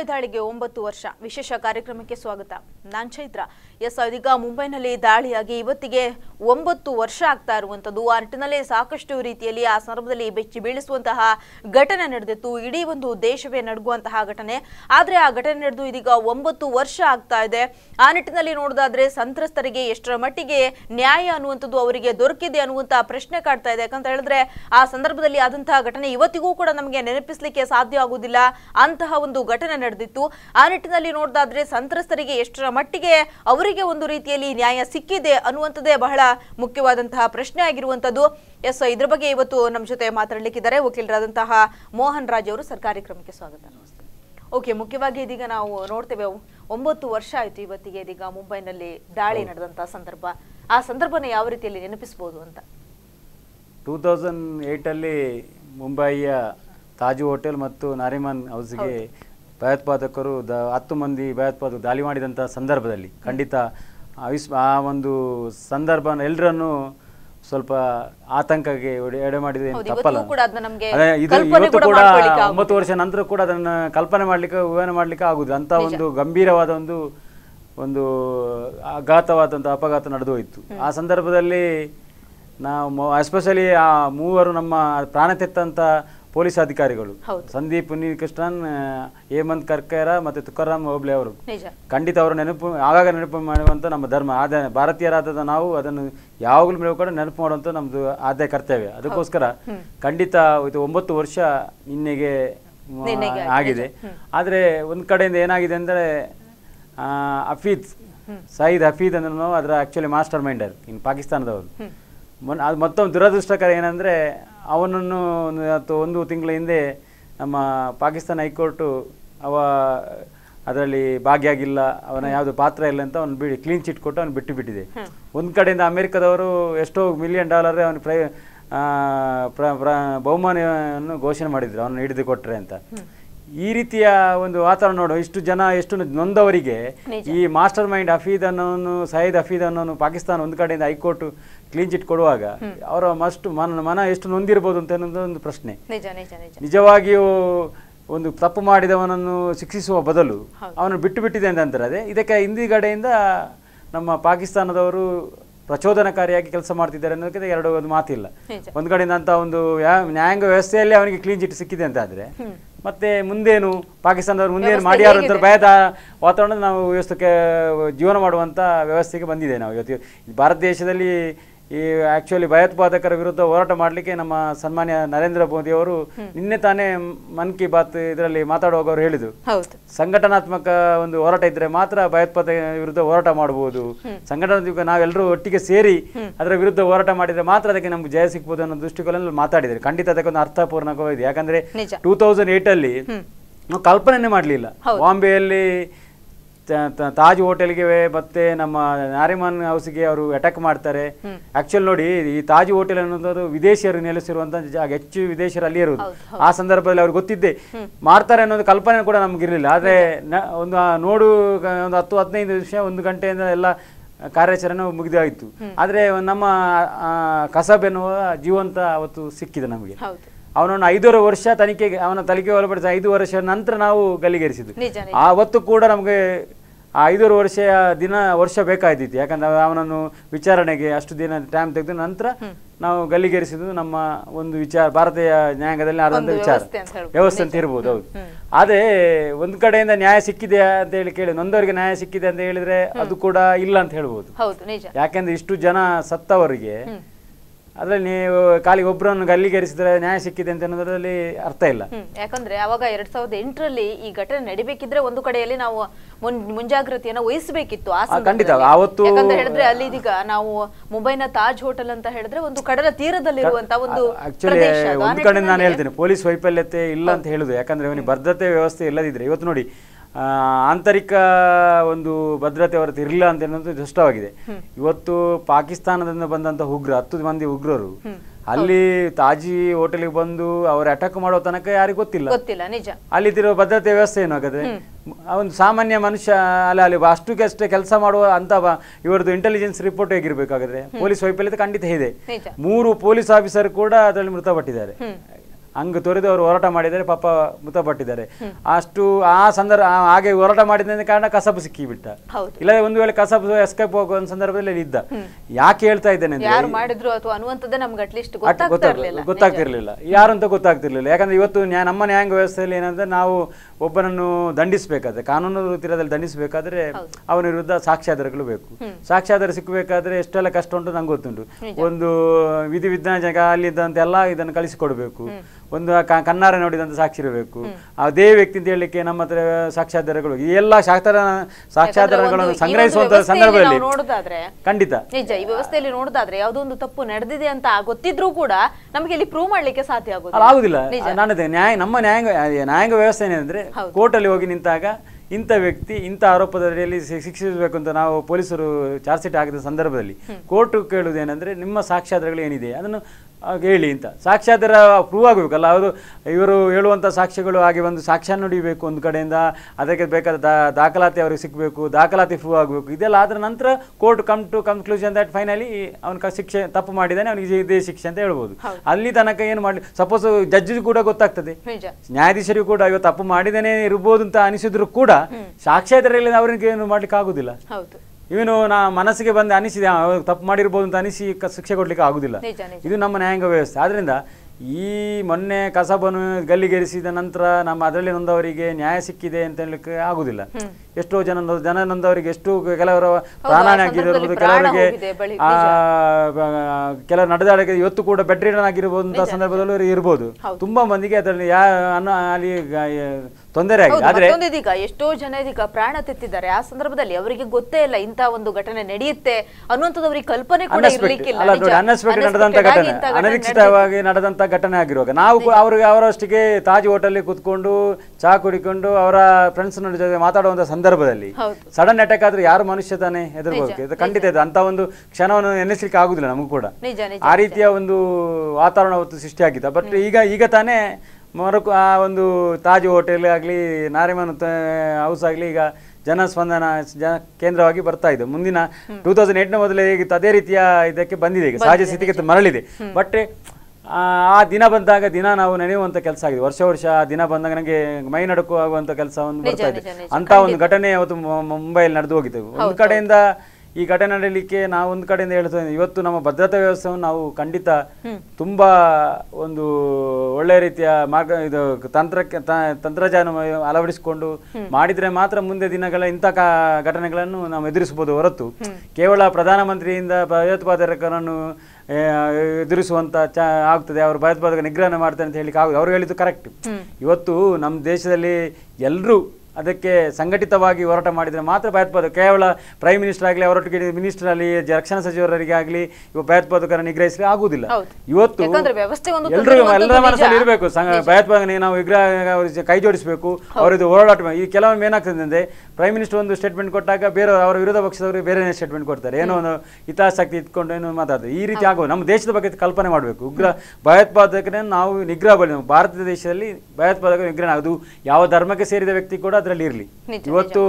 ಮುಂಬೈ ದಾಳಿಗೆ 9 ವರ್ಷ ವಿಶೇಷ ಕಾರ್ಯಕ್ರಮಕ್ಕೆ ಸ್ವಾಗತ. ನಾನು ಚೈತ್ರ. ಈಗ ಮುಂಬೈನಲ್ಲಿ ದಾಳಿಯಾಗಿ ಇವತ್ತಿಗೆ 9 ವರ್ಷ ಆಗ್ತಾ ಇರುವಂತದ್ದು. ಆ ನಿಟ್ಟಿನಲ್ಲಿ ಸಾಕಷ್ಟು ರೀತಿಯಲ್ಲಿ ಆ ಸಂದರ್ಭದಲ್ಲಿ ಬೆಚ್ಚಿ ಬೀಳಿಸುವಂತಹ ಘಟನೆ ನಡೆದಿತ್ತು. ಇಡೀ ಒಂದು ದೇಶವೇ ನಡುಗುವಂತಹ ಘಟನೆ. ಆದರೆ ಆ ಘಟನೆ ನಡೆದು ಇದೀಗ 9 ವರ್ಷ ಆಗ್ತಾ ಇದೆ. ಆ ನಿಟ್ಟಿನಲ್ಲಿ ನೋಡೋದಾದ್ರೆ ಸಂತ್ರಸ್ತರಿಗೆ ಎಷ್ಟರ ಮಟ್ಟಿಗೆ ನ್ಯಾಯ ಅನ್ನುವಂಥದ್ದು ಅವರಿಗೆ ದೊರಕಿದೆ ಅನ್ನುವಂತಹ ಪ್ರಶ್ನೆ ಕಾಡ್ತಾ ಇದೆ. ಯಾಕಂತ ಹೇಳಿದ್ರೆ ಆ ಸಂದರ್ಭದಲ್ಲಿ ಆದಂತಹ ಘಟನೆ ಇವತ್ತಿಗೂ ಕೂಡ ನಮಗೆ ನೆನಪಿಸಲಿಕ್ಕೆ ಸಾಧ್ಯ ಆಗುವುದಿಲ್ಲ. ಅಂತಹ ಒಂದು ಘಟನೆ ನಡೆದಿತ್ತು. ಆ ನಿಟ್ಟಿನಲ್ಲಿ ನೋಡೋದಾದ್ರೆ ಸಂತ್ರಸ್ತರಿಗೆ ಎಷ್ಟರ ಮಟ್ಟಿಗೆ ಅವರಿಗೆ ಒಂದು ರೀತಿಯಲ್ಲಿ ನ್ಯಾಯ ಸಿಕ್ಕಿದೆ ಅನ್ನುವಂಥದ್ದೇ ಬಹಳ ಮುಖ್ಯವಾದಂತಹ ಪ್ರಶ್ನೆ ಆಗಿರುವಂಥದ್ದು. ಎಸ್, ಇದ್ರ ಬಗ್ಗೆ ಇವತ್ತು ನಮ್ಮ ಜೊತೆ ಮಾತಾಡಲಿಕ್ಕಿದ್ದಾರೆ ವಕೀಲರಾದಂತಹ ಮೋಹನ್ ರಾಜ್ ಅವರು. ಸರ್ಕಾರಿ ಕ್ರಮಕ್ಕೆ ಸ್ವಾಗತ. ಓಕೆ, ಮುಖ್ಯವಾಗಿ ಇದೀಗ ನಾವು ನೋಡ್ತೇವೆ 9 ವರ್ಷ ಆಯ್ತು ಇವತ್ತಿಗೆ ಇದೀಗ ಮುಂಬೈನಲ್ಲಿ ದಾಳಿ ನಡೆದಂತಹ ಸಂದರ್ಭ. ಆ ಸಂದರ್ಭನ ಯಾವ ರೀತಿಯಲ್ಲಿ ನೆನಪಿಸಬಹುದು ಅಂತ? 2008 ಅಲ್ಲಿ ಮುಂಬೈಯ ತಾಜ್ ಹೋಟೆಲ್ ಮತ್ತು ನಾರಿಮನ್ ಹೌಸ್ಗೆ ಭಯೋತ್ಪಾದಕರು 10 ಮಂದಿ ಭಯೋತ್ಪಾದಕರು ದಾಳಿ ಮಾಡಿದಂಥ ಸಂದರ್ಭದಲ್ಲಿ ಖಂಡಿತ ಆ ಒಂದು ಸಂದರ್ಭ ಎಲ್ಲರನ್ನೂ ಸ್ವಲ್ಪ ಆತಂಕಕ್ಕೆ ಎಡೆ ಮಾಡಿದೆ ತಪ್ಪಲ್ಲ. ಇವತ್ತು ಕೂಡ 9 ವರ್ಷ ನಂತರ ಕೂಡ ಅದನ್ನು ಕಲ್ಪನೆ ಮಾಡಲಿಕ್ಕೆ ವಿವರಣೆ ಮಾಡಲಿಕ್ಕೆ ಆಗುದು. ಅಂಥ ಒಂದು ಗಂಭೀರವಾದ ಒಂದು ಒಂದು ಅಘಾತವಾದಂಥ ಅಪಘಾತ ನಡೆದು ಹೋಯಿತು. ಆ ಸಂದರ್ಭದಲ್ಲಿ ನಾವು ಎಸ್ಪೆಷಲಿ ಆ 3 ನಮ್ಮ ಪ್ರಾಣ ತೆತ್ತಂಥ ಪೊಲೀಸ್ ಅಧಿಕಾರಿಗಳು ಸಂದೀಪ್ ಉನ್ನಿಕೃಷ್ಣನ್, ಹೇಮಂತ್ ಕರ್ಕೇರ ಮತ್ತು ತುಕಾರಾಮ್ ಹೋಬ್ಳೆ ಅವರು, ಖಂಡಿತ ಅವರು ನೆನಪು ಮಾಡುವಂಥ ನಮ್ಮ ಧರ್ಮ. ಆದ ಭಾರತೀಯರಾದ ನಾವು ಅದನ್ನು ಯಾವಾಗಲೂ ಕೂಡ ನೆನಪು ಮಾಡುವಂಥ ನಮ್ಮದು ಆದ್ಯ ಕರ್ತವ್ಯ. ಅದಕ್ಕೋಸ್ಕರ ಖಂಡಿತ ಇದು 9 ವರ್ಷ ನಿನ್ನೆಗೆ ಆಗಿದೆ. ಆದರೆ ಒಂದು ಕಡೆಯಿಂದ ಏನಾಗಿದೆ ಅಂದರೆ ಸಯೀದ್ ಹಫೀದ್ ಅಂದ್ರೆ ನಾವು ಅದರ ಆ್ಯಕ್ಚುಲಿ ಮಾಸ್ಟರ್ ಮೈಂಡರ್ ಇನ್ನು ಪಾಕಿಸ್ತಾನದವರು. ಅದು ಮತ್ತೊಂದು ದುರದೃಷ್ಟಕರ ಏನಂದರೆ ಅವನನ್ನು 1 ತಿಂಗಳ ಹಿಂದೆ ನಮ್ಮ ಪಾಕಿಸ್ತಾನ ಹೈಕೋರ್ಟು ಅದರಲ್ಲಿ ಭಾಗಿಯಾಗಿಲ್ಲ, ಅವನ ಯಾವುದು ಪಾತ್ರ ಇಲ್ಲ ಅಂತ ಅವ್ನು ಕ್ಲೀನ್ ಚಿಟ್ ಕೊಟ್ಟು ಅವ್ನು ಬಿಟ್ಟು ಬಿಟ್ಟಿದೆ. ಒಂದು ಕಡೆಯಿಂದ ಅಮೆರಿಕದವರು ಎಷ್ಟೋ $ಮಿಲಿಯನ್ ಅವನ ಬಹುಮಾನವನ್ನು ಘೋಷಣೆ ಮಾಡಿದ್ರು ಅವನು ಹಿಡಿದು ಕೊಟ್ಟರೆ ಅಂತ. ಈ ರೀತಿಯ ಒಂದು ವಾತಾವರಣ ನೋಡು, ಇಷ್ಟು ಜನ ಎಷ್ಟು ನೊಂದವರಿಗೆ ಈ ಮಾಸ್ಟರ್ ಮೈಂಡ್ ಸಯೀದ್ ಹಫೀದ್ ಅನ್ನೋನು ಪಾಕಿಸ್ತಾನ ಒಂದು ಕಡೆಯಿಂದ ಹೈಕೋರ್ಟ್ ಕ್ಲೀನ್ ಚಿಟ್ ಕೊಡುವಾಗ ಅವರ ಮನ ಎಷ್ಟು ನೊಂದಿರ್ಬೋದು ಅಂತ ಒಂದು ಪ್ರಶ್ನೆ. ನಿಜವಾಗಿಯೂ ಒಂದು ತಪ್ಪು ಮಾಡಿದವನನ್ನು ಶಿಕ್ಷಿಸುವ ಬದಲು ಅವನು ಬಿಟ್ಟು ಬಿಟ್ಟಿದೆ ಅಂತ ಅಂತಾರೆ. ಅದೇ ಇದಕ್ಕೆ ಹಿಂದಿಗಡೆಯಿಂದ ನಮ್ಮ ಪಾಕಿಸ್ತಾನದವರು ಪ್ರಚೋದನಕಾರಿಯಾಗಿ ಕೆಲಸ ಮಾಡ್ತಿದ್ದಾರೆ ಅನ್ನೋದಕ್ಕೆ ಎರಡು ಮಾತಿಲ್ಲ. ಒಂದು ಕಡೆಯಿಂದ ಅಂತ ಒಂದು ನ್ಯಾಯಾಂಗ ವ್ಯವಸ್ಥೆಯಲ್ಲಿ ಅವನಿಗೆ ಕ್ಲೀನ್ ಚಿಟ್ ಸಿಕ್ಕಿದೆ ಅಂತ ಆದರೆ ಮತ್ತೆ ಮುಂದೇನು ಪಾಕಿಸ್ತಾನದವ್ರು ಮುಂದೇನು ಮಾಡ್ಯಾರು ಅಂತ ಭಯದ ವಾತಾವರಣ ನಾವು ವ್ಯವಸ್ಥೆಗೆ ಜೀವನ ಮಾಡುವಂಥ ವ್ಯವಸ್ಥೆಗೆ ಬಂದಿದೆ. ನಾವು ಇವತ್ತು ಭಾರತ ದೇಶದಲ್ಲಿ ಈ ಆ್ಯಕ್ಚುಲಿ ಭಯೋತ್ಪಾದಕರ ವಿರುದ್ಧ ಹೋರಾಟ ಮಾಡಲಿಕ್ಕೆ ನಮ್ಮ ಸನ್ಮಾನ್ಯ ನರೇಂದ್ರ ಮೋದಿ ಅವರು ನಿನ್ನೆ ತಾನೇ ಮನ್ ಕಿ ಬಾತ್ ಇದರಲ್ಲಿ ಮಾತಾಡುವಾಗ ಅವರು ಹೇಳಿದರು, ಸಂಘಟನಾತ್ಮಕ ಒಂದು ಹೋರಾಟ ಇದ್ದರೆ ಮಾತ್ರ ಭಯೋತ್ಪಾದಕ ವಿರುದ್ಧ ಹೋರಾಟ ಮಾಡಬಹುದು, ಸಂಘಟನಾತ್ಮಕ ನಾವೆಲ್ಲರೂ ಒಟ್ಟಿಗೆ ಸೇರಿ ಅದರ ವಿರುದ್ಧ ಹೋರಾಟ ಮಾಡಿದರೆ ಮಾತ್ರ ಅದಕ್ಕೆ ನಮ್ಗೆ ಜಯ ಸಿಗ್ಬೋದು ಅನ್ನೋ ದೃಷ್ಟಿಕೋನದಲ್ಲಿ ಮಾತಾಡಿದ್ದಾರೆ. ಖಂಡಿತ ಅದಕ್ಕೊಂದು ಅರ್ಥಪೂರ್ಣವಾಗಿದೆ. ಯಾಕಂದರೆ 2008 ಅಲ್ಲಿ ನಾವು ಕಲ್ಪನೆ ಮಾಡಲಿಲ್ಲ ಬಾಂಬೆಯಲ್ಲಿ ತಾಜ್ ಹೋಟೆಲ್ಗೆ ಮತ್ತೆ ನಮ್ಮ ನಾರಿಮನ್ ಹೌಸ್ಗೆ ಅವರು ಅಟ್ಯಾಕ್ ಮಾಡ್ತಾರೆ. ಆಕ್ಚುಲಿ ನೋಡಿ, ಈ ತಾಜ್ ಹೋಟೆಲ್ ಅನ್ನೋದು ವಿದೇಶಿಯರು ನೆಲೆಸಿರುವಂತ ಜಾಗ, ಹೆಚ್ಚು ವಿದೇಶಿಯರು ಅಲ್ಲಿ ಇರುವುದು. ಆ ಸಂದರ್ಭದಲ್ಲಿ ಅವ್ರು ಗೊತ್ತಿದ್ದೆ ಮಾಡ್ತಾರೆ ಅನ್ನೋದು ಕಲ್ಪನೆ ಕೂಡ ನಮ್ಗಿರ್ಲಿಲ್ಲ. ಆದ್ರೆ ಒಂದು ಒಂದು 10-15 ನಿಮಿಷ 1 ಗಂಟೆಯಿಂದ ಎಲ್ಲ ಕಾರ್ಯಾಚರಣೆ ಮುಗಿದಾಯಿತು. ಆದ್ರೆ ನಮ್ಮ ಕಸಬ್ ಎನ್ನುವ ಜೀವಂತ ಅವತ್ತು ಸಿಕ್ಕಿದೆ ನಮಗೆ. ಅವನನ್ನು 5.5 ವರ್ಷ ತನಿಖೆಗೆ ಅವನ ತನಿಖೆ ಒಳಪಡಿಸಿ 5 ವರ್ಷ ನಂತರ ನಾವು ಗಲ್ಲಿಗೇರಿಸಿದ್ವಿ. ಆವತ್ತು ಕೂಡ ನಮಗೆ 5.5 ವರ್ಷ ಬೇಕಾಯ್ತಿತ್ತು. ಯಾಕಂದ್ರೆ ಅವನನ್ನು ವಿಚಾರಣೆಗೆ ಅಷ್ಟು ದಿನ ಟೈಮ್ ತೆಗೆದು ನಂತರ ನಾವು ಗಲ್ಲಿಗೇರಿಸಿದ್ದು ನಮ್ಮ ಒಂದು ವಿಚಾರ, ಭಾರತೀಯ ನ್ಯಾಯಾಂಗದಲ್ಲಿ ಆದಂಥ ವ್ಯವಸ್ಥೆ ಅಂತ ಇರ್ಬೋದು. ಹೌದು. ಆದರೆ ಒಂದು ಕಡೆಯಿಂದ ನ್ಯಾಯ ಸಿಕ್ಕಿದೆ ಅಂತ ಹೇಳಿ ಕೇಳಿ ನೊಂದವರಿಗೆ ನ್ಯಾಯ ಸಿಕ್ಕಿದೆ ಅಂತ ಹೇಳಿದ್ರೆ ಅದು ಕೂಡ ಇಲ್ಲ ಅಂತ ಹೇಳ್ಬೋದು. ಯಾಕೆಂದ್ರೆ ಇಷ್ಟು ಜನ ಸತ್ತವರಿಗೆ ಅದ್ರಲ್ಲಿ ನೀವು ಕಾಲಿಗೆ ಒಬ್ಬರನ್ನು ಗಲ್ಲಿಗೇರಿಸಿದ್ರೆ ನ್ಯಾಯ ಸಿಕ್ಕಿದೆ ಅಂತ ಅನ್ನೋದ್ರಲ್ಲಿ ಅರ್ಥ ಇಲ್ಲ. ಯಾಕಂದ್ರೆ ಅವಾಗ 2008 ರಲ್ಲಿ ಈ ಘಟನೆ ನಡಿಬೇಕಿದ್ರೆ ಒಂದು ಕಡೆಯಲ್ಲಿ ನಾವು ಮುಂಜಾಗ್ರತೆಯನ್ನು ವಹಿಸಬೇಕಿತ್ತು. ಖಂಡಿತ ಆವತ್ತು ಹೇಳಿದ್ರೆ ಅಲ್ಲಿ ಇದೀಗ ನಾವು ಮುಂಬೈನ ತಾಜ್ ಹೋಟೆಲ್ ಅಂತ ಹೇಳಿದ್ರೆ ಒಂದು ಕಡಲ ತೀರದಲ್ಲಿರುವಂತಹ ಒಂದು ಒಂದು ಕಡೆ ನಾನು ಹೇಳ್ತೇನೆ ಪೊಲೀಸ್ ವೈಫಲ್ಯತೆ ಇಲ್ಲ ಅಂತ ಹೇಳುದು. ಯಾಕಂದ್ರೆ ಅವನಿಗೆ ಭದ್ರತೆ ವ್ಯವಸ್ಥೆ ಇಲ್ಲದಿದ್ರೆ ಇವತ್ತು ನೋಡಿ ಆಂತರಿಕ ಒಂದು ಭದ್ರತೆ ಹೊರತು ಇರಲಿಲ್ಲ ಅಂತ ಅನ್ನೋದು ಸ್ಪಷ್ಟವಾಗಿದೆ. ಇವತ್ತು ಪಾಕಿಸ್ತಾನದಿಂದ ಬಂದಂಥ 10 ಮಂದಿ ಉಗ್ರರು ಅಲ್ಲಿ ತಾಜಿ ಹೋಟೆಲ್ಗೆ ಬಂದು ಅವರು ಅಟ್ಯಾಕ್ ಮಾಡೋ ತನಕ ಯಾರಿಗೂ ಗೊತ್ತಿಲ್ಲ. ಅಲ್ಲಿದ್ದಿರೋ ಭದ್ರತೆ ವ್ಯವಸ್ಥೆ ಏನಾಗದೆ ಒಂದು ಸಾಮಾನ್ಯ ಮನುಷ್ಯ ಅಲ್ಲಿ ಅಷ್ಟಕ್ಕಷ್ಟೇ ಕೆಲಸ ಮಾಡುವ ಅಂತ ಇವರದ್ದು ಇಂಟೆಲಿಜೆನ್ಸ್ ರಿಪೋರ್ಟ್ ಹೇಗಿರ್ಬೇಕಾದ್ರೆ ಪೊಲೀಸ್ ವೈಫಲ್ಯತೆ ಖಂಡಿತ ಇದೆ. 3 ಪೊಲೀಸ್ ಆಫೀಸರ್ ಕೂಡ ಅದರಲ್ಲಿ ಮೃತಪಟ್ಟಿದ್ದಾರೆ. Angu Tori or Orata Madre, Papa Mutapatidare. As to ask under Aga Orata Madin the Kana Casabsikibita. How? 11 Casab escape and Sandarida. Yakelta then. Yar Madru to Anwanta then I'm at least to Gotakirilla. Yarn to Gotakirilla. I can go to Yanaman Anguel and then now open Dandisbeka. The Kanunu Dandisbeka, our Ruda Saksha Glubeku. Saksha the Sikveka, Stella Castonto and Gotundu. One Vidividan Jagali than Tella, then Kaliskobeku. ಒಂದು ಕಣ್ಣಾರೆ ನೋಡಿದಂತ ಸಾಕ್ಷಿ ಇರಬೇಕು ಅದೇ ವ್ಯಕ್ತಿ ಅಂತ ಹೇಳಕ್ಕೆ ನಮ್ಮ ಹತ್ರ ಸಾಕ್ಷ್ಯಾಧಾರಗಳು ಎಲ್ಲ ಸಾಕ್ಷ್ಯಾಧಾರಗಳನ್ನು ಸಂಗ್ರಹಿಸುವಂತ ಸಂದರ್ಭದಲ್ಲಿ ನೋಡೋದಾದ್ರೆ ಖಂಡಿತ ನಿಜ ಈ ವ್ಯವಸ್ಥೆಯಲ್ಲಿ ನೋಡೋದಾದ್ರೆ ಯಾವುದೋ ಒಂದು ತಪ್ಪು ನಡೆದಿದೆ ಅಂತ ಗೊತ್ತಿದ್ರೂ ಕೂಡ ನಮಗೆ ಇಲ್ಲಿ ಪ್ರೂವ್ ಮಾಡಲಿಕ್ಕೆ ಸಾಧ್ಯ ಆಗೋದಿಲ್ಲ ನಾನದೆ ನ್ಯಾಯ ನಮ್ಮ ನ್ಯಾಯಾಂಗ ವ್ಯವಸ್ಥೆ ಏನಂದ್ರೆ ಕೋರ್ಟ್ ಅಲ್ಲಿ ಹೋಗಿ ನಿಂತಾಗ ಇಂತ ವ್ಯಕ್ತಿ ಇಂತ ಆರೋಪದಡಿಯಲ್ಲಿ ಶಿಕ್ಷಿಸಬೇಕು ಅಂತ ನಾವು ಪೊಲೀಸರು ಚಾರ್ಜ್ ಶೀಟ್ ಹಾಕಿದ ಸಂದರ್ಭದಲ್ಲಿ ಕೋರ್ಟ್ ಕೇಳುವುದು ಏನಂದ್ರೆ ನಿಮ್ಮ ಸಾಕ್ಷ್ಯಾಧಾರಗಳು ಏನಿದೆ ಅದನ್ನು ಹೇಳಿಂತ ಸಾಕ್ಷ್ಯಾಧಾರ ಪ್ರೂವ್ ಆಗಬೇಕಲ್ಲ ಅವರು ಇವರು ಹೇಳುವಂತ ಸಾಕ್ಷ್ಯಗಳು ಹಾಗೆ ಒಂದು ಸಾಕ್ಷ್ಯ ನುಡಿಬೇಕು ಒಂದು ಕಡೆಯಿಂದ ಅದಕ್ಕೆ ಬೇಕಾದ ದಾಖಲಾತಿ ಅವರಿಗೆ ಸಿಗಬೇಕು ದಾಖಲಾತಿ ಪ್ರೂವ್ ಆಗಬೇಕು ಇದೆಲ್ಲ ಆದರ ನಂತರ court come to conclusion that finally ಅವನ ಶಿಕ್ಷೆ ತಪ್ಪು ಮಾಡಿದಾನೆ ಅವನಿಗೆ ಇದೇ ಶಿಕ್ಷೆ ಅಂತ ಹೇಳಬಹುದು ಅಲ್ಲಿ ತನಕ ಏನು ಮಾಡಿ ಸಪೋಸ್ ಜಡ್ಜ್ ಕೂಡ ಗೊತ್ತಾಗ್ತದೆ ನ್ಯಾಯಾಧೀಶರು ಕೂಡ ಅಯ್ಯೋ ತಪ್ಪು ಮಾಡಿದಾನೆ ಇರಬಹುದು ಅಂತ ಅನಿಸಿದ್ರು ಕೂಡ ಸಾಕ್ಷ್ಯಾಧಾರದಲ್ಲಿ ಅವರಿಗೆ ಏನು ಮಾಡಲಿಕ್ಕೆ ಆಗೋದಿಲ್ಲ ಹೌದು ಇವನು ಮನಸ್ಸಿಗೆ ಬಂದ ಅನಿಸಿದೆ ತಪ್ಪು ಮಾಡಿರಬಹುದು ಅಂತ ಅನಿಸಿ ಶಿಕ್ಷೆ ಕೊಡ್ಲಿಕ್ಕೆ ಆಗುವುದಿಲ್ಲ ಇದು ನಮ್ಮ ನ್ಯಾಯಾಂಗ ವ್ಯವಸ್ಥೆ ಆದ್ರಿಂದ ಈ ಮೊನ್ನೆ ಕಸಬನ್ನು ಗಲ್ಲಿಗೇರಿಸಿದ ನಂತರ ನಮ್ಮ ಅದರಲ್ಲಿ ನೊಂದವರಿಗೆ ನ್ಯಾಯ ಸಿಕ್ಕಿದೆ ಅಂತ ಹೇಳಲಿಕ್ಕೆ ಆಗುವುದಿಲ್ಲ ಎಷ್ಟೋ ಜನ ನೊಂದವರಿಗೆ ಎಷ್ಟು ಕೆಲವರ ಪ್ರಾಣಾನ ಆಗಿರಬಹುದು ಕೆಲವರಿಗೆ ಕೆಲವರ ನಡೆದಾಡಕ್ಕೆ ಇವತ್ತು ಕೂಡ ಬೆಡ್ ರಿಡನ್ ಆಗಿರಬಹುದು ಅಂತ ಸಂದರ್ಭದಲ್ಲಿ ಇರಬಹುದು ತುಂಬಾ ಮಂದಿಗೆ ಅದರಲ್ಲಿ ಅಲ್ಲಿ ತೊಂದರೆ ಆಗಿದೆ ಆದ್ರೆ ಇದೀಗ ಎಷ್ಟೋ ಜನ ಇದೀಗ ಪ್ರಾಣ ತೆತ್ತಿದ್ದಾರೆ ಆ ಸಂದರ್ಭದಲ್ಲಿ ಅವರಿಗೆ ಗೊತ್ತೇ ಇಲ್ಲ ಇಂತ ಒಂದು ಘಟನೆ ನಡೆಯುತ್ತೆ ಅನ್ನುವಂತದವರಿಗೆ ಕಲ್ಪನೆ ಕೂಡ ಇರಲಿಕ್ಕಿಲ್ಲ ಅಲ್ಲ ಅನ್ನಸ್ಪೆಕ್ಟ್ ನಡೆದಂತ ಘಟನೆ ಅನಿರೀಕ್ಷಿತವಾಗಿ ನಡೆದಂತ ಘಟನೆ ಆಗಿರುವಾಗ ನಾವು ಅವರಿಗೆ ಅವರಷ್ಟಿಗೆ ತಾಜ್ ಹೋಟೆಲ್ ಅಲ್ಲಿ ಕೂತ್ಕೊಂಡು ಚಾ ಕುಡಿಕೊಂಡು ಅವರ ಫ್ರೆಂಡ್ಸ್ ನ ಜೊತೆ ಮಾತಾಡುವಂತ ಸಂದರ್ಭದಲ್ಲಿ ಸಡನ್ ಅಟ್ಯಾಕ್ ಆದ್ರೆ ಯಾರು ಮನುಷ್ಯ ತಾನೇ ಹೆದರಬಹುದು ಇದು ಖಂಡಿತ ಇದೆ ಅಂತ ಒಂದು ಕ್ಷಣವನ್ನು ಎನಿಸಲಿಕ್ಕೆ ಆಗುದಿಲ್ಲ ನಮಗೂ ಕೂಡ ಆ ರೀತಿಯ ಒಂದು ವಾತಾವರಣ ಅವತ್ತು ಸೃಷ್ಟಿಯಾಗಿದೆ ಬಟ್ ಈಗ ತಾನೇ ಮರಕು ಆ ಒಂದು ತಾಜ್ ಹೋಟೆಲ್ ಆಗಲಿ ನಾರಿಮನ್ ಹೌಸ್ ಆಗಲಿ ಈಗ ಜನಸ್ಪಂದನ ಕೇಂದ್ರವಾಗಿ ಬರ್ತಾ ಇದೆ ಮುಂದಿನ 2008 ಮೊದಲೇ ಹೇಗಿತ್ತು ಅದೇ ರೀತಿಯ ಇದಕ್ಕೆ ಬಂದಿದೆ ಈಗ ಸಹಜ ಸ್ಥಿತಿಗೆ ಮರಳಿದೆ ಬಟ್ ಆ ದಿನ ಬಂದಾಗ ದಿನ ನಾವು ನೆನೆಯುವಂತ ಕೆಲಸ ಆಗಿದೆ ವರ್ಷ ವರ್ಷ ಆ ದಿನ ಬಂದಾಗ ನನಗೆ ಮೈ ನಡುಕು ಆಗುವಂತ ಕೆಲಸ ಒಂದು ಬರ್ತಾ ಇದೆ ಅಂತ ಒಂದು ಘಟನೆ ಅವತ್ತು ಮುಂಬೈಯಲ್ಲಿ ನಡೆದು ಹೋಗಿತ್ತು ಒಂದು ಕಡೆಯಿಂದ ಈ ಘಟನೆ ನಡೆಯಲಿಕ್ಕೆ ನಾವು ಒಂದು ಕಡೆಯಿಂದ ಹೇಳ್ತೇವೆ ಇವತ್ತು ನಮ್ಮ ಭದ್ರತಾ ವ್ಯವಸ್ಥೆಯನ್ನು ನಾವು ಖಂಡಿತ ತುಂಬಾ ಒಂದು ಒಳ್ಳೆ ರೀತಿಯ ಮಾರ್ಗ ಇದು ತಂತ್ರಜ್ಞಾನ ಅಳವಡಿಸಿಕೊಂಡು ಮಾಡಿದ್ರೆ ಮಾತ್ರ ಮುಂದೆ ದಿನಗಳ ಇಂಥ ಘಟನೆಗಳನ್ನು ನಾವು ಎದುರಿಸಬಹುದು ಹೊರತು ಕೇವಲ ಪ್ರಧಾನಮಂತ್ರಿಯಿಂದ ಭಯೋತ್ಪಾದಕರನ್ನು ಎದುರಿಸುವಂತ ಆಗ್ತದೆ ಅವರು ಭಯೋತ್ಪಾದಕ ನಿಗ್ರಹಣೆ ಮಾಡ್ತಾರೆ ಅಂತ ಹೇಳಿಕ್ಕೆ ಆಗುದು ಅವರು ಹೇಳಿದ್ದು ಕರೆಕ್ಟ್ ಇವತ್ತು ನಮ್ಮ ದೇಶದಲ್ಲಿ ಎಲ್ಲರೂ ಅದಕ್ಕೆ ಸಂಘಟಿತವಾಗಿ ಹೋರಾಟ ಮಾಡಿದರೆ ಮಾತ್ರ ಭಯೋತ್ಪಾದಕ ಕೇವಲ ಪ್ರೈಮ್ ಮಿನಿಸ್ಟರ್ ಆಗಲಿ ಅವರೊಟ್ಟಿಗೆ ಮಿನಿಸ್ಟರ್ ಅಲ್ಲಿ ರಕ್ಷಣಾ ಸಚಿವರಾಗಲಿ ಇವ ಭಯೋತ್ಪಾದಕರನ್ನು ನಿಗ್ರಹಿಸಲಿ ಆಗುವುದಿಲ್ಲ ಇವತ್ತು ಎಲ್ಲರ ಮನಸ್ಸಲ್ಲಿ ಇರಬೇಕು ಭಯೋತ್ಪಾದನೆ ನಾವು ವಿಗ್ರಹ ಕೈ ಜೋಡಿಸಬೇಕು ಅವರದ್ದು ಹೋರಾಟ ಈ ಕೆಲವೊಮ್ಮೆ ಏನಾಗ್ತದೆ ಅಂದರೆ ಪ್ರೈಮ್ ಮಿನಿಸ್ಟರ್ ಒಂದು ಸ್ಟೇಟ್ಮೆಂಟ್ ಕೊಟ್ಟಾಗ ಬೇರೆ ಅವರ ವಿರೋಧ ಪಕ್ಷದವರು ಬೇರೆನೇ ಸ್ಟೇಟ್ಮೆಂಟ್ ಕೊಡ್ತಾರೆ ಏನೋ ಒಂದು ಹಿತಾಸಕ್ತಿ ಇಟ್ಕೊಂಡು ಏನೋ ಮಾತಾಡ್ತಾರೆ ಈ ರೀತಿ ಆಗೋದು ನಮ್ಮ ದೇಶದ ಬಗ್ಗೆ ಕಲ್ಪನೆ ಮಾಡಬೇಕು ಉಗ್ರ ಭಯೋತ್ಪಾದಕರೇ ನಾವು ನಿಗ್ರಹ ಬಳಿ ಭಾರತ ದೇಶದಲ್ಲಿ ಭಯೋತ್ಪಾದಕ ನಿಗ್ರಹ ಅದು ಯಾವ ಧರ್ಮಕ್ಕೆ ಸೇರಿದ ವ್ಯಕ್ತಿ ಕೂಡ ಅದರಲ್ಲಿ ಇರಲಿ ಇವತ್ತು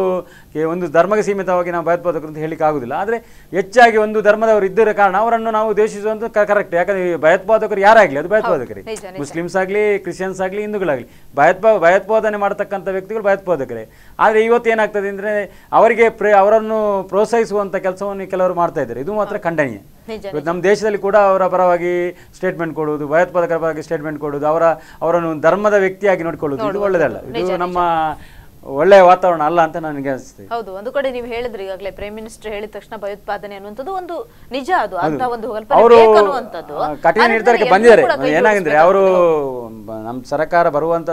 ಒಂದು ಧರ್ಮಕ್ಕೆ ಸೀಮಿತವಾಗಿ ನಾವು ಭಯೋತ್ಪಾದಕರು ಅಂತ ಹೇಳಿಕ್ಕೆ ಆಗುದಿಲ್ಲ ಆದ್ರೆ ಹೆಚ್ಚಾಗಿ ಒಂದು ಧರ್ಮದವರು ಇದ್ದರೆ ಕಾರಣ ಅವರನ್ನು ನಾವು ದ್ವೇಷಿಸುವಂತ ಕರೆಕ್ಟ್ ಯಾಕಂದ್ರೆ ಭಯೋತ್ಪಾದಕರು ಯಾರಾಗ್ಲಿ ಅದು ಭಯೋತ್ಪಾದಕರೇ ಮುಸ್ಲಿಮ್ಸ್ ಆಗಲಿ ಕ್ರಿಶ್ಚಿಯನ್ಸ್ ಆಗಲಿ ಹಿಂದೂಗಳಾಗಲಿ ಭಯೋತ್ಪಾದನೆ ಮಾಡತಕ್ಕಂಥ ವ್ಯಕ್ತಿಗಳು ಭಯೋತ್ಪಾದಕರೇ ಆದ್ರೆ ಇವತ್ತು ಏನಾಗ್ತದೆ ಅಂದ್ರೆ ಅವರಿಗೆ ಅವರನ್ನು ಪ್ರೋತ್ಸಾಹಿಸುವಂತ ಕೆಲಸವನ್ನು ಕೆಲವರು ಮಾಡ್ತಾ ಇದ್ದಾರೆ ಇದು ಮಾತ್ರ ಖಂಡನೀಯ ಇವತ್ತು ನಮ್ಮ ದೇಶದಲ್ಲಿ ಕೂಡ ಅವರ ಪರವಾಗಿ ಸ್ಟೇಟ್ಮೆಂಟ್ ಕೊಡುವುದು ಭಯೋತ್ಪಾದಕರ ಪರವಾಗಿ ಸ್ಟೇಟ್ಮೆಂಟ್ ಕೊಡುವುದು ಅವರನ್ನು ಧರ್ಮದ ವ್ಯಕ್ತಿಯಾಗಿ ನೋಡ್ಕೊಳ್ಳುವುದು ಇದು ಒಳ್ಳೆಯದಲ್ಲ ಇದು ನಮ್ಮ ಒಳ್ಳೆಯ ವಾತಾವರಣ ಅಲ್ಲ ಅಂತ ನನಗೆ ಅನಿಸುತ್ತೆ ಹೌದು ಒಂದು ಕಡೆ ನೀವು ಹೇಳಿದ್ರಿ ಈಗಾಗಲೇ ಪ್ರೈಮ್ ಮಿನಿಸ್ಟರ್ ಹೇಳಿದ ತಕ್ಷಣ ಭಯೋತ್ಪಾದನೆ ಅನ್ನುವಂಥದ್ದು ಒಂದು ನಿಜ ಅದು ಅಂತ ಒಂದು ಕಲ್ಪನೆ ಬೇಕು ಅನ್ನುವಂಥದ್ದು ಕಠಿಣ ನಿರ್ಧಾರಕ್ಕೆ ಬಂದಿದ್ದಾರೆ ಏನಾಗಿದೆ ಅವರು ನಮ್ಮ ಸರ್ಕಾರ ಬರುವಂತ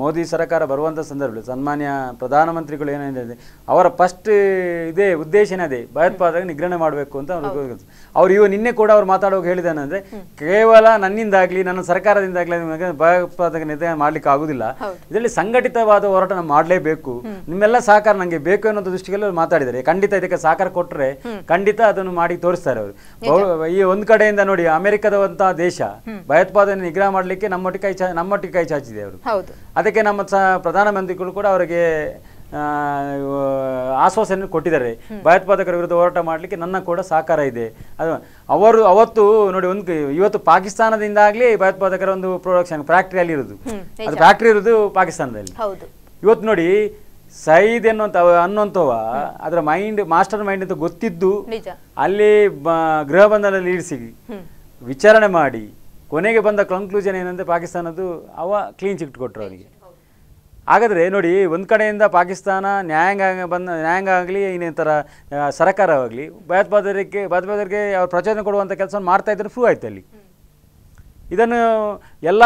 ಮೋದಿ ಸರ್ಕಾರ ಬರುವಂತ ಸಂದರ್ಭದಲ್ಲಿ ಸನ್ಮಾನ್ಯ ಪ್ರಧಾನಮಂತ್ರಿಗಳು ಏನೇನಿದೆ ಅವರ ಫಸ್ಟ್ ಇದೇ ಉದ್ದೇಶನೇ ಅದೇ ಭಯೋತ್ಪಾದಕ ನಿಗ್ರಹಣೆ ಮಾಡಬೇಕು ಅಂತ ಅವರು ಅವ್ರು ಇವ ನಿನ್ನೆ ಕೂಡ ಅವ್ರು ಮಾತಾಡುವಾಗ ಹೇಳಿದಾನಂದ್ರೆ ಕೇವಲ ನನ್ನಿಂದಾಗ್ಲಿ ನನ್ನ ಸರ್ಕಾರದಿಂದಾಗ್ಲಿ ಭಯೋತ್ಪಾದಕ ನಿಗ್ರಹಣೆ ಮಾಡ್ಲಿಕ್ಕೆ ಆಗುದಿಲ್ಲ ಇದರಲ್ಲಿ ಸಂಘಟಿತವಾದ ಹೋರಾಟ ನಾವು ಮಾಡಲೇಬೇಕು ನಿಮ್ಮೆಲ್ಲ ಸಹಕಾರ ನಂಗೆ ಬೇಕು ಅನ್ನೋ ದೃಷ್ಟಿಯಲ್ಲಿ ಅವ್ರು ಮಾತಾಡಿದ್ದಾರೆ ಖಂಡಿತ ಇದಕ್ಕೆ ಸಹಕಾರ ಕೊಟ್ಟರೆ ಖಂಡಿತ ಅದನ್ನು ಮಾಡಿ ತೋರಿಸ್ತಾರೆ ಅವರು ಈ ಒಂದ್ ಕಡೆಯಿಂದ ನೋಡಿ ಅಮೆರಿಕದಂತಹ ದೇಶ ಭಯೋತ್ಪಾದನೆ ನಿಗ್ರಹ ಮಾಡಲಿಕ್ಕೆ ನಮ್ಮೊಟ್ಟಿಗೆ ಕೈ ಚಾಚಿದೆ ಅವರು ಅದಕ್ಕೆ ನಮ್ಮ ಪ್ರಧಾನಮಂತ್ರಿಗಳು ಕೂಡ ಅವರಿಗೆ ಆಶ್ವಾಸನೆ ಕೊಟ್ಟಿದ್ದಾರೆ ಭಯೋತ್ಪಾದಕರ ವಿರುದ್ಧ ಹೋರಾಟ ಮಾಡಲಿಕ್ಕೆ ನನ್ನ ಕೂಡ ಸಹಕಾರ ಇದೆ ಅದು ಅವರು ಅವತ್ತು ನೋಡಿ ಒಂದು ಇವತ್ತು ಪಾಕಿಸ್ತಾನದಿಂದಾಗ್ಲಿ ಭಯೋತ್ಪಾದಕರ ಒಂದು ಪ್ರೊಡಕ್ಷನ್ ಫ್ಯಾಕ್ಟರಿ ಅಲ್ಲಿ ಇರೋದು ಅದು ಫ್ಯಾಕ್ಟರಿ ಇರೋದು ಪಾಕಿಸ್ತಾನದಲ್ಲಿ ಹೌದು ಇವತ್ತು ನೋಡಿ ಸೈದ್ ಅನ್ನುವಂತವ ಅದರ ಮೈಂಡ್ ಮಾಸ್ಟರ್ ಮೈಂಡ್ ಅಂತ ಗೊತ್ತಿದ್ದು ಅಲ್ಲಿ ಗೃಹ ಬಂಧನದಲ್ಲಿ ಇರಿಸಿ ವಿಚಾರಣೆ ಮಾಡಿ ಕೊನೆಗೆ ಬಂದ ಕನ್ಕ್ಲೂಷನ್ ಏನಂದ್ರೆ ಪಾಕಿಸ್ತಾನದ್ದು ಅವ ಕ್ಲೀನ್ ಚಿಟ್ ಕೊಟ್ಟರು ಅವರಿಗೆ ಹಾಗಾದರೆ ನೋಡಿ ಒಂದು ಕಡೆಯಿಂದ ಪಾಕಿಸ್ತಾನ ನ್ಯಾಯಾಂಗ ಆಗಲಿ ಇನ್ನೇತರ ಸರ್ಕಾರವಾಗಲಿ ಭಯೋತ್ಪಾದಕರಿಗೆ ಅವ್ರು ಪ್ರಚೋದನೆ ಕೊಡುವಂಥ ಕೆಲಸ ಮಾಡ್ತಾ ಇದ್ದರೆ ಪ್ರೂವ್ ಆಯ್ತು ಅಲ್ಲಿ ಇದನ್ನು ಎಲ್ಲ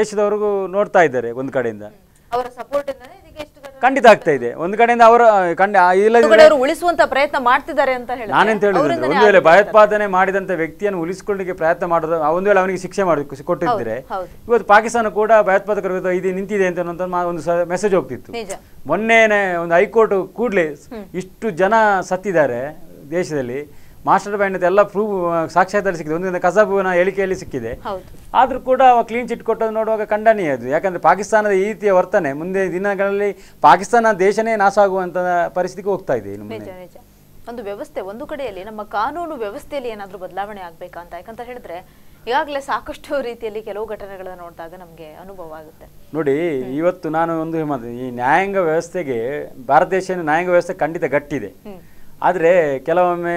ದೇಶದವರೆಗೂ ನೋಡ್ತಾ ಇದ್ದಾರೆ ಒಂದು ಕಡೆಯಿಂದ ಖಂಡಿತ ಆಗ್ತಾ ಇದೆ ಒಂದು ಕಡೆಯಿಂದ ಅವರು ಉಳಿಸುವಂತ ಪ್ರಯತ್ನ ಮಾಡ್ತಿದ್ದಾರೆ ಅಂತ ಹೇಳಿ ನಾನೆಂತ ಹೇಳಿದ್ರೆ ಒಂದು ವೇಳೆ ಭಯೋತ್ಪಾದನೆ ಮಾಡಿದಂಥ ವ್ಯಕ್ತಿಯನ್ನು ಉಳಿಸಿಕೊಳ್ಳಲಿಕ್ಕೆ ಪ್ರಯತ್ನ ಮಾಡೋದು ಒಂದು ವೇಳೆ ಅವನಿಗೆ ಶಿಕ್ಷೆ ಮಾಡಿ ಕೊಟ್ಟಿದ್ರೆ ಇವತ್ತು ಪಾಕಿಸ್ತಾನ ಕೂಡ ಭಯೋತ್ಪಾದಕರ ವಿರುದ್ಧ ಇದು ನಿಂತಿದೆ ಅಂತ ಒಂದು ಮೆಸೇಜ್ ಹೋಗ್ತಿತ್ತು ಮೊನ್ನೆನೆ ಒಂದು ಹೈಕೋರ್ಟ್ ಕೂಡಲೇ ಇಷ್ಟು ಜನ ಸತ್ತಿದ್ದಾರೆ ದೇಶದಲ್ಲಿ ಮಾಸ್ಟರ್ ಬ್ಯಾಂಡ್ ಎಲ್ಲ ಪ್ರೂವ್ ಸಾಕ್ಷ್ಯಾಧಾರ ಸಿಕ್ಕಿದೆ ಒಂದು ಕಸಾಬನ ಹೇಳಿಕೆಯಲ್ಲಿ ಸಿಕ್ಕಿದೆ ಆದರೂ ಕೂಡ ಕ್ಲೀನ್ ಚಿಟ್ ಕೊಟ್ಟೋದು ನೋಡುವಾಗ ಖಂಡನೀಯ ಅದು ಯಾಕಂದರೆ ಪಾಕಿಸ್ತಾನದ ಈ ರೀತಿಯ ವರ್ತನೆ ಮುಂದೆ ದಿನಗಳಲ್ಲಿ ಪಾಕಿಸ್ತಾನ ದೇಶನೇ ನಾಶ ಆಗುವಂಥ ಪರಿಸ್ಥಿತಿಗೆ ಹೋಗ್ತಾ ಇದೆ ಒಂದು ವ್ಯವಸ್ಥೆ ಒಂದು ಕಡೆಯಲ್ಲಿ ನಮ್ಮ ಕಾನೂನು ವ್ಯವಸ್ಥೆಯಲ್ಲಿ ಏನಾದರೂ ಬದಲಾವಣೆ ಆಗಬೇಕಾ ಅಂತ ಯಾಕಂತ ಹೇಳಿದ್ರೆ ಈಗಾಗಲೇ ಸಾಕಷ್ಟು ರೀತಿಯಲ್ಲಿ ಕೆಲವು ಘಟನೆಗಳನ್ನು ನೋಡಿದಾಗ ನಮಗೆ ಅನುಭವ ಆಗುತ್ತೆ ನೋಡಿ ಇವತ್ತು ನಾನು ಒಂದು ಈ ನ್ಯಾಯಾಂಗ ವ್ಯವಸ್ಥೆಗೆ ಭಾರತ ದೇಶದ ನ್ಯಾಯಾಂಗ ವ್ಯವಸ್ಥೆ ಖಂಡಿತ ಗಟ್ಟಿದೆ ಆದರೆ ಕೆಲವೊಮ್ಮೆ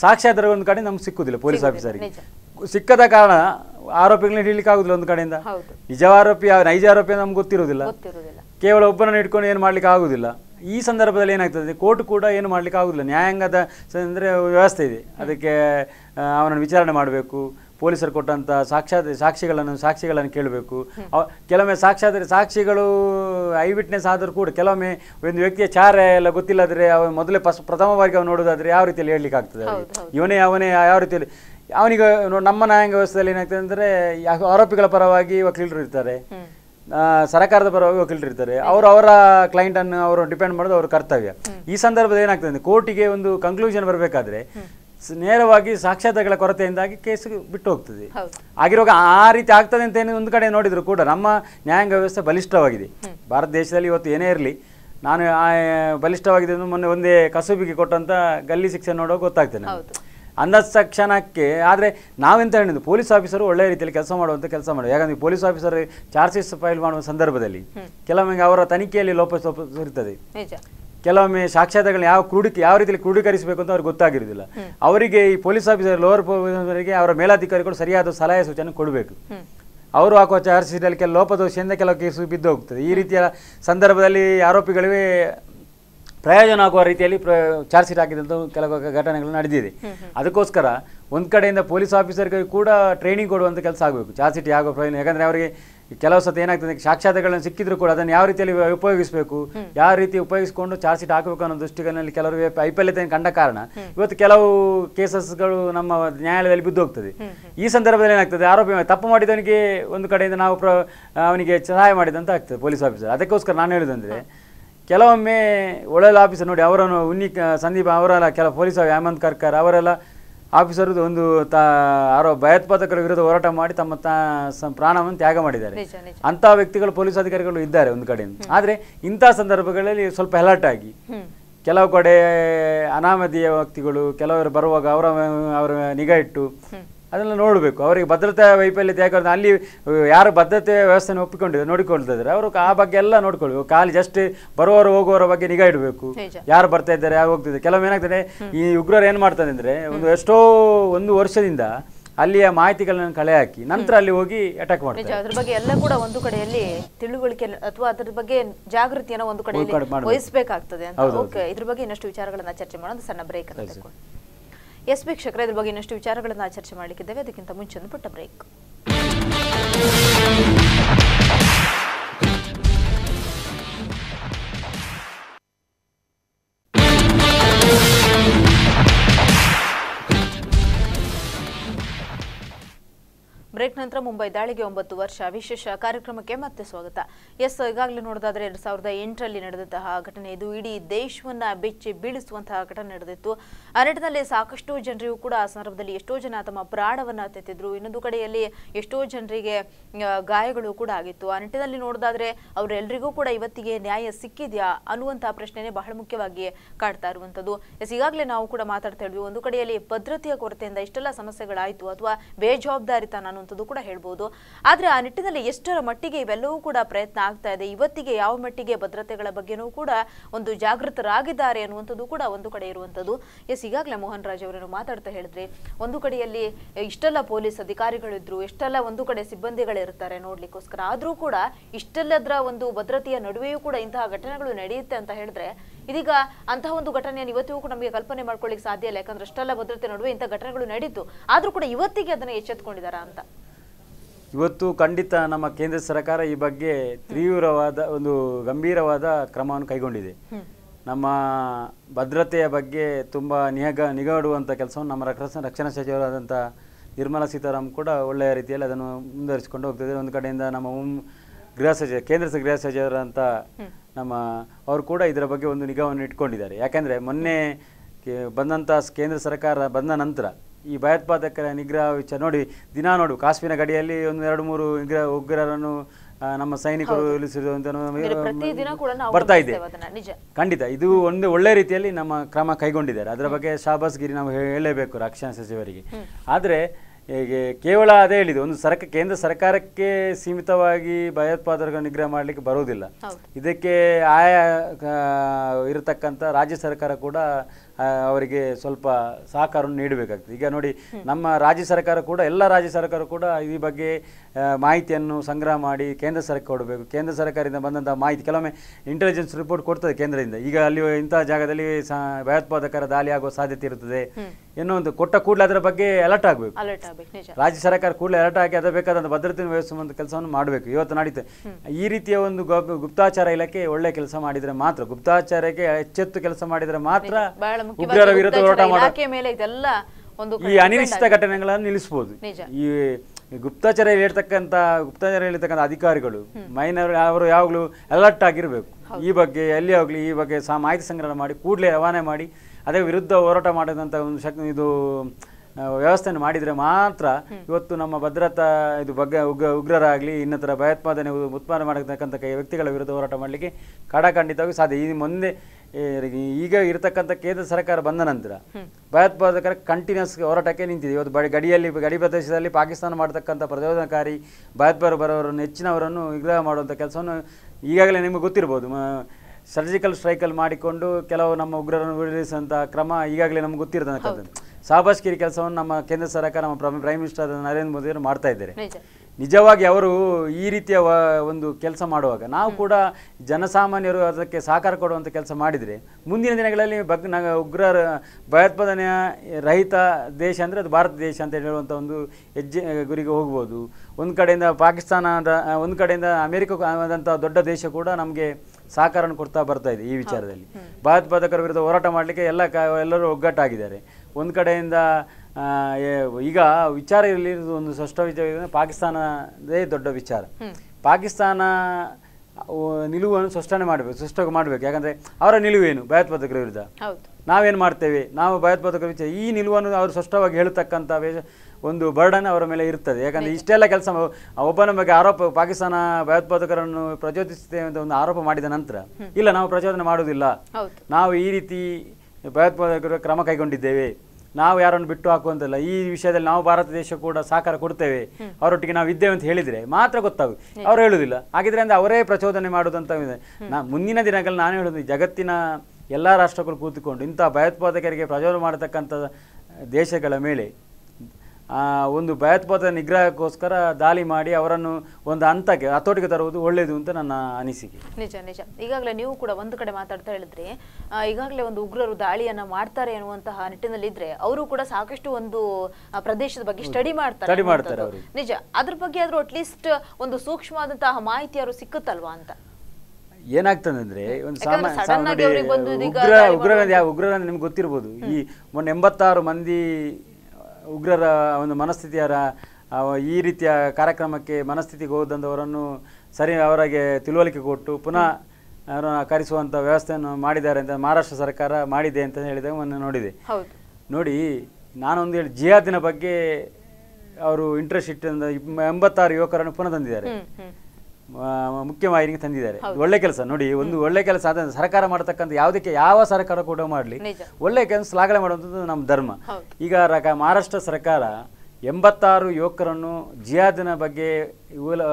ಸಾಕ್ಷ್ಯಾಧಾರ ಒಂದು ಕಡೆ ನಮ್ಗೆ ಸಿಕ್ಕುದಿಲ್ಲ ಪೊಲೀಸ್ ಆಫೀಸರಿಗೆ ಸಿಕ್ಕದ ಕಾರಣ ಆರೋಪಿಗಳನ್ನ ಹಿಡೀಲಿಕ್ಕೆ ಆಗುದಿಲ್ಲ ಒಂದು ಕಡೆಯಿಂದ ನೈಜ ಆರೋಪಿ ನಮ್ಗೆ ಗೊತ್ತಿರುವುದಿಲ್ಲ ಕೇವಲ ಒಬ್ಬರನ್ನು ಹಿಡ್ಕೊಂಡು ಏನು ಮಾಡ್ಲಿಕ್ಕೆ ಆಗುದಿಲ್ಲ ಈ ಸಂದರ್ಭದಲ್ಲಿ ಏನಾಗ್ತದೆ ಕೋರ್ಟ್ ಕೂಡ ಏನು ಮಾಡ್ಲಿಕ್ಕೆ ಆಗುದಿಲ್ಲ ನ್ಯಾಯಾಂಗದ ಅಂದ್ರೆ ವ್ಯವಸ್ಥೆ ಇದೆ ಅದಕ್ಕೆ ಅವನನ್ನು ವಿಚಾರಣೆ ಮಾಡಬೇಕು ಪೊಲೀಸರು ಕೊಟ್ಟಂತ ಸಾಕ್ಷಿಗಳನ್ನು ಕೇಳಬೇಕು ಕೆಲವೊಮ್ಮೆ ಸಾಕ್ಷಿಗಳು ಐ ವಿಟ್ನೆಸ್ ಆದರೂ ಕೂಡ ಕೆಲವೊಮ್ಮೆ ಒಂದು ವ್ಯಕ್ತಿಯ ಚಾರ ಎಲ್ಲ ಗೊತ್ತಿಲ್ಲದ್ರೆ ಅವನು ಮೊದಲೇ ಪ್ರಥಮ ಬಾರಿಗೆ ಅವ್ನು ನೋಡೋದಾದ್ರೆ ಯಾವ ರೀತಿಯಲ್ಲಿ ಹೇಳಲಿಕ್ಕೆ ಆಗ್ತದೆ ಅವನೇ ಯಾವ ರೀತಿಯಲ್ಲಿ ಅವನಿಗೆ ನಮ್ಮ ನ್ಯಾಯಾಂಗ ವ್ಯವಸ್ಥೆಯಲ್ಲಿ ಏನಾಗ್ತದೆ ಅಂದ್ರೆ ಆರೋಪಿಗಳ ಪರವಾಗಿ ವಕೀಲರು ಇರ್ತಾರೆ ಸರ್ಕಾರದ ಪರವಾಗಿ ವಕೀಲರು ಇರ್ತಾರೆ ಅವರು ಅವರ ಕ್ಲೈಂಟ್ ಅನ್ನು ಅವರು ಡಿಪೆಂಡ್ ಮಾಡೋದು ಅವ್ರ ಕರ್ತವ್ಯ ಈ ಸಂದರ್ಭದಲ್ಲಿ ಏನಾಗ್ತದೆ ಕೋರ್ಟಿಗೆ ಒಂದು ಕನ್ಕ್ಲೂಷನ್ ಬರಬೇಕಾದ್ರೆ ನೇರವಾಗಿ ಸಾಕ್ಷ್ಯಾಧಾರಗಳ ಕೊರತೆಯಿಂದಾಗಿ ಕೇಸು ಬಿಟ್ಟು ಹೋಗ್ತದೆ ಆಗಿರುವಾಗ ಆ ರೀತಿ ಆಗ್ತದೆ ಅಂತ ಒಂದು ಕಡೆ ನೋಡಿದ್ರು ಕೂಡ ನಮ್ಮ ನ್ಯಾಯಾಂಗ ವ್ಯವಸ್ಥೆ ಬಲಿಷ್ಠವಾಗಿದೆ ಭಾರತ ದೇಶದಲ್ಲಿ ಇವತ್ತು ಏನೇ ಇರಲಿ ನಾನು ಬಲಿಷ್ಠವಾಗಿದೆ ಮೊನ್ನೆ ಒಂದೇ ಕಸೂಬಿಗೆ ಕೊಟ್ಟಂತ ಗಲ್ಲಿ ಶಿಕ್ಷೆ ನೋಡುವಾಗ ಗೊತ್ತಾಗ್ತದೆ ಅಂದಾಜ್ ತಕ್ಷಣಕ್ಕೆ ಆದರೆ ನಾವೆಂತ ಹೇಳಿದ್ವಿ ಪೊಲೀಸ್ ಆಫೀಸರು ಒಳ್ಳೆ ರೀತಿಯಲ್ಲಿ ಕೆಲಸ ಮಾಡುವಂಥ ಕೆಲಸ ಮಾಡೋದು ಯಾಕಂದ್ರೆ police officer charge sheet file ಮಾಡುವ ಸಂದರ್ಭದಲ್ಲಿ ಕೆಲವೊಮ್ಮೆ ಅವರ ತನಿಖೆಯಲ್ಲಿ ಲೋಪ ಇರ್ತದೆ ಕೆಲವೊಮ್ಮೆ ಸಾಕ್ಷ್ಯಾಧಾರಗಳನ್ನ ಯಾವ ರೀತಿಯಲ್ಲಿ ಕ್ರೋಢೀಕರಿಸಬೇಕು ಅಂತ ಅವ್ರಿಗೆ ಗೊತ್ತಾಗಿರೋದಿಲ್ಲ ಅವರಿಗೆ ಈ ಪೊಲೀಸ್ ಆಫೀಸರ್ ಲೋವರ್ ಪೊಲೀಸರಿಗೆ ಅವರ ಮೇಲಾಧಿಕಾರಿಗಳು ಸರಿಯಾದ ಸಲಹೆ ಸೂಚನೆ ಕೊಡಬೇಕು ಅವರು ಹಾಕುವ ಚಾರ್ಜ್ ಶೀಟಲ್ಲಿ ಕೆಲವು ಲೋಪದೋಷೆಯಿಂದ ಕೆಲವು ಕೇಸು ಬಿದ್ದು ಹೋಗ್ತದೆ ಈ ರೀತಿಯ ಸಂದರ್ಭದಲ್ಲಿ ಆರೋಪಿಗಳಿಗೆ ಪ್ರಯೋಜನ ಆಗುವ ರೀತಿಯಲ್ಲಿ ಚಾರ್ಜ್ ಶೀಟ್ ಹಾಕಿದಂಥ ಕೆಲವು ಘಟನೆಗಳು ನಡೆದಿದೆ ಅದಕ್ಕೋಸ್ಕರ ಒಂದು ಕಡೆಯಿಂದ ಪೊಲೀಸ್ ಆಫೀಸರ್ಗೆ ಕೂಡ ಟ್ರೈನಿಂಗ್ ಕೊಡುವಂಥ ಕೆಲಸ ಆಗಬೇಕು ಚಾರ್ಜ್ ಶೀಟ್ ಆಗೋ ಪ್ರಯೋಜನ ಯಾಕಂದರೆ ಅವರಿಗೆ ಕೆಲವು ಸತಿ ಏನಾಗ್ತದೆ ಸಾಕ್ಷ್ಯಾಧಾರಗಳನ್ನು ಸಿಕ್ಕಿದ್ರು ಕೂಡ ಅದನ್ನು ಯಾವ ರೀತಿಯಲ್ಲಿ ಉಪಯೋಗಿಸಬೇಕು ಯಾವ ರೀತಿ ಉಪಯೋಗಿಸಿಕೊಂಡು ಚಾರ್ಜ್ ಶೀಟ್ ಹಾಕಬೇಕು ಅನ್ನೋ ದೃಷ್ಟಿಕೋನದಲ್ಲಿ ಕೆಲವರಿಗೆ ವೈಫಲ್ಯತೆಯನ್ನು ಕಂಡ ಕಾರಣ ಇವತ್ತು ಕೆಲವು ಕೇಸಸ್ಗಳು ನಮ್ಮ ನ್ಯಾಯಾಲಯದಲ್ಲಿ ಬಿದ್ದು ಹೋಗ್ತದೆ ಈ ಸಂದರ್ಭದಲ್ಲಿ ಏನಾಗ್ತದೆ ಆರೋಪಿ ತಪ್ಪು ಮಾಡಿದವನಿಗೆ ಒಂದು ಕಡೆಯಿಂದ ನಾವು ಅವನಿಗೆ ಸಹಾಯ ಮಾಡಿದಂತ ಆಗ್ತದೆ ಪೊಲೀಸ್ ಆಫೀಸರ್ ಅದಕ್ಕೋಸ್ಕರ ನಾನು ಹೇಳುದಂದ್ರೆ ಕೆಲವೊಮ್ಮೆ ಒಳ್ಳೆ ಆಫೀಸರ್ ನೋಡಿ ಅವರನ್ನು ಉನ್ನಿ ಸಂದೀಪ ಅವರೆಲ್ಲ ಕೆಲವು ಪೊಲೀಸ್ ಹೇಮಂತ್ ಕರ್ಕರ್ ಅವರೆಲ್ಲ ಆಫೀಸರು ಒಂದು ಭಯೋತ್ಪಾದಕರ ವಿರುದ್ಧ ಹೋರಾಟ ಮಾಡಿ ತಮ್ಮ ಪ್ರಾಣವನ್ನು ತ್ಯಾಗ ಮಾಡಿದ್ದಾರೆ ಅಂತಹ ವ್ಯಕ್ತಿಗಳು ಪೊಲೀಸ್ ಅಧಿಕಾರಿಗಳು ಇದ್ದಾರೆ ಒಂದು ಕಡೆಯಿಂದ ಆದರೆ ಇಂತಹ ಸಂದರ್ಭಗಳಲ್ಲಿ ಸ್ವಲ್ಪ ಅಲರ್ಟ್ ಆಗಿ ಕೆಲವು ಕಡೆ ಅನಾಮಧೇಯ ವ್ಯಕ್ತಿಗಳು ಕೆಲವರು ಬರುವಾಗ ಅವರ ನಿಗಾ ಇಟ್ಟು ಅದನ್ನೆಲ್ಲ ನೋಡಬೇಕು ಅವರಿಗೆ ಭದ್ರತಾ ವೈಫಲ್ಯತೆ ಯಾಕಂದ್ರೆ ಅಲ್ಲಿ ಯಾರು ಭದ್ರತೆ ವ್ಯವಸ್ಥೆಯನ್ನು ಒಪ್ಪಿಕೊಂಡಿದ್ದಾರೆ ನೋಡಿಕೊಳ್ತಿದ್ದಾರೆ ಅವರು ಆ ಬಗ್ಗೆ ಎಲ್ಲ ನೋಡ್ಕೊಳ್ಬೇಕು ಖಾಲಿ ಜಸ್ಟ್ ಬರುವವರು ಹೋಗುವವರ ಬಗ್ಗೆ ನಿಗಾ ಇಡಬೇಕು ಯಾರು ಬರ್ತಾ ಇದ್ದಾರೆ ಯಾರು ಹೋಗ್ತಿದ್ದಾರೆ ಕೆಲವೊಮ್ಮೆ ಏನಾಗ್ತದೆ ಈ ಉಗ್ರರು ಏನು ಮಾಡ್ತಾರೆ ಅಂದರೆ ಒಂದು ವರ್ಷದಿಂದ ಅಲ್ಲಿಯ ಮಾಹಿತಿಗಳನ್ನು ಕಳೆ ಹಾಕಿ ನಂತರ ಅಲ್ಲಿ ಹೋಗಿ ಅಟ್ಯಾಕ್ ಮಾಡ್ತಾರೆ ಅದ್ರ ಬಗ್ಗೆ ಎಲ್ಲ ಕೂಡ ಒಂದು ಕಡೆಯಲ್ಲಿ ತಿಳುವಳಿಕೆ ಅಥವಾ ಅದರ ಬಗ್ಗೆ ಜಾಗೃತಿಯನ್ನು ಒಂದು ಕಡೆಯಲ್ಲಿ ವಹಿಸಬೇಕಾಗ್ತದೆ ಅಂತ ಓಕೆ ಇದ್ರ ಬಗ್ಗೆ ಇನ್ನಷ್ಟು ವಿಚಾರಗಳನ್ನು ಚರ್ಚೆ ಮಾಡೋದು ಸಣ್ಣ ಬ್ರೇಕ್ ಅಂತ ಎಸ್ ವೀಕ್ಷಕರೇ ಇದ್ರ ಬಗ್ಗೆ ಇನ್ನಷ್ಟು ವಿಚಾರಗಳನ್ನು ಚರ್ಚೆ ಮಾಡಲಿಕ್ಕಿದ್ದೇವೆ ಅದಕ್ಕಿಂತ ಮುಂಚೆ ಒಂದು ಪುಟ್ಟ ಬ್ರೇಕ್ ನಂತರ ಮುಂಬೈ ದಾಳಿಗೆ 9 ವರ್ಷ ವಿಶೇಷ ಕಾರ್ಯಕ್ರಮಕ್ಕೆ ಮತ್ತೆ ಸ್ವಾಗತ. ಎಸ್ ಈಗಾಗಲೇ ನೋಡಿದಾದ್ರೆ 2008 ರಲ್ಲಿ ನಡೆದಂತಹ ಘಟನೆ ಇದು ಇಡೀ ದೇಶವನ್ನ ಬೆಚ್ಚಿ ಬೀಳಿಸುವಂತಹ ಘಟನೆ ನಡೆದಿತ್ತು. ಅರಣ್ಯದಲ್ಲಿ ಸಾಕಷ್ಟು ಜನರಿಗೂ ಕೂಡ ಆ ಸಂದರ್ಭದಲ್ಲಿ ಎಷ್ಟೋ ಜನ ತಮ್ಮ ಪ್ರಾಣವನ್ನ ತೆತ್ತಿದ್ರು. ಇನ್ನೊಂದು ಕಡೆಯಲ್ಲಿ ಎಷ್ಟೋ ಜನರಿಗೆ ಗಾಯಗಳು ಕೂಡ ಆಗಿತ್ತು. ಅರಣ್ಯದಲ್ಲಿ ನೋಡಿದಾದ್ರೆ ಅವರೆಲ್ಲರಿಗೂ ಕೂಡ ಇವತ್ತಿಗೆ ನ್ಯಾಯ ಸಿಕ್ಕಿದ್ಯಾ ಅನ್ನುವಂತ ಪ್ರಶ್ನೆನೇ ಬಹಳ ಮುಖ್ಯವಾಗಿ ಕಾಡ್ತಾ ಇರುವಂತದ್ದು. ಎಸ್ ಈಗಾಗಲೇ ನಾವು ಕೂಡ ಮಾತಾಡ್ತಾ ಇದ್ವಿ, ಒಂದು ಕಡೆಯಲ್ಲಿ ಭದ್ರತೆಯ ಕೊರತೆಯಿಂದ ಇಷ್ಟೆಲ್ಲ ಸಮಸ್ಯೆಗಳಾಯಿತು ಅಥವಾ ಬೇಜವಾಬ್ದಾರಿತನ ಅನ್ನುವಂಥದ್ದು ಕೂಡ ಹೇಳ್ಬೋದು. ಆದ್ರೆ ಆ ನಿಟ್ಟಿನಲ್ಲಿ ಎಷ್ಟರ ಮಟ್ಟಿಗೆ ಇವೆಲ್ಲವೂ ಕೂಡ ಪ್ರಯತ್ನ ಆಗ್ತಾ ಇದೆ, ಇವತ್ತಿಗೆ ಯಾವ ಮಟ್ಟಿಗೆ ಭದ್ರತೆಗಳ ಬಗ್ಗೆನೂ ಕೂಡ ಒಂದು ಜಾಗೃತರಾಗಿದ್ದಾರೆ ಅನ್ನುವಂಥದ್ದು ಕೂಡ ಒಂದು ಕಡೆ ಇರುವಂಥದ್ದು. ಎಸ್ ಈಗಾಗಲೇ ಮೋಹನ್ ರಾಜ್ ಅವರನ್ನು ಮಾತಾಡ್ತಾ ಹೇಳಿದ್ರೆ, ಒಂದು ಕಡೆಯಲ್ಲಿ ಇಷ್ಟೆಲ್ಲ ಪೊಲೀಸ್ ಅಧಿಕಾರಿಗಳಿದ್ರು, ಎಷ್ಟೆಲ್ಲ ಒಂದು ಕಡೆ ಸಿಬ್ಬಂದಿಗಳಿರ್ತಾರೆ ನೋಡ್ಲಿಕ್ಕೋಸ್ಕರ, ಆದ್ರೂ ಕೂಡ ಇಷ್ಟೆಲ್ಲದರ ಒಂದು ಭದ್ರತೆಯ ನಡುವೆಯೂ ಕೂಡ ಇಂತಹ ಘಟನೆಗಳು ನಡೆಯುತ್ತೆ ಅಂತ ಹೇಳಿದ್ರೆ, ಇದೀಗ ಅಂತಹ ಒಂದು ಘಟನೆಯನ್ನು ಇವತ್ತಿಗೂ ಕೂಡ ನಮಗೆ ಕಲ್ಪನೆ ಮಾಡ್ಕೊಳ್ಳಿಕ್ಕೆ ಸಾಧ್ಯ ಇಲ್ಲ. ಯಾಕಂದ್ರೆ ಅಷ್ಟೆಲ್ಲ ಭದ್ರತೆ ನಡುವೆ ಇಂತಹ ಘಟನೆಗಳು ನಡೀತು, ಆದ್ರೂ ಕೂಡ ಇವತ್ತಿಗೆ ಅದನ್ನ ಎಚ್ಚೆತ್ಕೊಂಡಿದಾರ ಅಂತ. ಇವತ್ತು ಖಂಡಿತ ನಮ್ಮ ಕೇಂದ್ರ ಸರ್ಕಾರ ಈ ಬಗ್ಗೆ ತೀವ್ರವಾದ ಒಂದು ಗಂಭೀರವಾದ ಕ್ರಮವನ್ನು ಕೈಗೊಂಡಿದೆ. ನಮ್ಮ ಭದ್ರತೆಯ ಬಗ್ಗೆ ತುಂಬ ನಿಗಾ ಇಡುವಂಥ ಕೆಲಸವನ್ನು ನಮ್ಮ ರಕ್ಷಣಾ ಸಚಿವರಾದಂಥ ನಿರ್ಮಲಾ ಸೀತಾರಾಮ್ ಕೂಡ ಒಳ್ಳೆಯ ರೀತಿಯಲ್ಲಿ ಅದನ್ನು ಮುಂದುವರಿಸಿಕೊಂಡು ಹೋಗ್ತಿದ್ದಾರೆ. ಒಂದು ಕಡೆಯಿಂದ ನಮ್ಮ ಕೇಂದ್ರ ಗೃಹ ಸಚಿವರಂಥ ನಮ್ಮ ಅವರು ಕೂಡ ಇದರ ಬಗ್ಗೆ ಒಂದು ನಿಗಾವನ್ನು ಇಟ್ಕೊಂಡಿದ್ದಾರೆ. ಯಾಕೆಂದರೆ ಮೊನ್ನೆ ಬಂದಂಥ ಕೇಂದ್ರ ಸರ್ಕಾರ ಬಂದ ನಂತರ ಈ ಭಯೋತ್ಪಾದಕರ ನಿಗ್ರಹ ವಿಚಾರ ನೋಡಿ, ದಿನ ನೋಡು ಕಾಶ್ಮೀರ ಗಡಿಯಲ್ಲಿ ಒಂದು 2-3 ಉಗ್ರರನ್ನು ನಮ್ಮ ಸೈನಿಕರು ಬರ್ತಾ ಇದೆ. ಖಂಡಿತ ಇದು ಒಂದು ಒಳ್ಳೆ ರೀತಿಯಲ್ಲಿ ನಮ್ಮ ಕ್ರಮ ಕೈಗೊಂಡಿದ್ದಾರೆ. ಅದರ ಬಗ್ಗೆ ಶಾಬಾಸ್ಗಿರಿ ನಾವು ಹೇಳಲೇಬೇಕು ರಕ್ಷಣಾ ಸಚಿವರಿಗೆ. ಆದರೆ ಕೇವಲ ಅದೇ ಹೇಳಿದೆ, ಒಂದು ಕೇಂದ್ರ ಸರ್ಕಾರಕ್ಕೆ ಸೀಮಿತವಾಗಿ ಭಯೋತ್ಪಾದಕರ ನಿಗ್ರಹ ಮಾಡಲಿಕ್ಕೆ ಬರುವುದಿಲ್ಲ. ಇದಕ್ಕೆ ಆಯಾ ಇರತಕ್ಕಂಥ ರಾಜ್ಯ ಸರ್ಕಾರ ಕೂಡ ಅವರಿಗೆ ಸ್ವಲ್ಪ ಸಹಕಾರವನ್ನು ನೀಡಬೇಕಾಗ್ತದೆ. ಈಗ ನೋಡಿ, ನಮ್ಮ ರಾಜ್ಯ ಸರ್ಕಾರ ಕೂಡ ಈ ಬಗ್ಗೆ ಮಾಹಿತಿಯನ್ನು ಸಂಗ್ರಹ ಮಾಡಿ ಕೇಂದ್ರ ಸರ್ಕಾರ ಕೊಡಬೇಕು. ಕೇಂದ್ರ ಸರ್ಕಾರದಿಂದ ಬಂದಂಥ ಮಾಹಿತಿ ಕೆಲವೊಮ್ಮೆ ಇಂಟೆಲಿಜೆನ್ಸ್ ರಿಪೋರ್ಟ್ ಕೊಡ್ತದೆ ಕೇಂದ್ರದಿಂದ. ಈಗ ಅಲ್ಲಿ ಇಂಥ ಜಾಗದಲ್ಲಿ ಭಯೋತ್ಪಾದಕರ ದಾಳಿ ಆಗುವ ಸಾಧ್ಯತೆ ಇರುತ್ತದೆ ಏನೋ ಒಂದು ಕೊಟ್ಟ ಕೂಡಲೇ ಅದರ ಬಗ್ಗೆ ಅಲರ್ಟ್ ಆಗಬೇಕು. ರಾಜ್ಯ ಸರ್ಕಾರ ಕೂಡಲೇ ಅಲರ್ಟ್ ಆಗಿ ಅದರ ಬೇಕಾದಂಥ ಭದ್ರತೆ ವ್ಯವಸ್ಥೆ ಕೆಲಸವನ್ನು ಮಾಡಬೇಕು. ಇವತ್ತು ನಡೀತದೆ ಈ ರೀತಿಯ ಒಂದು ಗುಪ್ತಾಚಾರ ಇಲಾಖೆ ಒಳ್ಳೆ ಕೆಲಸ ಮಾಡಿದರೆ ಮಾತ್ರ, ಗುಪ್ತಾಚಾರಕ್ಕೆ ಎಚ್ಚೆತ್ತು ಕೆಲಸ ಮಾಡಿದರೆ ಮಾತ್ರ ಉಗ್ರರ ವಿರುದ್ಧ ಹೋರಾಟ ಮಾಡಬೇಕು. ಈ ಅನಿರೀಕ್ಷಿತ ಘಟನೆಗಳನ್ನು ನಿಲ್ಲಿಸಬಹುದು. ಈ ಗುಪ್ತಾಚಾರ ಹೇಳ್ತಕ್ಕಂಥ ಅಧಿಕಾರಿಗಳು ಅವರು ಯಾವಾಗಲೂ ಅಲರ್ಟ್ ಆಗಿರಬೇಕು. ಈ ಬಗ್ಗೆ ಎಲ್ಲಿ ಹೋಗ್ಲಿ ಈ ಬಗ್ಗೆ ಮಾಹಿತಿ ಸಂಗ್ರಹ ಮಾಡಿ ಕೂಡಲೇ ರವಾನೆ ಮಾಡಿ ಅದರ ವಿರುದ್ಧ ಹೋರಾಟ ಮಾಡಿದಂಥ ಒಂದು ಇದು ವ್ಯವಸ್ಥೆಯನ್ನು ಮಾಡಿದರೆ ಮಾತ್ರ ಇವತ್ತು ನಮ್ಮ ಭದ್ರತಾ ಇದು ಬಗ್ಗೆ ಉಗ್ರರಾಗಲಿ ಇನ್ನಿತರ ಭಯೋತ್ಪಾದನೆ ಉತ್ಪಾದನೆ ಮಾಡತಕ್ಕಂಥ ವ್ಯಕ್ತಿಗಳ ವಿರುದ್ಧ ಹೋರಾಟ ಮಾಡಲಿಕ್ಕೆ ಖಡಾಖಂಡಿತವಾಗಿ ಸಾಧ್ಯ. ಈ ಮುಂದೆ ಈಗ ಇರತಕ್ಕಂಥ ಕೇಂದ್ರ ಸರ್ಕಾರ ಬಂದ ನಂತರ ಭಯೋತ್ಪಾದಕರ ಕಂಟಿನ್ಯೂಸ್ ಹೋರಾಟಕ್ಕೆ ನಿಂತಿದೆ. ಇವತ್ತು ಗಡಿ ಪ್ರದೇಶದಲ್ಲಿ ಪಾಕಿಸ್ತಾನ ಮಾಡತಕ್ಕಂಥ ಪ್ರಚೋದನಕಾರಿ ಭಯೋತ್ಪಾದಕರವರನ್ನು ಹೆಚ್ಚಿನವರನ್ನು ನಿಗ್ರಹ ಮಾಡುವಂಥ ಕೆಲಸವನ್ನು ಈಗಾಗಲೇ ನಿಮಗೆ ಗೊತ್ತಿರ್ಬೋದು. ಸರ್ಜಿಕಲ್ ಸ್ಟ್ರೈಕಲ್ಲಿ ಮಾಡಿಕೊಂಡು ಕೆಲವು ನಮ್ಮ ಉಗ್ರರನ್ನು ವಿರೋಧಿಸುವಂಥ ಕ್ರಮ ಈಗಾಗಲೇ ನಮ್ಗೆ ಗೊತ್ತಿರತಕ್ಕಂಥದ್ದು. ಸಾಬಾಸ್ಗಿರಿ ಕೆಲಸವನ್ನು ನಮ್ಮ ಕೇಂದ್ರ ಸರ್ಕಾರ, ನಮ್ಮ ಪ್ರೈಮ್ ಮಿನಿಸ್ಟರ್ ನರೇಂದ್ರ ಮೋದಿ ಅವರು ಮಾಡ್ತಾ ಇದ್ದಾರೆ. ನಿಜವಾಗಿ ಅವರು ಈ ರೀತಿಯ ಒಂದು ಕೆಲಸ ಮಾಡುವಾಗ ನಾವು ಕೂಡ ಜನಸಾಮಾನ್ಯರು ಅದಕ್ಕೆ ಸಹಕಾರ ಕೊಡುವಂಥ ಕೆಲಸ ಮಾಡಿದರೆ ಮುಂದಿನ ದಿನಗಳಲ್ಲಿ ಉಗ್ರರ ಭಯೋತ್ಪಾದನೆಯ ರಹಿತ ದೇಶ ಅಂದರೆ ಅದು ಭಾರತ ದೇಶ ಅಂತ ಹೇಳುವಂಥ ಒಂದು ಹೆಜ್ಜೆ ಗುರಿಗೆ ಹೋಗ್ಬೋದು. ಒಂದು ಕಡೆಯಿಂದ ಪಾಕಿಸ್ತಾನದ, ಒಂದು ಕಡೆಯಿಂದ ಅಮೆರಿಕದಂಥ ದೊಡ್ಡ ದೇಶ ಕೂಡ ನಮಗೆ ಸಹಕಾರ ಕೊಡ್ತಾ ಬರ್ತಾ ಇದೆ ಈ ವಿಚಾರದಲ್ಲಿ. ಭಯೋತ್ಪಾದಕರ ವಿರುದ್ಧ ಹೋರಾಟ ಮಾಡಲಿಕ್ಕೆ ಎಲ್ಲರೂ ಒಗ್ಗಟ್ಟಾಗಿದ್ದಾರೆ. ಒಂದು ಕಡೆಯಿಂದ ಈಗ ವಿಚಾರ ಇರಲಿರೋದು ಒಂದು ಸ್ಪಷ್ಟ ವಿಚಾರ, ಪಾಕಿಸ್ತಾನದೇ ದೊಡ್ಡ ವಿಚಾರ. ಪಾಕಿಸ್ತಾನ ನಿಲುವನ್ನು ಸ್ಪಷ್ಟವಾಗಿ ಮಾಡಬೇಕು. ಯಾಕಂದರೆ ಅವರ ನಿಲುವೇನು ಭಯೋತ್ಪಾದಕರ ವಿರುದ್ಧ, ನಾವೇನು ಮಾಡ್ತೇವೆ, ನಾವು ಭಯೋತ್ಪಾದಕರ ವಿಚಾರ ಈ ನಿಲುವನ್ನು ಅವರು ಸ್ಪಷ್ಟವಾಗಿ ಹೇಳತಕ್ಕಂಥ ಒಂದು ಬರ್ಡನ್ ಅವರ ಮೇಲೆ ಇರ್ತದೆ. ಯಾಕಂದರೆ ಇಷ್ಟೆಲ್ಲ ಕೆಲಸ ಒಬ್ಬನ ಬಗ್ಗೆ ಆರೋಪ, ಪಾಕಿಸ್ತಾನ ಭಯೋತ್ಪಾದಕರನ್ನು ಪ್ರಚೋದಿಸುತ್ತೆ ಅಂತ ಒಂದು ಆರೋಪ ಮಾಡಿದ ನಂತರ ಇಲ್ಲ ನಾವು ಪ್ರಚೋದನೆ ಮಾಡುವುದಿಲ್ಲ, ನಾವು ಈ ರೀತಿ ಭಯೋತ್ಪಾದಕರು ಕ್ರಮ ಕೈಗೊಂಡಿದ್ದೇವೆ, ನಾವು ಯಾರನ್ನು ಬಿಟ್ಟು ಹಾಕುವಂತಲ್ಲ, ಈ ವಿಷಯದಲ್ಲಿ ನಾವು ಭಾರತ ದೇಶ ಕೂಡ ಸಹಕಾರ ಕೊಡ್ತೇವೆ, ಅವರೊಟ್ಟಿಗೆ ನಾವು ಇದ್ದೇವೆ ಅಂತ ಹೇಳಿದರೆ ಮಾತ್ರ ಗೊತ್ತಾಗುತ್ತೆ. ಅವ್ರು ಹೇಳುವುದಿಲ್ಲ. ಹಾಗಿದ್ರೆ ಅಂದರೆ ಅವರೇ ಪ್ರಚೋದನೆ ಮಾಡೋದಂತ. ಮುಂದಿನ ದಿನಗಳಲ್ಲಿ ನಾನು ಹೇಳೋದು, ಜಗತ್ತಿನ ಎಲ್ಲ ರಾಷ್ಟ್ರಗಳು ಕೂತುಕೊಂಡು ಇಂಥ ಭಯೋತ್ಪಾದಕರಿಗೆ ಪ್ರಚೋದನೆ ಮಾಡತಕ್ಕಂಥ ದೇಶಗಳ ಮೇಲೆ ಒಂದು ಭಯೋತ್ಪಾದನೆ ನಿಗ್ರಹಕ್ಕೋಸ್ಕರ ದಾಳಿ ಮಾಡಿ ಅವರನ್ನು ಒಂದು ಹಂತಕ್ಕೆ ಹತೋಟಿಗೆ ತರುವುದು ಒಳ್ಳೆಯದು ಅಂತ ನನ್ನ ಅನಿಸಿಕೆ. ನಿಜ. ಈಗಾಗಲೇ ನೀವು ಕೂಡ ಒಂದು ಕಡೆ ಮಾತಾಡ್ತಾ ಹೇಳಿದ್ರೆ, ಈಗಾಗಲೇ ಒಂದು ಉಗ್ರರು ದಾಳಿಯನ್ನು ಮಾಡ್ತಾರೆ ಅನ್ನುವಂತಹ ನಿಟ್ಟಿನಲ್ಲಿ ಇದ್ರೆ ಅವರು ಕೂಡ ಸಾಕಷ್ಟು ಒಂದು ಪ್ರದೇಶದ ಬಗ್ಗೆ ಸ್ಟಡಿ ಮಾಡ್ತಾರೆ. ನಿಜ. ಅದ್ರ ಬಗ್ಗೆ ಆದ್ರೂ ಅಟ್ಲೀಸ್ಟ್ ಒಂದು ಸೂಕ್ಷ್ಮವಾದಂತಹ ಮಾಹಿತಿ ಅವರು ಸಿಕ್ಕುತ್ತಲ್ವಾ ಅಂತ. ಏನಾಗ್ತದೆ ಅಂದ್ರೆ, ಒಂದು ಉಗ್ರರ ನಿಮ್ಗೆ ಗೊತ್ತಿರ್ಬೋದು, ಈ 86 ಮಂದಿ ಉಗ್ರರ ಒಂದು ಮನಸ್ಥಿತಿಯ ಈ ರೀತಿಯ ಕಾರ್ಯಕ್ರಮಕ್ಕೆ ಮನಸ್ಥಿತಿಗೆ ಹೋದಂತವರನ್ನು ಸರಿ ಅವರಿಗೆ ತಿಳುವಳಿಕೆ ಕೊಟ್ಟು ಪುನಃ ಕರೆಸುವಂತ ವ್ಯವಸ್ಥೆಯನ್ನು ಮಾಡಿದ್ದಾರೆ ಅಂತ ಮಹಾರಾಷ್ಟ್ರ ಸರ್ಕಾರ ಮಾಡಿದೆ ಅಂತ ಹೇಳಿದಾಗ ನಾನು ನೋಡಿದೆ. ಹೌದು ನೋಡಿ, ನಾನು ಒಂದು ಹೇಳಿ ಜಿಹಾದಿನ ಬಗ್ಗೆ ಅವರು ಇಂಟ್ರೆಸ್ಟ್ ಇಟ್ಟಿದ್ದ 86 ಯುವಕರನ್ನು ಪುನಃ ತಂದಿದ್ದಾರೆ, ಮುಖ್ಯವಾಹಿನಿಗೆ ತಂದಿದ್ದಾರೆ. ಒಳ್ಳೆ ಕೆಲಸ ನೋಡಿ, ಒಂದು ಒಳ್ಳೆ ಕೆಲಸ ಅದನ್ನು ಸರ್ಕಾರ ಮಾಡತಕ್ಕಂಥ ಯಾವುದಕ್ಕೆ ಯಾವ ಸರ್ಕಾರ ಕೂಡ ಮಾಡಲಿ ಒಳ್ಳೆ ಕೆಲಸ ಶ್ಲಾಘನೆ ಮಾಡುವಂಥದ್ದು ನಮ್ಮ ಧರ್ಮ. ಈಗ ಮಹಾರಾಷ್ಟ್ರ ಸರ್ಕಾರ 86 ಯುವಕರನ್ನು ಜಿಯಾದಿನ ಬಗ್ಗೆ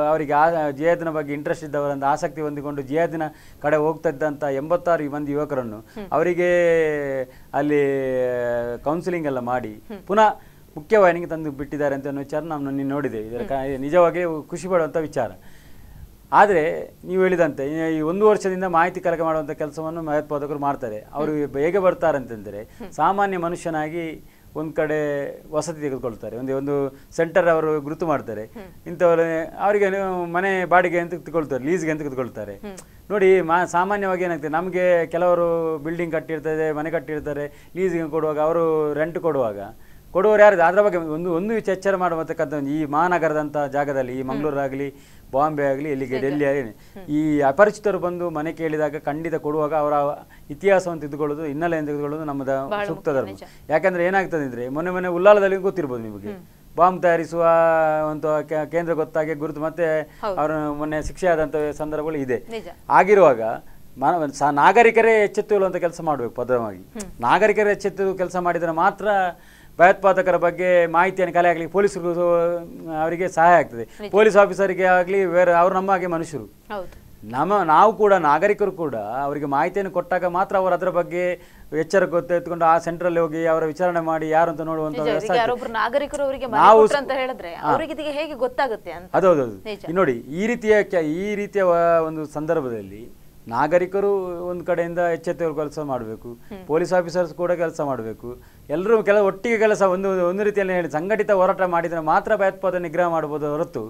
ಅವರಿಗೆ ಜಿಯಾದಿನ ಬಗ್ಗೆ ಇಂಟ್ರೆಸ್ಟ್ ಇದ್ದವರಂತ ಆಸಕ್ತಿ ಹೊಂದಿಕೊಂಡು ಜಿಯಾದಿನ ಕಡೆ ಹೋಗ್ತಾ ಇದ್ದಂಥ 86 ಮಂದಿ ಯುವಕರನ್ನು ಅವರಿಗೆ ಅಲ್ಲಿ ಕೌನ್ಸಿಲಿಂಗ್ ಎಲ್ಲ ಮಾಡಿ ಪುನಃ ಮುಖ್ಯವಾಹಿನಿಗೆ ತಂದು ಬಿಟ್ಟಿದ್ದಾರೆ ಅಂತ ಅನ್ನೋ ವಿಚಾರ ನಾವು ನಿನ್ನೆ ನೋಡಿದೆ. ಇದರ ನಿಜವಾಗಿ ಖುಷಿ ಪಡುವಂಥ ವಿಚಾರ. ಆದರೆ ನೀವು ಹೇಳಿದಂತೆ ಈ 1 ವರ್ಷದಿಂದ ಮಾಹಿತಿ ಕಲೆಕ್ಟ್ ಮಾಡುವಂಥ ಕೆಲಸವನ್ನು ಭಯೋತ್ಪಾದಕರು ಮಾಡ್ತಾರೆ. ಅವರು ಹೇಗೆ ಬರ್ತಾರೆ ಅಂತಂದರೆ, ಸಾಮಾನ್ಯ ಮನುಷ್ಯನಾಗಿ ಒಂದು ಕಡೆ ವಸತಿ ತೆಗೆದುಕೊಳ್ತಾರೆ, ಒಂದು ಸೆಂಟರ್ ಅವರು ಗುರುತು ಮಾಡ್ತಾರೆ, ಇಂಥವ್ರ ಅವರಿಗೆ ಮನೆ ಬಾಡಿಗೆ ಅಂತ ತೆಗೆದುಕೊಳ್ತಾರೆ, ಲೀಸ್ಗೆ ಅಂತ ತೆಗೆದುಕೊಳ್ತಾರೆ. ನೋಡಿ ಸಾಮಾನ್ಯವಾಗಿ ಏನಾಗ್ತದೆ, ನಮಗೆ ಕೆಲವರು ಬಿಲ್ಡಿಂಗ್ ಕಟ್ಟಿರ್ತಾರೆ, ಮನೆ ಕಟ್ಟಿರ್ತಾರೆ, ಲೀಸ್ಗೆ ಕೊಡುವಾಗ ಅವರು ರೆಂಟ್ ಕೊಡುವರು ಯಾರು ಅದರ ಬಗ್ಗೆ ಒಂದು ಎಚ್ಚರ ಮಾಡತಕ್ಕಂಥ ಈ ಮಹಾನಗರದಂಥ ಜಾಗದಲ್ಲಿ, ಈ ಮಂಗಳೂರಾಗಲಿ, ಬಾಂಬೆ ಆಗಲಿ, ಡೆಲ್ಲಿ ಆಗಲಿ, ಈ ಅಪರಿಚಿತರು ಬಂದು ಮನೆ ಕೇಳಿದಾಗ ಖಂಡಿತ ಕೊಡುವಾಗ ಅವರ ಇತಿಹಾಸವನ್ನು ತೆಗೆದುಕೊಳ್ಳೋದು, ಹಿನ್ನೆಲೆಯನ್ನು ತೆಗೆದುಕೊಳ್ಳೋದು ನಮ್ಮದ ಸೂಕ್ತ ಧರ್ಮ. ಯಾಕಂದ್ರೆ ಏನಾಗ್ತದೆ ಅಂದ್ರೆ, ಮೊನ್ನೆ ಉಲ್ಲಾಲದಲ್ಲಿ ಗೊತ್ತಿರ್ಬೋದು ನಿಮಗೆ, ಬಾಂಬ್ ತಯಾರಿಸುವ ಒಂದು ಕೇಂದ್ರ ಗೊತ್ತಾಗಿ ಗುರುತು ಮತ್ತೆ ಅವರು ಮೊನ್ನೆ ಶಿಕ್ಷೆ ಆದಂತ ಸಂದರ್ಭಗಳು ಇದೆ. ಆಗಿರುವಾಗ ನಾಗರಿಕರೇ ಎಚ್ಚೆತ್ತುಕೊಳ್ಳುವಂತ ಕೆಲಸ ಮಾಡಬೇಕು. ಪದವಾಗಿ ನಾಗರಿಕರೇ ಎಚ್ಚೆತ್ತು ಕೆಲಸ ಮಾಡಿದ್ರೆ ಮಾತ್ರ ಭಯೋತ್ಪಾದಕರ ಬಗ್ಗೆ ಮಾಹಿತಿಯನ್ನು ಕಲೆ ಆಗಲಿ ಪೊಲೀಸರು ಅವರಿಗೆ ಸಹಾಯ ಆಗ್ತದೆ. ಪೊಲೀಸ್ ಆಫೀಸರಿಗೆ ಆಗಲಿ ಬೇರೆ ಅವರು ನಮ್ಮ ಹಾಗೆ ಮನುಷ್ಯರು, ನಾವು ಕೂಡ ನಾಗರಿಕರು ಕೂಡ ಅವರಿಗೆ ಮಾಹಿತಿಯನ್ನು ಕೊಟ್ಟಾಗ ಮಾತ್ರ ಅವರು ಅದರ ಬಗ್ಗೆ ಎಚ್ಚರ ಗೊತ್ತೆತ್ಕೊಂಡು ಆ ಸೆಂಟ್ರಲ್ಲಿ ಹೋಗಿ ಅವರ ವಿಚಾರಣೆ ಮಾಡಿ ಯಾರು ಅಂತ ನೋಡುವಂತ ವ್ಯವಸ್ಥೆ ನೋಡಿ. ಈ ರೀತಿಯ ಒಂದು ಸಂದರ್ಭದಲ್ಲಿ ನಾಗರಿಕರು ಒಂದು ಕಡೆಯಿಂದ ಎಚ್ಚೆತ್ತವರು ಕೆಲಸ ಮಾಡಬೇಕು, ಪೊಲೀಸ್ ಆಫೀಸರ್ಸ್ ಕೂಡ ಕೆಲಸ ಮಾಡಬೇಕು, ಎಲ್ಲರೂ ಒಟ್ಟಿಗೆ ಕೆಲಸ ಒಂದು ಒಂದು ರೀತಿಯಲ್ಲಿ ಹೇಳಿ ಸಂಘಟಿತ ಹೋರಾಟ ಮಾಡಿದ್ರೆ ಮಾತ್ರ ಭಯೋತ್ಪಾದನೆ ನಿಗ್ರಹ ಮಾಡಬಹುದು. ಹೊರತು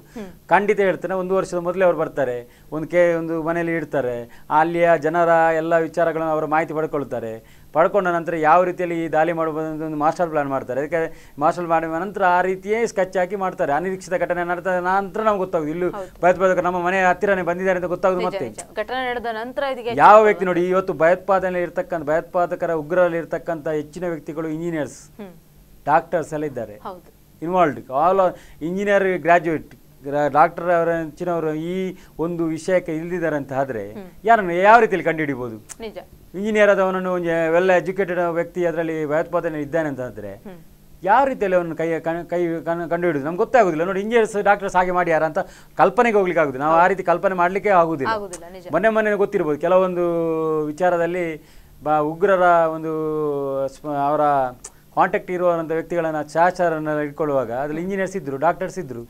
ಖಂಡಿತ ಹೇಳ್ತಾನೆ 1 ವರ್ಷದ ಮೊದಲೇ ಅವ್ರು ಬರ್ತಾರೆ, ಒಂದು ಮನೆಯಲ್ಲಿ ಇಡ್ತಾರೆ, ಅಲ್ಲಿಯ ಜನರ ಎಲ್ಲ ವಿಚಾರಗಳನ್ನು ಅವರು ಮಾಹಿತಿ ಪಡ್ಕೊಳ್ತಾರೆ, ಪಡ್ಕೊಂಡ ನಂತರ ಯಾವ ರೀತಿಯಲ್ಲಿ ಈ ದಾಳಿ ಮಾಡಬಹುದು ಒಂದು ಮಾಸ್ಟರ್ ಪ್ಲಾನ್ ಮಾಡ್ತಾರೆ. ಅದಕ್ಕೆ ಮಾಸ್ಟರ್ ಪ್ಲಾನ್ ಮಾಡಿದ ನಂತರ ಆ ರೀತಿಯೇ ಸ್ಕೆಚ್ ಹಾಕಿ ಮಾಡ್ತಾರೆ. ಅನಿರೀಕ್ಷಿತ ಘಟನೆ ನಡೆದ ನಂತರ ನಮ್ಗೆ ಗೊತ್ತಾಗುದು ಇಲ್ಲೂ ಭಯೋತ್ಪಾದಕರು ನಮ್ಮ ಮನೆ ಹತ್ತಿರನೇ ಬಂದಿದ್ದಾರೆ ಅಂತ ಗೊತ್ತಾಗುದು. ಮತ್ತೆ ಘಟನೆ ನಡೆದ ನಂತರ ಯಾವ ವ್ಯಕ್ತಿ ನೋಡಿ, ಇವತ್ತು ಭಯೋತ್ಪಾದಕರ ಉಗ್ರರಲ್ಲಿ ಇರ್ತಕ್ಕಂಥ ಹೆಚ್ಚಿನ ವ್ಯಕ್ತಿಗಳು ಇಂಜಿನಿಯರ್ಸ್, ಡಾಕ್ಟರ್ಸ್ ಎಲ್ಲ ಇದ್ದಾರೆ involved. All engineer graduate doctor ಅವರ ಹೆಚ್ಚಿನವರು ಈ ಒಂದು ವಿಷಯಕ್ಕೆ ಇಳಿದಿದ್ದಾರೆ ಅಂತ ಆದ್ರೆ ಯಾರನ್ನು ಯಾವ ರೀತಿಯಲ್ಲಿ ಕಂಡುಹಿಡಿಬಹುದು? ಇಂಜಿನಿಯರ್ ಆದವನನ್ನು ವೆಲ್ ಎಜುಕೇಟೆಡ್ ವ್ಯಕ್ತಿ ಅದರಲ್ಲಿ ಭಯೋತ್ಪಾದನೆ ಇದ್ದಾನೆ ಅಂತ ಆದ್ರೆ ಯಾವ ರೀತಿಯಲ್ಲಿ ಅವನು ಕೈ ಕಂಡುಹಿಡಿದು ನಮ್ಗೆ ಗೊತ್ತೇ ಆಗುದಿಲ್ಲ. ನೋಡಿ ಇಂಜಿನಿಯರ್ಸ್ ಡಾಕ್ಟರ್ಸ್ ಹಾಗೆ ಮಾಡಿ ಯಾರ ಅಂತ ಕಲ್ಪನೆಗೆ ಹೋಗ್ಲಿಕ್ಕೆ ಆಗುದಿಲ್ಲ. ನಾವು ಆ ರೀತಿ ಕಲ್ಪನೆ ಮಾಡ್ಲಿಕ್ಕೆ ಆಗುದಿಲ್ಲ. ಮೊನ್ನೆ ಗೊತ್ತಿರ್ಬೋದು ಕೆಲವೊಂದು ವಿಚಾರದಲ್ಲಿ ಉಗ್ರರ ಒಂದು ಅವರ ಕಾಂಟ್ಯಾಕ್ಟ್ ಇರುವಂಥ ವ್ಯಕ್ತಿಗಳನ್ನ ಚಾಚಾರನ್ನ ಇಟ್ಕೊಳ್ಳುವಾಗ ಅದ್ರಲ್ಲಿ ಇಂಜಿನಿಯರ್ಸ್ ಇದ್ರು, ಡಾಕ್ಟರ್ಸ್ ಇದ್ರು.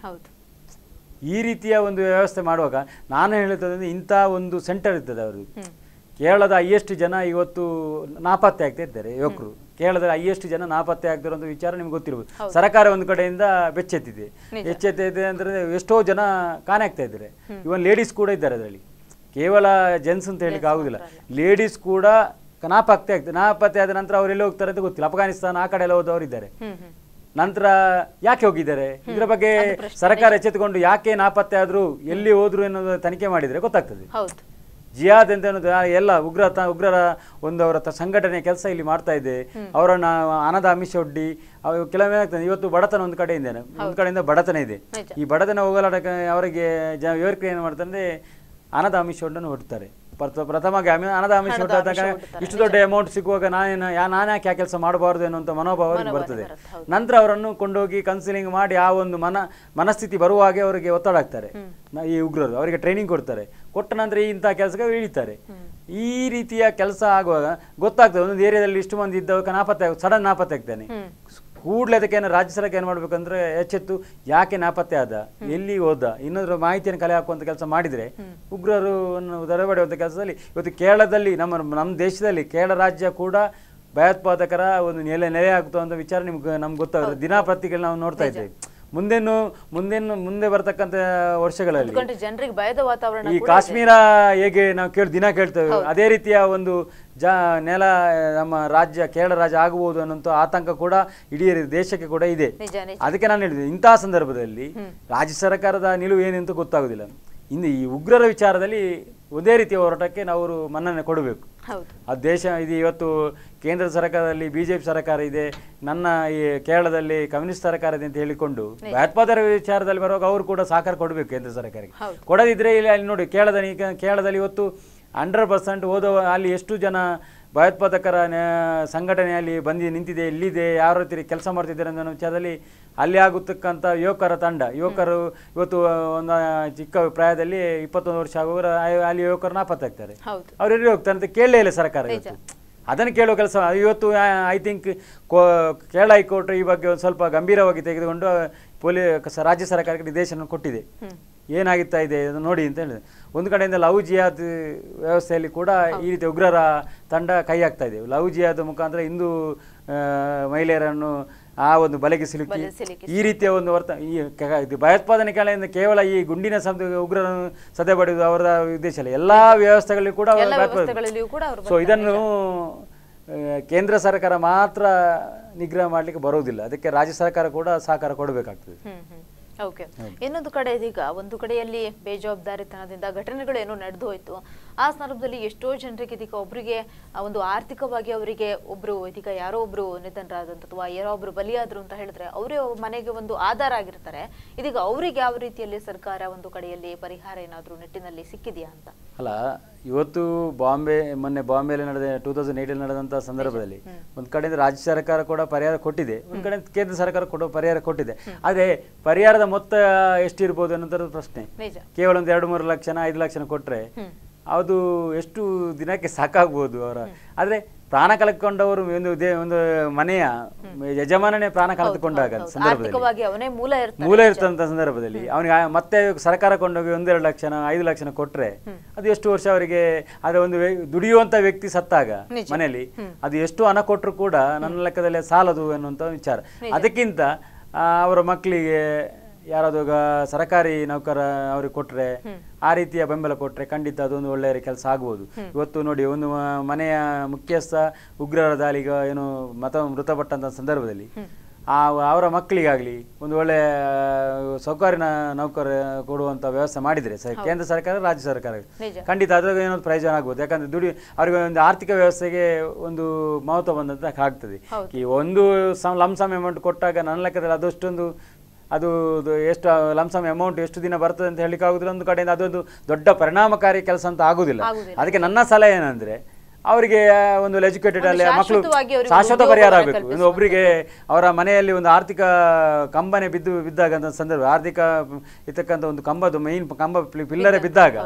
ಈ ರೀತಿಯ ಒಂದು ವ್ಯವಸ್ಥೆ ಮಾಡುವಾಗ ನಾನು ಹೇಳ್ತದೆ ಇಂಥ ಒಂದು ಸೆಂಟರ್ ಇರ್ತದೆ. ಅವರು ಕೇರಳದ ಹೈಯೆಸ್ಟ್ ಜನ ಇವತ್ತು ನಾಪತ್ತೆ ಆಗ್ತಾ ಇದ್ದಾರೆ ಯುವಕರು. ಕೇರಳದಲ್ಲಿ ಹೈಯೆಸ್ಟ್ ಜನ ನಾಪತ್ತೆ ಆಗ್ತಿರೋಂಥ ವಿಚಾರ ನಿಮ್ಗೆ ಗೊತ್ತಿರ್ಬೋದು. ಸರ್ಕಾರ ಒಂದು ಕಡೆಯಿಂದ ಬೆಚ್ಚೆತ್ತಿದೆ ಅಂದ್ರೆ ಎಷ್ಟೋ ಜನ ಕಾಣೆ ಆಗ್ತಾ ಇದ್ದಾರೆ. ಇವನ್ ಲೇಡೀಸ್ ಕೂಡ ಇದ್ದಾರೆ ಅದರಲ್ಲಿ. ಕೇವಲ ಜೆಂಟ್ಸ್ ಅಂತ ಹೇಳಿಕ್ಕೆ ಆಗುದಿಲ್ಲ, ಲೇಡೀಸ್ ಕೂಡ ನಾಪತ್ತೆ ಆದ ನಂತರ ಅವ್ರು ಎಲ್ಲಿ ಹೋಗ್ತಾರೆ ಅಂತ ಗೊತ್ತಿಲ್ಲ. ಅಫ್ಘಾನಿಸ್ತಾನ ಆ ಕಡೆ ಎಲ್ಲ ಹೋದವರು ಇದ್ದಾರೆ. ನಂತರ ಯಾಕೆ ಹೋಗಿದ್ದಾರೆ ಇದರ ಬಗ್ಗೆ ಸರ್ಕಾರ ಎಚ್ಚೆತ್ತುಕೊಂಡು ಯಾಕೆ ನಾಪತ್ತೆ ಆದ್ರು, ಎಲ್ಲಿ ಹೋದ್ರು ಅನ್ನೋದು ತನಿಖೆ ಮಾಡಿದ್ರೆ ಗೊತ್ತಾಗ್ತದೆ. ಜಿಹಾದ್ ಅಂತ ಅನ್ನೋದು ಎಲ್ಲ ಉಗ್ರರ ಒಂದು ಅವರ ಸಂಘಟನೆ ಕೆಲಸ ಇಲ್ಲಿ ಮಾಡ್ತಾ ಇದೆ. ಅವರನ್ನ ಹಣದ ಆಮಿಷ ಒಡ್ಡಿ ಕೆಲವೇ ಆಗ್ತದೆ. ಇವತ್ತು ಬಡತನ ಒಂದು ಕಡೆಯಿಂದ ಬಡತನ ಇದೆ. ಈ ಬಡತನ ಹೋಗಲಾಡಕ್ಕೆ ಅವರಿಗೆ ವಿವರಿಕೆ ಏನು ಮಾಡ್ತಂದ್ರೆ ಹಣದ ಆಮಿಷ ಒಡ್ಡನ್ನು ಹೊಡ್ತಾರೆ. ಪ್ರಥಮವಾಗಿ ಹಣದ ಆಮಿಷ ಹೊಡ್ದಾಗ ಇಷ್ಟು ದೊಡ್ಡ ಅಮೌಂಟ್ ಸಿಗುವಾಗ ನಾನು ಯಾಕೆ ಕೆಲಸ ಮಾಡಬಾರ್ದು ಅನ್ನುವಂಥ ಮನೋಭಾವ ಬರ್ತದೆ. ನಂತರ ಅವರನ್ನು ಕೊಂಡೋಗಿ ಕನ್ಸಿಲಿಂಗ್ ಮಾಡಿ ಆ ಒಂದು ಮನಸ್ಥಿತಿ ಬರುವ ಹಾಗೆ ಅವರಿಗೆ ಒತ್ತಡ ಹಾಕ್ತಾರೆ. ಈ ಉಗ್ರರು ಅವರಿಗೆ ಟ್ರೈನಿಂಗ್ ಕೊಡ್ತಾರೆ, ಕೊಟ್ಟ ನಂತರ ಇಂಥ ಕೆಲಸಕ್ಕೆ ಇಳಿತಾರೆ. ಈ ರೀತಿಯ ಕೆಲಸ ಆಗುವಾಗ ಗೊತ್ತಾಗ್ತದೆ ಒಂದೊಂದು ಏರಿಯಾದಲ್ಲಿ ಇಷ್ಟು ಮಂದಿ ಇದ್ದವಾಗ ಸಡನ್ ನಾಪತ್ತೆ ಆಗ್ತಾನೆ. ಕೂಡಲೇ ಅದಕ್ಕೆ ರಾಜ್ಯ ಸರ್ಕಾರ ಏನು ಮಾಡ್ಬೇಕಂದ್ರೆ ಎಚ್ಚೆತ್ತು ಯಾಕೆ ನಾಪತ್ತೆ ಆದ, ಎಲ್ಲಿ ಹೋದ, ಇನ್ನೊಂದು ಮಾಹಿತಿಯನ್ನು ಕಲೆ ಹಾಕುವಂಥ ಕೆಲಸ ಮಾಡಿದರೆ ಉಗ್ರರು ದಡಬಡೆಯುವಂಥ ಕೆಲಸದಲ್ಲಿ ಇವತ್ತು ಕೇರಳದಲ್ಲಿ ನಮ್ಮ ದೇಶದಲ್ಲಿ ಕೇರಳ ರಾಜ್ಯ ಕೂಡ ಭಯೋತ್ಪಾದಕರ ಒಂದು ನೆಲೆ ಆಗ್ತವಂಥ ವಿಚಾರ ನಮ್ಗೆ ಗೊತ್ತಾಗುತ್ತೆ. ದಿನಪತ್ರಿಕೆಗಳು ನಾವು ನೋಡ್ತಾ ಇದ್ದೇವೆ. ಮುಂದೆ ಬರ್ತಕ್ಕಂಥ ವರ್ಷಗಳಲ್ಲಿ ಈ ಕಾಶ್ಮೀರ ಹೇಗೆ ನಾವು ದಿನ ಕೇಳ್ತೇವೆ, ಅದೇ ರೀತಿಯ ಒಂದು ನೆಲ ನಮ್ಮ ರಾಜ್ಯ ಕೇರಳ ರಾಜ್ಯ ಆಗಬಹುದು ಅನ್ನುವಂತ ಆತಂಕ ಕೂಡ ಇಡೀ ದೇಶಕ್ಕೆ ಕೂಡ ಇದೆ. ಅದಕ್ಕೆ ನಾನು ಹೇಳಿದೆ ಇಂತಹ ಸಂದರ್ಭದಲ್ಲಿ ರಾಜ್ಯ ಸರ್ಕಾರದ ನಿಲುವು ಏನೆಂತ ಗೊತ್ತಾಗೋದಿಲ್ಲ. ಇನ್ನು ಈ ಉಗ್ರರ ವಿಚಾರದಲ್ಲಿ ಒಂದೇ ರೀತಿಯ ಹೋರಾಟಕ್ಕೆ ನಾವು ಮನ್ನಣೆ ಕೊಡಬೇಕು. ಆ ದೇಶ ಇದು ಇವತ್ತು ಕೇಂದ್ರ ಸರ್ಕಾರದಲ್ಲಿ ಬಿಜೆಪಿ ಸರ್ಕಾರ ಇದೆ, ನನ್ನ ಈ ಕೇರಳದಲ್ಲಿ ಕಮ್ಯುನಿಸ್ಟ್ ಸರ್ಕಾರ ಇದೆ ಅಂತ ಹೇಳಿಕೊಂಡು ಭಯೋತ್ಪಾದರ ವಿಚಾರದಲ್ಲಿ ಬರುವಾಗ ಅವರು ಕೂಡ ಸಹಕಾರ ಕೊಡಬೇಕು ಕೇಂದ್ರ ಸರ್ಕಾರಕ್ಕೆ. ಕೊಡದಿದ್ರೆ ಇಲ್ಲಿ ಅಲ್ಲಿ ನೋಡಿ ಕೇರಳದಲ್ಲಿ ಇವತ್ತು 100% ಅಲ್ಲಿ ಎಷ್ಟು ಜನ ಭಯೋತ್ಪಾದಕರ ಸಂಘಟನೆಯಲ್ಲಿ ಬಂದು ನಿಂತಿದೆ, ಇಲ್ಲಿದೆ, ಯಾವ ರೀತಿ ಕೆಲಸ ಮಾಡ್ತಿದ್ದಾರೆ ಅನ್ನೋ ವಿಚಾರದಲ್ಲಿ ಅಲ್ಲಿ ಆಗುತ್ತಕ್ಕಂಥ ಯುವಕರ ತಂಡ, ಯುವಕರು ಇವತ್ತು ಒಂದು ಚಿಕ್ಕ ಪ್ರಾಯದಲ್ಲಿ 21 ವರ್ಷ ಆಗುವವರು ಅಲ್ಲಿ ಯುವಕರು ನಾಪತ್ತಾಗ್ತಾರೆ. ಅವ್ರು ಎಲ್ಲಿ ಹೋಗ್ತಾರೆ ಅಂತ ಕೇಳಲೇ ಇಲ್ಲ ಸರ್ಕಾರ. ಅದನ್ನು ಕೇಳುವ ಕೆಲಸ ಇವತ್ತು ಐ ಥಿಂಕ್ ಕೇರಳ ಹೈಕೋರ್ಟ್ ಈ ಬಗ್ಗೆ ಒಂದು ಸ್ವಲ್ಪ ಗಂಭೀರವಾಗಿ ತೆಗೆದುಕೊಂಡು ರಾಜ್ಯ ಸರ್ಕಾರಕ್ಕೆ ನಿರ್ದೇಶನ ಕೊಟ್ಟಿದೆ. ಏನಾಗಿತ್ತಾ ಇದೆ ನೋಡಿ ಅಂತ ಹೇಳಿದೆ. ಒಂದು ಕಡೆಯಿಂದ ಲವ್ ಜಿಯಾದ್ ವ್ಯವಸ್ಥೆಯಲ್ಲಿ ಕೂಡ ಈ ರೀತಿ ಉಗ್ರರ ತಂಡ ಕೈ ಆಗ್ತಾ ಇದೆ. ಲವ್ ಜಿಯಾದ್ ಮುಖಾಂತರ ಹಿಂದೂ ಮಹಿಳೆಯರನ್ನು ಆ ಒಂದು ಬಲೆಗೆ ಸಿಲುಕಿ ಈ ರೀತಿಯ ಒಂದು ಈ ಭಯೋತ್ಪಾದನೆ ಕಾರಣದಿಂದ ಕೇವಲ ಈ ಗುಂಡಿನ ಉಗ್ರರನ್ನು ಸದೆ ಬಡಿಯುವುದು ಅವರ ಉದ್ದೇಶ ಅಲ್ಲ, ಎಲ್ಲ ವ್ಯವಸ್ಥೆಗಳಿಗೂ ಕೂಡ ಭಯೋತ್ಪಾದನೆ. ಸೊ ಇದನ್ನು ಕೇಂದ್ರ ಸರ್ಕಾರ ಮಾತ್ರ ನಿಗ್ರಹ ಮಾಡಲಿಕ್ಕೆ ಬರುವುದಿಲ್ಲ, ಅದಕ್ಕೆ ರಾಜ್ಯ ಸರ್ಕಾರ ಕೂಡ ಸಹಕಾರ ಕೊಡಬೇಕಾಗ್ತದೆ. ಓಕೆ, ಇನ್ನೊಂದು ಕಡೆ ಇದೀಗ ಒಂದು ಕಡೆಯಲ್ಲಿ ಬೇಜವಾಬ್ದಾರಿತನದಿಂದ ಘಟನೆಗಳೇನೋ ನಡೆದು ಹೋಯ್ತು. ಆ ಸಂದರ್ಭದಲ್ಲಿ ಎಷ್ಟೋ ಜನರಿಗೆ ಇದೀಗ ಒಬ್ಬರಿಗೆ ಒಂದು ಆರ್ಥಿಕವಾಗಿ ಅವರಿಗೆ ಒಬ್ರು ಇದೀಗ ಯಾರೋ ಒಬ್ರು ನಿಧನರಾದಂಥ ಅಥವಾ ಯಾರೋ ಒಬ್ರು ಬಲಿಯಾದ್ರು ಅಂತ ಹೇಳಿದ್ರೆ ಅವರೇ ಮನೆಗೆ ಒಂದು ಆಧಾರ ಆಗಿರ್ತಾರೆ. ಇದೀಗ ಅವರಿಗೆ ಯಾವ ರೀತಿಯಲ್ಲಿ ಸರ್ಕಾರ ಒಂದು ಕಡೆಯಲ್ಲಿ ಪರಿಹಾರ ಏನಾದರೂ ನಿಟ್ಟಿನಲ್ಲಿ ಸಿಕ್ಕಿದೆಯಾ ಅಂತ? ಅಲ್ಲ, ಇವತ್ತು ಮೊನ್ನೆ ಬಾಂಬೆಯಲ್ಲಿ ನಡೆದ 2008 ನಡೆದಂಥ ಸಂದರ್ಭದಲ್ಲಿ ಒಂದು ಕಡೆಯಿಂದ ರಾಜ್ಯ ಸರ್ಕಾರ ಕೂಡ ಪರಿಹಾರ ಕೊಟ್ಟಿದೆ, ಒಂದು ಕಡೆ ಕೇಂದ್ರ ಸರ್ಕಾರ ಕೂಡ ಪರಿಹಾರ ಕೊಟ್ಟಿದೆ. ಆದರೆ ಪರಿಹಾರದ ಮೊತ್ತ ಎಷ್ಟಿರ್ಬೋದು ಅನ್ನೋದು ಪ್ರಶ್ನೆ. ಕೇವಲ ಒಂದು 2-3 ಲಕ್ಷ 5 ಲಕ್ಷ ಕೊಟ್ಟರೆ ಅದು ಎಷ್ಟು ದಿನಕ್ಕೆ ಸಾಕಾಗ್ಬೋದು ಅವರ? ಆದರೆ ಪ್ರಾಣ ಕಳೆದುಕೊಂಡವರು ಒಂದು ಮನೆಯ ಯಜಮಾನನೇ ಪ್ರಾಣ ಕಳೆದುಕೊಂಡಾಗ ಸಂದರ್ಭದಲ್ಲಿ ಮೂಲ ಇರ್ತಂಥ ಸಂದರ್ಭದಲ್ಲಿ ಅವನಿಗೆ ಮತ್ತೆ ಸರ್ಕಾರ ಕೊಂಡೋಗಿ 1-2 ಲಕ್ಷ 5 ಲಕ್ಷ ಕೊಟ್ರೆ ಅದು ಎಷ್ಟು ವರ್ಷ ಅವರಿಗೆ? ಆದ್ರೆ ಒಂದು ದುಡಿಯುವಂತ ವ್ಯಕ್ತಿ ಸತ್ತಾಗ ಮನೆಯಲ್ಲಿ ಅದು ಎಷ್ಟು ಹಣ ಕೊಟ್ಟರು ಕೂಡ ನನ್ನ ಲೆಕ್ಕದಲ್ಲಿ ಸಾಲದು ಅನ್ನುವಂತ ವಿಚಾರ. ಅದಕ್ಕಿಂತ ಅವರ ಮಕ್ಕಳಿಗೆ ಯಾರಾದರೂ ಸರಕಾರಿ ನೌಕರ ಅವ್ರಿಗೆ ಕೊಟ್ರೆ, ಆ ರೀತಿಯ ಬೆಂಬಲ ಕೊಟ್ರೆ ಖಂಡಿತ ಅದೊಂದು ಒಳ್ಳೆಯ ಕೆಲಸ ಆಗ್ಬೋದು. ಇವತ್ತು ನೋಡಿ, ಒಂದು ಮನೆಯ ಮುಖ್ಯಸ್ಥ ಉಗ್ರರ ದಾಳಿಗ ಏನು ಮೃತಪಟ್ಟಂತ ಸಂದರ್ಭದಲ್ಲಿ ಅವರ ಮಕ್ಕಳಿಗಾಗ್ಲಿ ಒಂದು ಒಳ್ಳೆ ಸೌಕರ್ಯ ನೌಕರ ಕೊಡುವಂತ ವ್ಯವಸ್ಥೆ ಮಾಡಿದ್ರೆ ಕೇಂದ್ರ ಸರ್ಕಾರ ರಾಜ್ಯ ಸರ್ಕಾರ ಖಂಡಿತ ಅದ್ರಾಗ ಏನೋ ಪ್ರಯೋಜನ ಆಗ್ಬೋದು. ಯಾಕಂದ್ರೆ ಅವ್ರಿಗೆ ಒಂದು ಆರ್ಥಿಕ ವ್ಯವಸ್ಥೆಗೆ ಒಂದು ಮಹತ್ವ ಬಂದಂತ ಆಗ್ತದೆ. ಈ ಒಂದು ಲಂಸಮ್ ಅಮೌಂಟ್ ಕೊಟ್ಟಾಗ ನನ್ನ ಲೆಕ್ಕದಲ್ಲಿ ಅದಷ್ಟೊಂದು ಅದು ಎಷ್ಟು ಲಂಸಮ್ ಅಮೌಂಟ್ ಎಷ್ಟು ದಿನ ಬರ್ತದೆ ಅಂತ ಹೇಳಿಕ್ಕೆ ಆಗುದಿಲ್ಲ. ಒಂದು ಕಡೆಯಿಂದ ಅದೊಂದು ದೊಡ್ಡ ಪರಿಣಾಮಕಾರಿ ಕೆಲಸ ಅಂತ ಆಗುದಿಲ್ಲ. ಅದಕ್ಕೆ ನನ್ನ ಸಲಹೆ ಏನಂದ್ರೆ ಅವರಿಗೆ ಒಂದು ಎಜುಕೇಟೆಡ್ ಅಲ್ಲಿ ಮಕ್ಕಳು ಶಾಶ್ವತ ಪರಿಹಾರ ಆಗಬೇಕು. ಒಂದು ಒಬ್ಬರಿಗೆ ಅವರ ಮನೆಯಲ್ಲಿ ಒಂದು ಆರ್ಥಿಕ ಕಂಬನೇ ಬಿದ್ದಾಗಂತ ಸಂದರ್ಭ, ಆರ್ಥಿಕ ಇರ್ತಕ್ಕಂಥ ಒಂದು ಕಂಬ ಪಿಲ್ಲರೆ ಬಿದ್ದಾಗ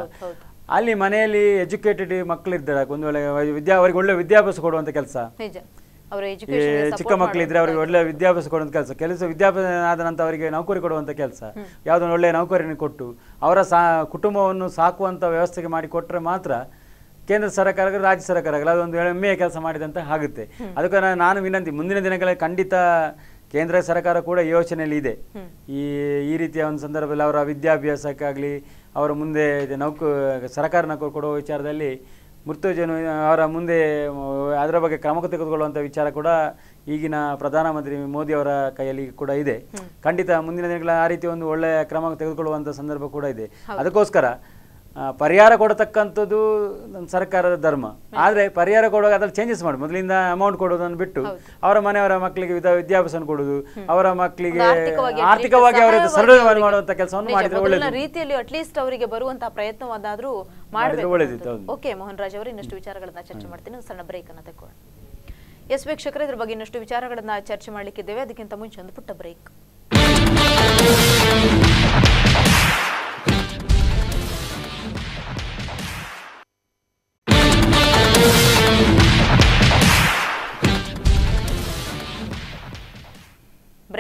ಅಲ್ಲಿ ಮನೆಯಲ್ಲಿ ಎಜುಕೇಟೆಡ್ ಮಕ್ಕಳು ಇದ್ದಾಗ ಒಂದು ವೇಳೆ ಅವರಿಗೆ ಒಳ್ಳೆ ವಿದ್ಯಾಭ್ಯಾಸ ಕೊಡುವಂತ ಕೆಲಸ, ಚಿಕ್ಕ ಮಕ್ಕಳಿದ್ರೆ ಅವ್ರಿಗೆ ಒಳ್ಳೆ ವಿದ್ಯಾಭ್ಯಾಸ ಕೊಡುವಂತ ಕೆಲಸ, ವಿದ್ಯಾಭ್ಯಾಸ ಆದ ನಂತರ ಅವರಿಗೆ ನೌಕರಿ ಕೊಡುವಂತ ಕೆಲಸ, ಯಾವ್ದೊಂದು ಒಳ್ಳೆ ನೌಕರಿಯನ್ನು ಕೊಟ್ಟು ಅವರ ಕುಟುಂಬವನ್ನು ಸಾಕುವಂತ ವ್ಯವಸ್ಥೆಗೆ ಮಾಡಿ ಕೊಟ್ರೆ ಮಾತ್ರ ಕೇಂದ್ರ ಸರ್ಕಾರ ರಾಜ್ಯ ಸರ್ಕಾರ ಅದೊಂದು ಹೆಮ್ಮೆಯ ಕೆಲಸ ಮಾಡಿದಂತ ಆಗುತ್ತೆ. ಅದಕ್ಕೆ ನಾನು ವಿನಂತಿ, ಮುಂದಿನ ದಿನಗಳಲ್ಲಿ ಖಂಡಿತ ಕೇಂದ್ರ ಸರ್ಕಾರ ಕೂಡ ಯೋಚನೆಯಲ್ಲಿ ಇದೆ. ಈ ರೀತಿಯ ಒಂದು ಸಂದರ್ಭದಲ್ಲಿ ಅವರ ವಿದ್ಯಾಭ್ಯಾಸಕ್ಕಾಗ್ಲಿ ಅವರ ಮುಂದೆ ಸರ್ಕಾರ ನೌಕರಿ ಕೊಡುವ ವಿಚಾರದಲ್ಲಿ ಮೃತ್ಯುಜನ ಅವರ ಮುಂದೆ ಅದರ ಬಗ್ಗೆ ಕ್ರಮ ತೆಗೆದುಕೊಳ್ಳುವಂಥ ವಿಚಾರ ಕೂಡ ಈಗಿನ ಪ್ರಧಾನಮಂತ್ರಿ ಮೋದಿ ಅವರ ಕೈಯಲ್ಲಿ ಕೂಡ ಇದೆ. ಖಂಡಿತ ಮುಂದಿನ ದಿನಗಳ ಆ ರೀತಿ ಒಂದು ಒಳ್ಳೆಯ ಕ್ರಮ ತೆಗೆದುಕೊಳ್ಳುವಂಥ ಸಂದರ್ಭ ಕೂಡ ಇದೆ. ಅದಕ್ಕೋಸ್ಕರ ಪರಿಹಾರ ಕೊಡತಕ್ಕಂಥದ್ದು ಸರ್ಕಾರದ ಧರ್ಮ. ಆದರೆ ಪರಿಹಾರ ಕೊಡುವಾಗ ಅದ್ರಲ್ಲಿ ಚೇಂಜಸ್ ಮಾಡಿ ಮೊದಲಿಂದ ಅಮೌಂಟ್ ಕೊಡೋದನ್ನು ಬಿಟ್ಟು ಅವರ ಮನೆಯವರ ಮಕ್ಕಳಿಗೆ ವಿದ್ಯಾಭ್ಯಾಸ ಕೊಡುವುದು, ಅವರ ಮಕ್ಕಳಿಗೆ ಆರ್ಥಿಕವಾಗಿ ಅವರ ಸರಳವಾಗಿ ಮಾಡುವಂತ ಕೆಲಸವನ್ನು ಮಾಡಿದ್ರೆ ಒಳ್ಳೆಯದು. ರೀತಿಯಲ್ಲಿ ಅಟ್ಲೀಸ್ಟ್ ಅವರಿಗೆ ಬರುವಂತಹ ಪ್ರಯತ್ನವಾದರೂ ಮಾಡಿದ್ರೆ ಒಳ್ಳೆಯದಿತ್ತು. ಓಕೆ, ಮೋಹನ್ ರಾಜ್ ಅವರು ಇನ್ನಷ್ಟು ವಿಚಾರಗಳನ್ನ ಚರ್ಚೆ ಮಾಡ್ತೀನಿ, ಸಣ್ಣ ಬ್ರೇಕ್ ಅನ್ನ ತಕ್ಕೊಳ್ಳಿ. ಎಸ್ ವೀಕ್ಷಕರೇ, ಇದ್ರ ಬಗ್ಗೆ ಇನ್ನಷ್ಟು ವಿಚಾರಗಳನ್ನ ಚರ್ಚೆ ಮಾಡ್ಲಿಕ್ಕಿದ್ದೇವೆ. ಅದಕ್ಕಿಂತ ಮುಂಚೆ ಒಂದು ಪುಟ್ಟ ಬ್ರೇಕ್.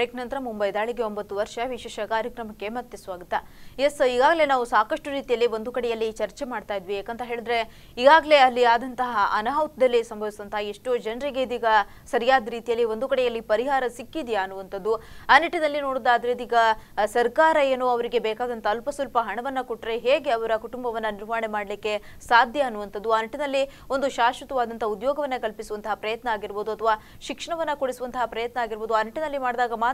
ಬ್ರೇಕ್ ನಂತರ ಮುಂಬೈ ದಾಳಿಗೆ 9 ವರ್ಷ ವಿಶೇಷ ಕಾರ್ಯಕ್ರಮಕ್ಕೆ ಮತ್ತೆ ಸ್ವಾಗತ. ಈಗಾಗಲೇ ನಾವು ಸಾಕಷ್ಟು ರೀತಿಯಲ್ಲಿ ಒಂದು ಕಡೆಯಲ್ಲಿ ಚರ್ಚೆ ಮಾಡ್ತಾ ಇದ್ವಿ. ಯಾಕಂತ ಹೇಳಿದ್ರೆ ಈಗಾಗಲೇ ಅಲ್ಲಿ ಆದಂತಹ ಅನಾಹುತದಲ್ಲಿ ಸಂಭವಿಸುವಂತಹ ಎಷ್ಟೋ ಜನರಿಗೆ ಇದೀಗ ಸರಿಯಾದ ರೀತಿಯಲ್ಲಿ ಒಂದು ಕಡೆಯಲ್ಲಿ ಪರಿಹಾರ ಸಿಕ್ಕಿದೆಯಾ ಅನ್ನುವಂಥದ್ದು. ಆ ನಿಟ್ಟಿನಲ್ಲಿ ನೋಡೋದಾದ್ರೆ ಇದೀಗ ಸರ್ಕಾರ ಏನು ಅವರಿಗೆ ಬೇಕಾದಂತ ಅಲ್ಪ ಸ್ವಲ್ಪ ಹಣವನ್ನ ಕೊಟ್ಟರೆ ಹೇಗೆ ಅವರ ಕುಟುಂಬವನ್ನ ನಿರ್ವಹಣೆ ಮಾಡಲಿಕ್ಕೆ ಸಾಧ್ಯ ಅನ್ನುವಂಥದ್ದು. ಆ ನಿಟ್ಟಿನಲ್ಲಿ ಒಂದು ಶಾಶ್ವತವಾದಂತಹ ಉದ್ಯೋಗವನ್ನ ಕಲ್ಪಿಸುವಂತಹ ಪ್ರಯತ್ನ ಆಗಿರ್ಬೋದು ಅಥವಾ ಶಿಕ್ಷಣವನ್ನ ಕೊಡಿಸುವಂತಹ ಪ್ರಯತ್ನ ಆಗಿರ್ಬೋದು, ಆ ನಿಟ್ಟಿನಲ್ಲಿ ಮಾಡಿದಾಗ ಮಾತ್ರ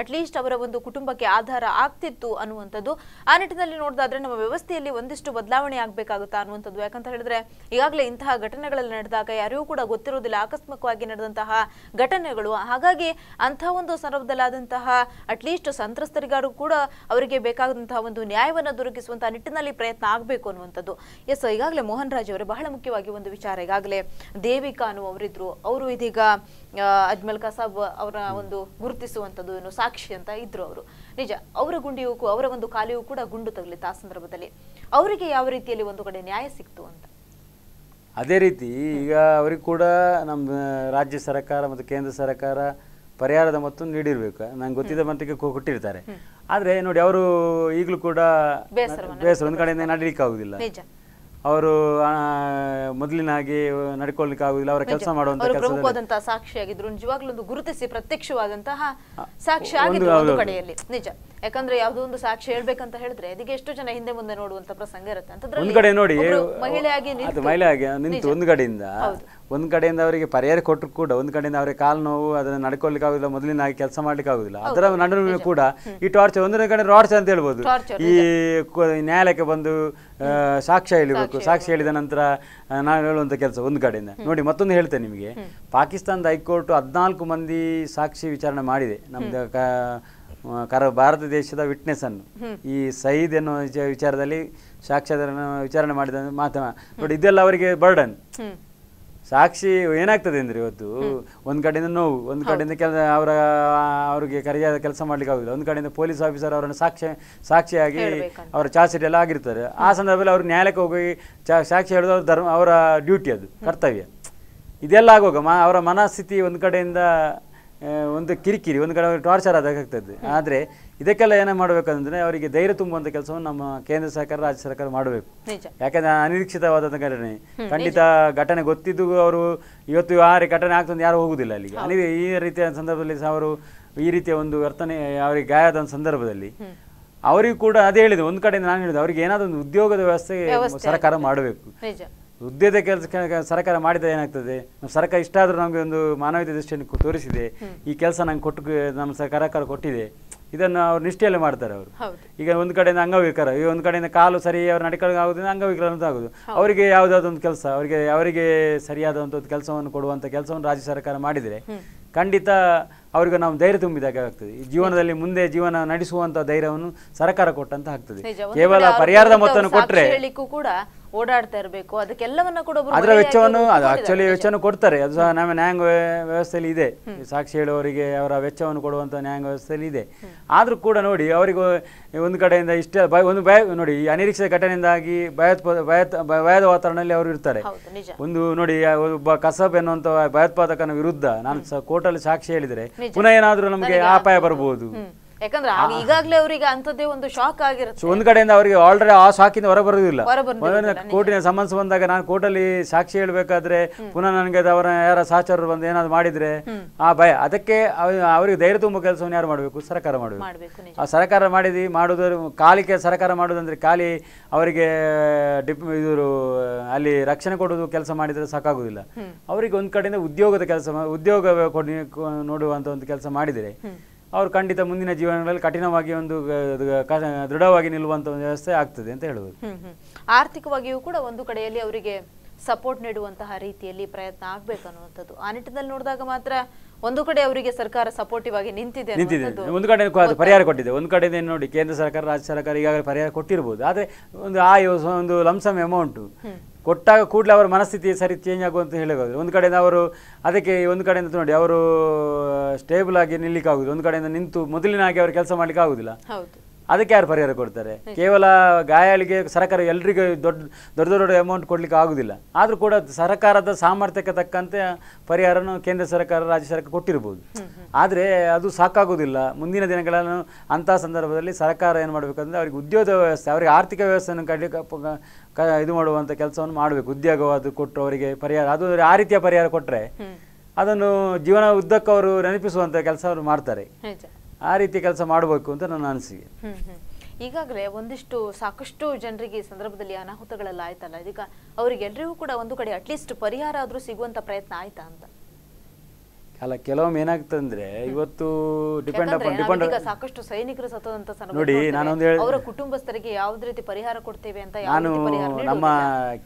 ಅಟ್ಲೀಸ್ಟ್ ಅವರ ಒಂದು ಕುಟುಂಬಕ್ಕೆ ಆಧಾರ ಆಗ್ತಿತ್ತು ಅನ್ನುವಂಥದ್ದು. ಆ ನಿಟ್ಟಿನಲ್ಲಿ ನೋಡಿದಾದ್ರೆ ನಮ್ಮ ವ್ಯವಸ್ಥೆಯಲ್ಲಿ ಒಂದಿಷ್ಟು ಬದಲಾವಣೆ ಆಗ್ಬೇಕಾಗುತ್ತಾ ಅನ್ನುವಂಥದ್ದು. ಯಾಕಂತ ಹೇಳಿದ್ರೆ ಈಗಾಗಲೇ ಇಂತಹ ಘಟನೆಗಳಲ್ಲಿ ನಡೆದಾಗ ಯಾರಿಗೂ ಕೂಡ ಗೊತ್ತಿರೋದಿಲ್ಲ, ಆಕಸ್ಮಿಕವಾಗಿ ನಡೆದಂತಹ ಘಟನೆಗಳು. ಹಾಗಾಗಿ ಅಂತಹ ಒಂದು ಸಂದರ್ಭದಲ್ಲಾದಂತಹ ಅಟ್ಲೀಸ್ಟ್ ಸಂತ್ರಸ್ತರಿಗಾರು ಕೂಡ ಅವರಿಗೆ ಬೇಕಾದಂತಹ ಒಂದು ನ್ಯಾಯವನ್ನು ದೊರಕಿಸುವಂತಹ ನಿಟ್ಟಿನಲ್ಲಿ ಪ್ರಯತ್ನ ಆಗಬೇಕು ಅನ್ನುವಂಥದ್ದು. ಎಸ್, ಈಗಾಗಲೇ ಮೋಹನ್ ರಾಜ್ ಅವರು ಬಹಳ ಮುಖ್ಯವಾಗಿ ಒಂದು ವಿಚಾರ, ಈಗಾಗಲೇ ದೇವಿಕಾ ಅವರಿದ್ರು, ಅವರು ಇದೀಗ ಅಜ್ಮಲ್ ಕಸಾಬ್ ಅವರ ಒಂದು ಗುರುತಿಸುವಂಥದ್ದು ಏನು ಸಾಕ್ಷಿ ಅಂತ ಇದ್ರು. ಅವರು ನಿಜ, ಅವರ ಗುಂಡಿಯೂ ಅವರ ಒಂದು ಕಾಲಿಯೂ ಕೂಡ ಗುಂಡು ತಗಲಿತ್ತು. ಆ ಸಂದರ್ಭದಲ್ಲಿ ಅವರಿಗೆ ಯಾವ ರೀತಿಯಲ್ಲಿ ಒಂದು ಕಡೆ ನ್ಯಾಯ ಸಿಕ್ತು ಅಂತ, ಅದೇ ರೀತಿ ಈಗ ಅವ್ರಿಗೆ ಕೂಡ ನಮ್ಮ ರಾಜ್ಯ ಸರ್ಕಾರ ಮತ್ತು ಕೇಂದ್ರ ಸರ್ಕಾರ ಪರಿಹಾರದ ಮೊತ್ತ ನೀಡಿರ್ಬೇಕು, ನಂಗೆ ಗೊತ್ತಿದ್ದ ಮಟ್ಟಿಗೆ ಕೊಟ್ಟಿರ್ತಾರೆ. ಆದರೆ ನೋಡಿ, ಅವರು ಈಗಲೂ ಕೂಡ ಬೇಸರ ಒಂದು ಕಡೆಯಿಂದ ನಡೀಲಿಕ್ಕೆ ಆಗುದಿಲ್ಲ, ಅವರು ಮೊದಲಿನ ಹಾಗೆ ನಡ್ಕೊಳ್ಲಿಕ್ಕೆ ಆಗುದಿಲ್ಲ, ಅವರ ಕೆಲಸ ಮಾಡುವಂತಹ ಸಾಕ್ಷಿಯಾಗಿದ್ರು. ನಿಜವಾಗ್ಲೂ ಒಂದು ಗುರುತಿಸಿ ಪ್ರತ್ಯಕ್ಷವಾದಂತಹ ಸಾಕ್ಷಿ ಆಗಿದ್ರು ಕಡೆಯಲ್ಲಿ ನಿಜ. ಯಾಕಂದ್ರೆ ಯಾವುದೋ ಒಂದು ಸಾಕ್ಷಿ ಹೇಳ್ಬೇಕಂತ ಹೇಳಿದ್ರೆ ಅದಕ್ಕೆ ಎಷ್ಟು ಜನ ಹಿಂದೆ ಮುಂದೆ ನೋಡುವಂತ ಪ್ರಸಂಗ ಇರುತ್ತೆ. ಒಂದ್ ಕಡೆ ನೋಡಿ ಮಹಿಳೆಯಾಗಿ ನಿಂತು ಒಂದ್ ಕಡೆಯಿಂದ ಅವರಿಗೆ ಪರಿಹಾರ ಕೊಟ್ಟರು ಕೂಡ ಒಂದ್ ಕಡೆಯಿಂದ ಅವರಿಗೆ ಕಾಲು ನೋವು, ಅದನ್ನ ನಡ್ಕೊಳ್ಲಿಕ್ಕೆ ಆಗುದಿಲ್ಲ, ಮೊದಲಿನ ಕೆಲಸ ಮಾಡ್ಲಿಕ್ಕೆ ಆಗುದಿಲ್ಲ. ಅದರ ನಡುವೆ ಕೂಡ ಈ ಟಾರ್ಚರ್, ಒಂದನೇ ಕಡೆ ಟಾರ್ಚರ್ ಅಂತ ಹೇಳ್ಬೋದು. ಈ ನ್ಯಾಯಾಲಯಕ್ಕೆ ಬಂದು ಸಾಕ್ಷ್ಯ ಹೇಳಬೇಕು, ಸಾಕ್ಷಿ ಹೇಳಿದ ನಂತರ ನಾನು ಹೇಳುವಂತ ಕೆಲಸ ಒಂದ್ ಕಡೆಯಿಂದ ನೋಡಿ. ಮತ್ತೊಂದು ಹೇಳ್ತೇನೆ ನಿಮಗೆ, ಪಾಕಿಸ್ತಾನದ ಹೈಕೋರ್ಟ್ 14 ಮಂದಿ ಸಾಕ್ಷಿ ವಿಚಾರಣೆ ಮಾಡಿದೆ. ನಮ್ದು ಭಾರತ ದೇಶದ ವಿಟ್ನೆಸ್ ಅನ್ನು ಈ ಸಯೀದ್ ಎನ್ನುವ ವಿಚಾರದಲ್ಲಿ ಸಾಕ್ಷ್ಯಾಧಾರವನ್ನು ವಿಚಾರಣೆ ಮಾಡಿದ ಮಾತನ್ನ ನೋಡಿ. ಇದೆಲ್ಲ ಅವರಿಗೆ ಬರ್ಡನ್. ಸಾಕ್ಷಿ ಏನಾಗ್ತದೆ ಅಂದ್ರೆ ಇವತ್ತು ಒಂದ್ ಕಡೆಯಿಂದ ನೋವು, ಒಂದ್ ಕಡೆಯಿಂದ ಅವ್ರಿಗೆ ಕರೆಯಾದ ಕೆಲಸ ಮಾಡ್ಲಿಕ್ಕೆ ಆಗುದಿಲ್ಲ, ಒಂದ್ ಕಡೆಯಿಂದ ಪೊಲೀಸ್ ಆಫೀಸರ್ ಅವರನ್ನು ಸಾಕ್ಷಿಯಾಗಿ ಅವರ ಚಾರ್ಜ್ಶೀಟ್ ಎಲ್ಲ ಆಗಿರ್ತಾರೆ. ಆ ಸಂದರ್ಭದಲ್ಲಿ ಅವ್ರು ನ್ಯಾಯಾಲಯಕ್ಕೆ ಹೋಗಿ ಸಾಕ್ಷಿ ಹೇಳೋದು ಅವ್ರ ಧರ್ಮ, ಅವರ ಡ್ಯೂಟಿ, ಅದು ಕರ್ತವ್ಯ. ಇದೆಲ್ಲ ಆಗುವಾಗ ಅವರ ಮನಸ್ಥಿತಿ ಒಂದ್ ಕಡೆಯಿಂದ ಒಂದು ಕಿರಿಕಿರಿ, ಒಂದು ಕಡೆ ಟಾರ್ಚರ್ ಆದಾಗ್ತದೆ. ಆದರೆ ಇದಕ್ಕೆಲ್ಲ ಏನೇ ಮಾಡಬೇಕಂದ್ರೆ ಅವರಿಗೆ ಧೈರ್ಯ ತುಂಬುವಂಥ ಕೆಲಸವನ್ನು ನಮ್ಮ ಕೇಂದ್ರ ಸರ್ಕಾರ, ರಾಜ್ಯ ಸರ್ಕಾರ ಮಾಡಬೇಕು. ಯಾಕಂದ್ರೆ ಅನಿರೀಕ್ಷಿತವಾದಂಥ ಘಟನೆ, ಖಂಡಿತ ಘಟನೆ ಗೊತ್ತಿದ್ದು ಅವರು ಇವತ್ತು ಆ ಘಟನೆ ಆಗ್ತದೆ ಯಾರು ಹೋಗುದಿಲ್ಲ ಅಲ್ಲಿಗೆ. ಅಲ್ಲಿ ಈ ರೀತಿಯ ಸಂದರ್ಭದಲ್ಲಿ ಸಹ ಅವರು ಈ ರೀತಿಯ ಒಂದು ವರ್ತನೆ, ಅವರಿಗೆ ಗಾಯ ಆದ ಸಂದರ್ಭದಲ್ಲಿ ಅವರಿಗೂ ಕೂಡ ಅದೇ ಹೇಳಿದೆ. ಒಂದು ಕಡೆ ನಾನು ಹೇಳಿದೆ, ಅವ್ರಿಗೆ ಏನಾದರೂ ಒಂದು ಉದ್ಯೋಗದ ವ್ಯವಸ್ಥೆ ಸರ್ಕಾರ ಮಾಡಬೇಕು. ಉದ್ಯೋಗದ ಕೆಲಸ ಸರ್ಕಾರ ಮಾಡಿದ ಏನಾಗ್ತದೆ, ನಮ್ಮ ಸರ್ಕಾರ ಇಷ್ಟಾದರೂ ನಮಗೆ ಒಂದು ಮಾನವೀಯತೆ ದೃಷ್ಟಿಯನ್ನು ತೋರಿಸಿದೆ, ಈ ಕೆಲಸ ನಂಗೆ ಕೊಟ್ಟು ನಮ್ಮ ಸರ್ಕಾರ ಕೊಟ್ಟಿದೆ, ಇದನ್ನು ಅವ್ರು ನಿಷ್ಠೆಯಲ್ಲೇ ಮಾಡ್ತಾರೆ. ಅವರು ಈಗ ಒಂದು ಕಡೆಯಿಂದ ಅಂಗವಿಕಲ, ಈಗ ಒಂದು ಕಡೆಯಿಂದ ಕಾಲು ಸರಿ ಅವ್ರು ನಡ್ಕೊಳ್ಳೋಕೆ ಆಗೋದ್ರಿಂದ ಅಂಗವಿಕಲ ಅಂತ ಆಗೋದು. ಅವರಿಗೆ ಯಾವುದಾದೊಂದು ಕೆಲಸ, ಅವರಿಗೆ ಸರಿಯಾದಂಥ ಒಂದು ಕೆಲಸವನ್ನು ಕೊಡುವಂಥ ಕೆಲಸವನ್ನು ರಾಜ್ಯ ಸರ್ಕಾರ ಮಾಡಿದರೆ ಖಂಡಿತ ಅವ್ರಿಗೆ ನಾವು ಧೈರ್ಯ ತುಂಬಿದಾಗ ಆಗ್ತದೆ. ಜೀವನದಲ್ಲಿ ಮುಂದೆ ಜೀವನ ನಡೆಸುವಂತ ಧೈರ್ಯವನ್ನು ಸರ್ಕಾರ ಕೊಟ್ಟಂತ ಆಗ್ತದೆ. ಕೇವಲ ಪರಿಹಾರದ ಮೊತ್ತವನ್ನು ಕೊಟ್ಟರೆ ಕೂಡ ಓಡಾಡ್ತಾ ಇರಬೇಕು, ಅದಕ್ಕೆಲ್ಲವನ್ನ ಕೂಡ ಅದರ ವೆಚ್ಚವನ್ನು ಆಕ್ಚುಲಿ ವೆಚ್ಚವನ್ನು ಕೊಡ್ತಾರೆ. ಅದು ಸಹ ನಮ್ಮ ನ್ಯಾಯಾಂಗ ವ್ಯವಸ್ಥೆಯಲ್ಲಿ ಇದೆ, ಸಾಕ್ಷಿ ಹೇಳುವವರಿಗೆ ಅವರ ವೆಚ್ಚವನ್ನು ಕೊಡುವಂತ ನ್ಯಾಯಾಂಗ ವ್ಯವಸ್ಥೆಯಲ್ಲಿ ಇದೆ. ಆದ್ರೂ ಕೂಡ ನೋಡಿ, ಅವರಿಗೂ ಒಂದು ಕಡೆಯಿಂದ ಇಷ್ಟ ಒಂದು ಭಯ ನೋಡಿ, ಈ ಅನಿರೀಕ್ಷಿತ ಘಟನೆಯಿಂದಾಗಿ ಭಯದ ವಾತಾವರಣದಲ್ಲಿ ಅವರು ಇರ್ತಾರೆ. ಒಂದು ನೋಡಿ, ಒಬ್ಬ ಕಸಬ್ ಎನ್ನುವಂತ ಭಯೋತ್ಪಾದಕನ ವಿರುದ್ಧ ನಾನು ಕೋರ್ಟಲ್ಲಿ ಸಾಕ್ಷಿ ಹೇಳಿದ್ರೆ ಪುನಃ ಏನಾದ್ರೂ ನಮಗೆ ಅಪಾಯ ಬರಬಹುದು. ಯಾಕಂದ್ರೆ ಈಗಾಗಲೇ ಅವರಿಗೆ ಅಂತದೇ ಒಂದು ಶಾಕ್ ಆಗಿರುತ್ತೆ. ಒಂದ್ ಕಡೆಯಿಂದ ಅವರಿಗೆ ಆಲ್ರೆಡಿ ಆ ಶಾಕಿಂದ ಹೊರ ಬರುವುದಿಲ್ಲ. ಕೋರ್ಟಿನ ಸಮನ್ಸ್ ಬಂದಾಗ ನಾನು ಕೋರ್ಟಲ್ಲಿ ಸಾಕ್ಷಿ ಹೇಳ್ಬೇಕಾದ್ರೆ ಪುನಃ ನನಗೆ ಅವರ ಯಾರ ಸಹಚರರು ಬಂದು ಏನಾದ್ರು ಮಾಡಿದ್ರೆ ಆ ಭಯ, ಅದಕ್ಕೆ ಅವ್ರಿಗೆ ಧೈರ್ಯ ತುಂಬುವ ಕೆಲಸವನ್ನು ಯಾರು ಮಾಡಬೇಕು? ಸರ್ಕಾರ ಮಾಡಬೇಕು. ಆ ಸರ್ಕಾರ ಮಾಡೋದ್ರ ಕಾಲಿಗೆ ಸರ್ಕಾರ ಮಾಡೋದಂದ್ರೆ ಖಾಲಿ ಅವರಿಗೆ ಇವರು ಅಲ್ಲಿ ರಕ್ಷಣೆ ಕೊಡೋದು ಕೆಲಸ ಮಾಡಿದ್ರೆ ಸಾಕಾಗುದಿಲ್ಲ. ಅವರಿಗೆ ಒಂದ್ ಕಡೆಯಿಂದ ಉದ್ಯೋಗದ ಕೆಲಸ, ಉದ್ಯೋಗ ನೋಡುವಂತ ಒಂದು ಕೆಲಸ ಮಾಡಿದರೆ ಅವ್ರು ಖಂಡಿತ ಮುಂದಿನ ಜೀವನಗಳಲ್ಲಿ ಕಠಿಣವಾಗಿ ಒಂದು ದೃಢವಾಗಿ ನಿಲ್ಲುವಂತ ವ್ಯವಸ್ಥೆ ಆಗ್ತದೆ ಅಂತ ಹೇಳುವುದು. ಆರ್ಥಿಕವಾಗಿಯೂ ಕೂಡ ಒಂದು ಕಡೆಯಲ್ಲಿ ಅವರಿಗೆ ಸಪೋರ್ಟ್ ನೀಡುವಂತಹ ರೀತಿಯಲ್ಲಿ ಪ್ರಯತ್ನ ಆಗ್ಬೇಕು ಅನ್ನುವಂಥದ್ದು. ಆ ನಿಟ್ಟಿನಲ್ಲಿ ನೋಡಿದಾಗ ಮಾತ್ರ ಒಂದು ಕಡೆ ಅವರಿಗೆ ಸರ್ಕಾರ ಸಪೋರ್ಟಿವ್ ಆಗಿ ನಿಂತಿದೆ. ಒಂದು ಕಡೆ ಪರಿಹಾರ ಕೊಟ್ಟಿದೆ, ಒಂದು ಕಡೆ ನೋಡಿ ಕೇಂದ್ರ ಸರ್ಕಾರ, ರಾಜ್ಯ ಸರ್ಕಾರ ಈಗಾಗಲೇ ಪರಿಹಾರ ಕೊಟ್ಟಿರಬಹುದು. ಆದ್ರೆ ಒಂದು ಲಂಸಮ್ ಅಮೌಂಟ್ ಕೊಟ್ಟಾಗ ಕೂಡಲೇ ಅವರ ಮನಸ್ಥಿತಿ ಸರಿ ಚೇಂಜ್ ಆಗುವಂತ ಹೇಳೋದು. ಒಂದು ಕಡೆಯಿಂದ ಅವರು ಅದಕ್ಕೆ ಒಂದು ಕಡೆಯಿಂದ ನೋಡಿ ಅವರು ಸ್ಟೇಬಲ್ ಆಗಿ ನಿಲ್ಲಿಕ್ಕಾಗುದು, ಒಂದು ಕಡೆಯಿಂದ ನಿಂತು ಮೊದಲಿನ ಹಾಗೆ ಅವರು ಕೆಲಸ ಮಾಡ್ಲಿಕ್ಕೆ ಆಗುದಿಲ್ಲ. ಅದಕ್ಕೆ ಯಾರು ಪರಿಹಾರ ಕೊಡ್ತಾರೆ ಕೇವಲ ಗಾಯಾಳಿಗೆ ಸರ್ಕಾರ ಎಲ್ಲರಿಗೂ ದೊಡ್ಡ ದೊಡ್ಡ ಅಮೌಂಟ್ ಕೊಡ್ಲಿಕ್ಕೆ ಆಗೋದಿಲ್ಲ ಆದರೂ ಕೂಡ ಸರ್ಕಾರದ ಸಾಮರ್ಥ್ಯಕ್ಕೆ ತಕ್ಕಂತೆ ಪರಿಹಾರನ ಕೇಂದ್ರ ಸರ್ಕಾರ ರಾಜ್ಯ ಸರ್ಕಾರ ಕೊಟ್ಟಿರಬಹುದು ಆದರೆ ಅದು ಸಾಕಾಗೋದಿಲ್ಲ ಮುಂದಿನ ದಿನಗಳಲ್ಲಿ ಅಂತ ಸಂದರ್ಭದಲ್ಲಿ ಸರ್ಕಾರ ಏನು ಮಾಡಬೇಕು ಅಂದ್ರೆ ಅವರಿಗೆ ಉದ್ಯೋಗ ವ್ಯವಸ್ಥೆ ಅವರಿಗೆ ಆರ್ಥಿಕ ವ್ಯವಸ್ಥೆಯನ್ನು ಇದು ಮಾಡುವಂತ ಕೆಲಸವನ್ನು ಮಾಡಬೇಕು ಉದ್ಯೋಗವಾದ ಕೊಟ್ಟು ಅವರಿಗೆ ಪರಿಹಾರ ಅದು ಆ ರೀತಿಯ ಪರಿಹಾರ ಕೊಟ್ಟರೆ ಅದನ್ನು ಜೀವನ ಉದ್ದಕ್ಕೆ ಅವರು ನೆನಪಿಸುವಂತ ಕೆಲಸವನ್ನು ಮಾಡ್ತಾರೆ ಆ ರೀತಿ ಕೆಲಸ ಮಾಡಬೇಕು ಅಂತ ನಾನು ಅನಿಸಿದೆ ಈಗಾಗಲೇ ಒಂದಿಷ್ಟು ಸಾಕಷ್ಟು ಜನರಿಗೆ ಈ ಸಂದರ್ಭದಲ್ಲಿ ಅನಾಹುತಗಳೆಲ್ಲ ಆಯ್ತಲ್ಲ ಈಗ ಅವರಿಗೆಲ್ಲರಿಗೂ ಕೂಡ ಒಂದು ಕಡೆ ಅಟ್ಲೀಸ್ಟ್ ಪರಿಹಾರ ಆದರೂ ಸಿಗುವಂತ ಪ್ರಯತ್ನ ಆಯ್ತಾ ಅಂತ ಅಲ್ಲ ಕೆಲವೊಮ್ಮೆ ಏನಾಗುತ್ತೆ ಅಂದ್ರೆ ಇವತ್ತು ಡಿಪೆಂಡ್ ಈಗ ಸಾಕಷ್ಟು ಸೈನಿಕರು ಸತ್ತದಂತ ನೋಡಿ ನಾನು ಒಂದು ಹೇಳಿ ಅವರ ಕುಟುಂಬಸ್ಥರಿಗೆ ಯಾವ ರೀತಿ ಪರಿಹಾರ ಕೊಡ್ತೇವೆ ಅಂತ ನಾನು ನಮ್ಮ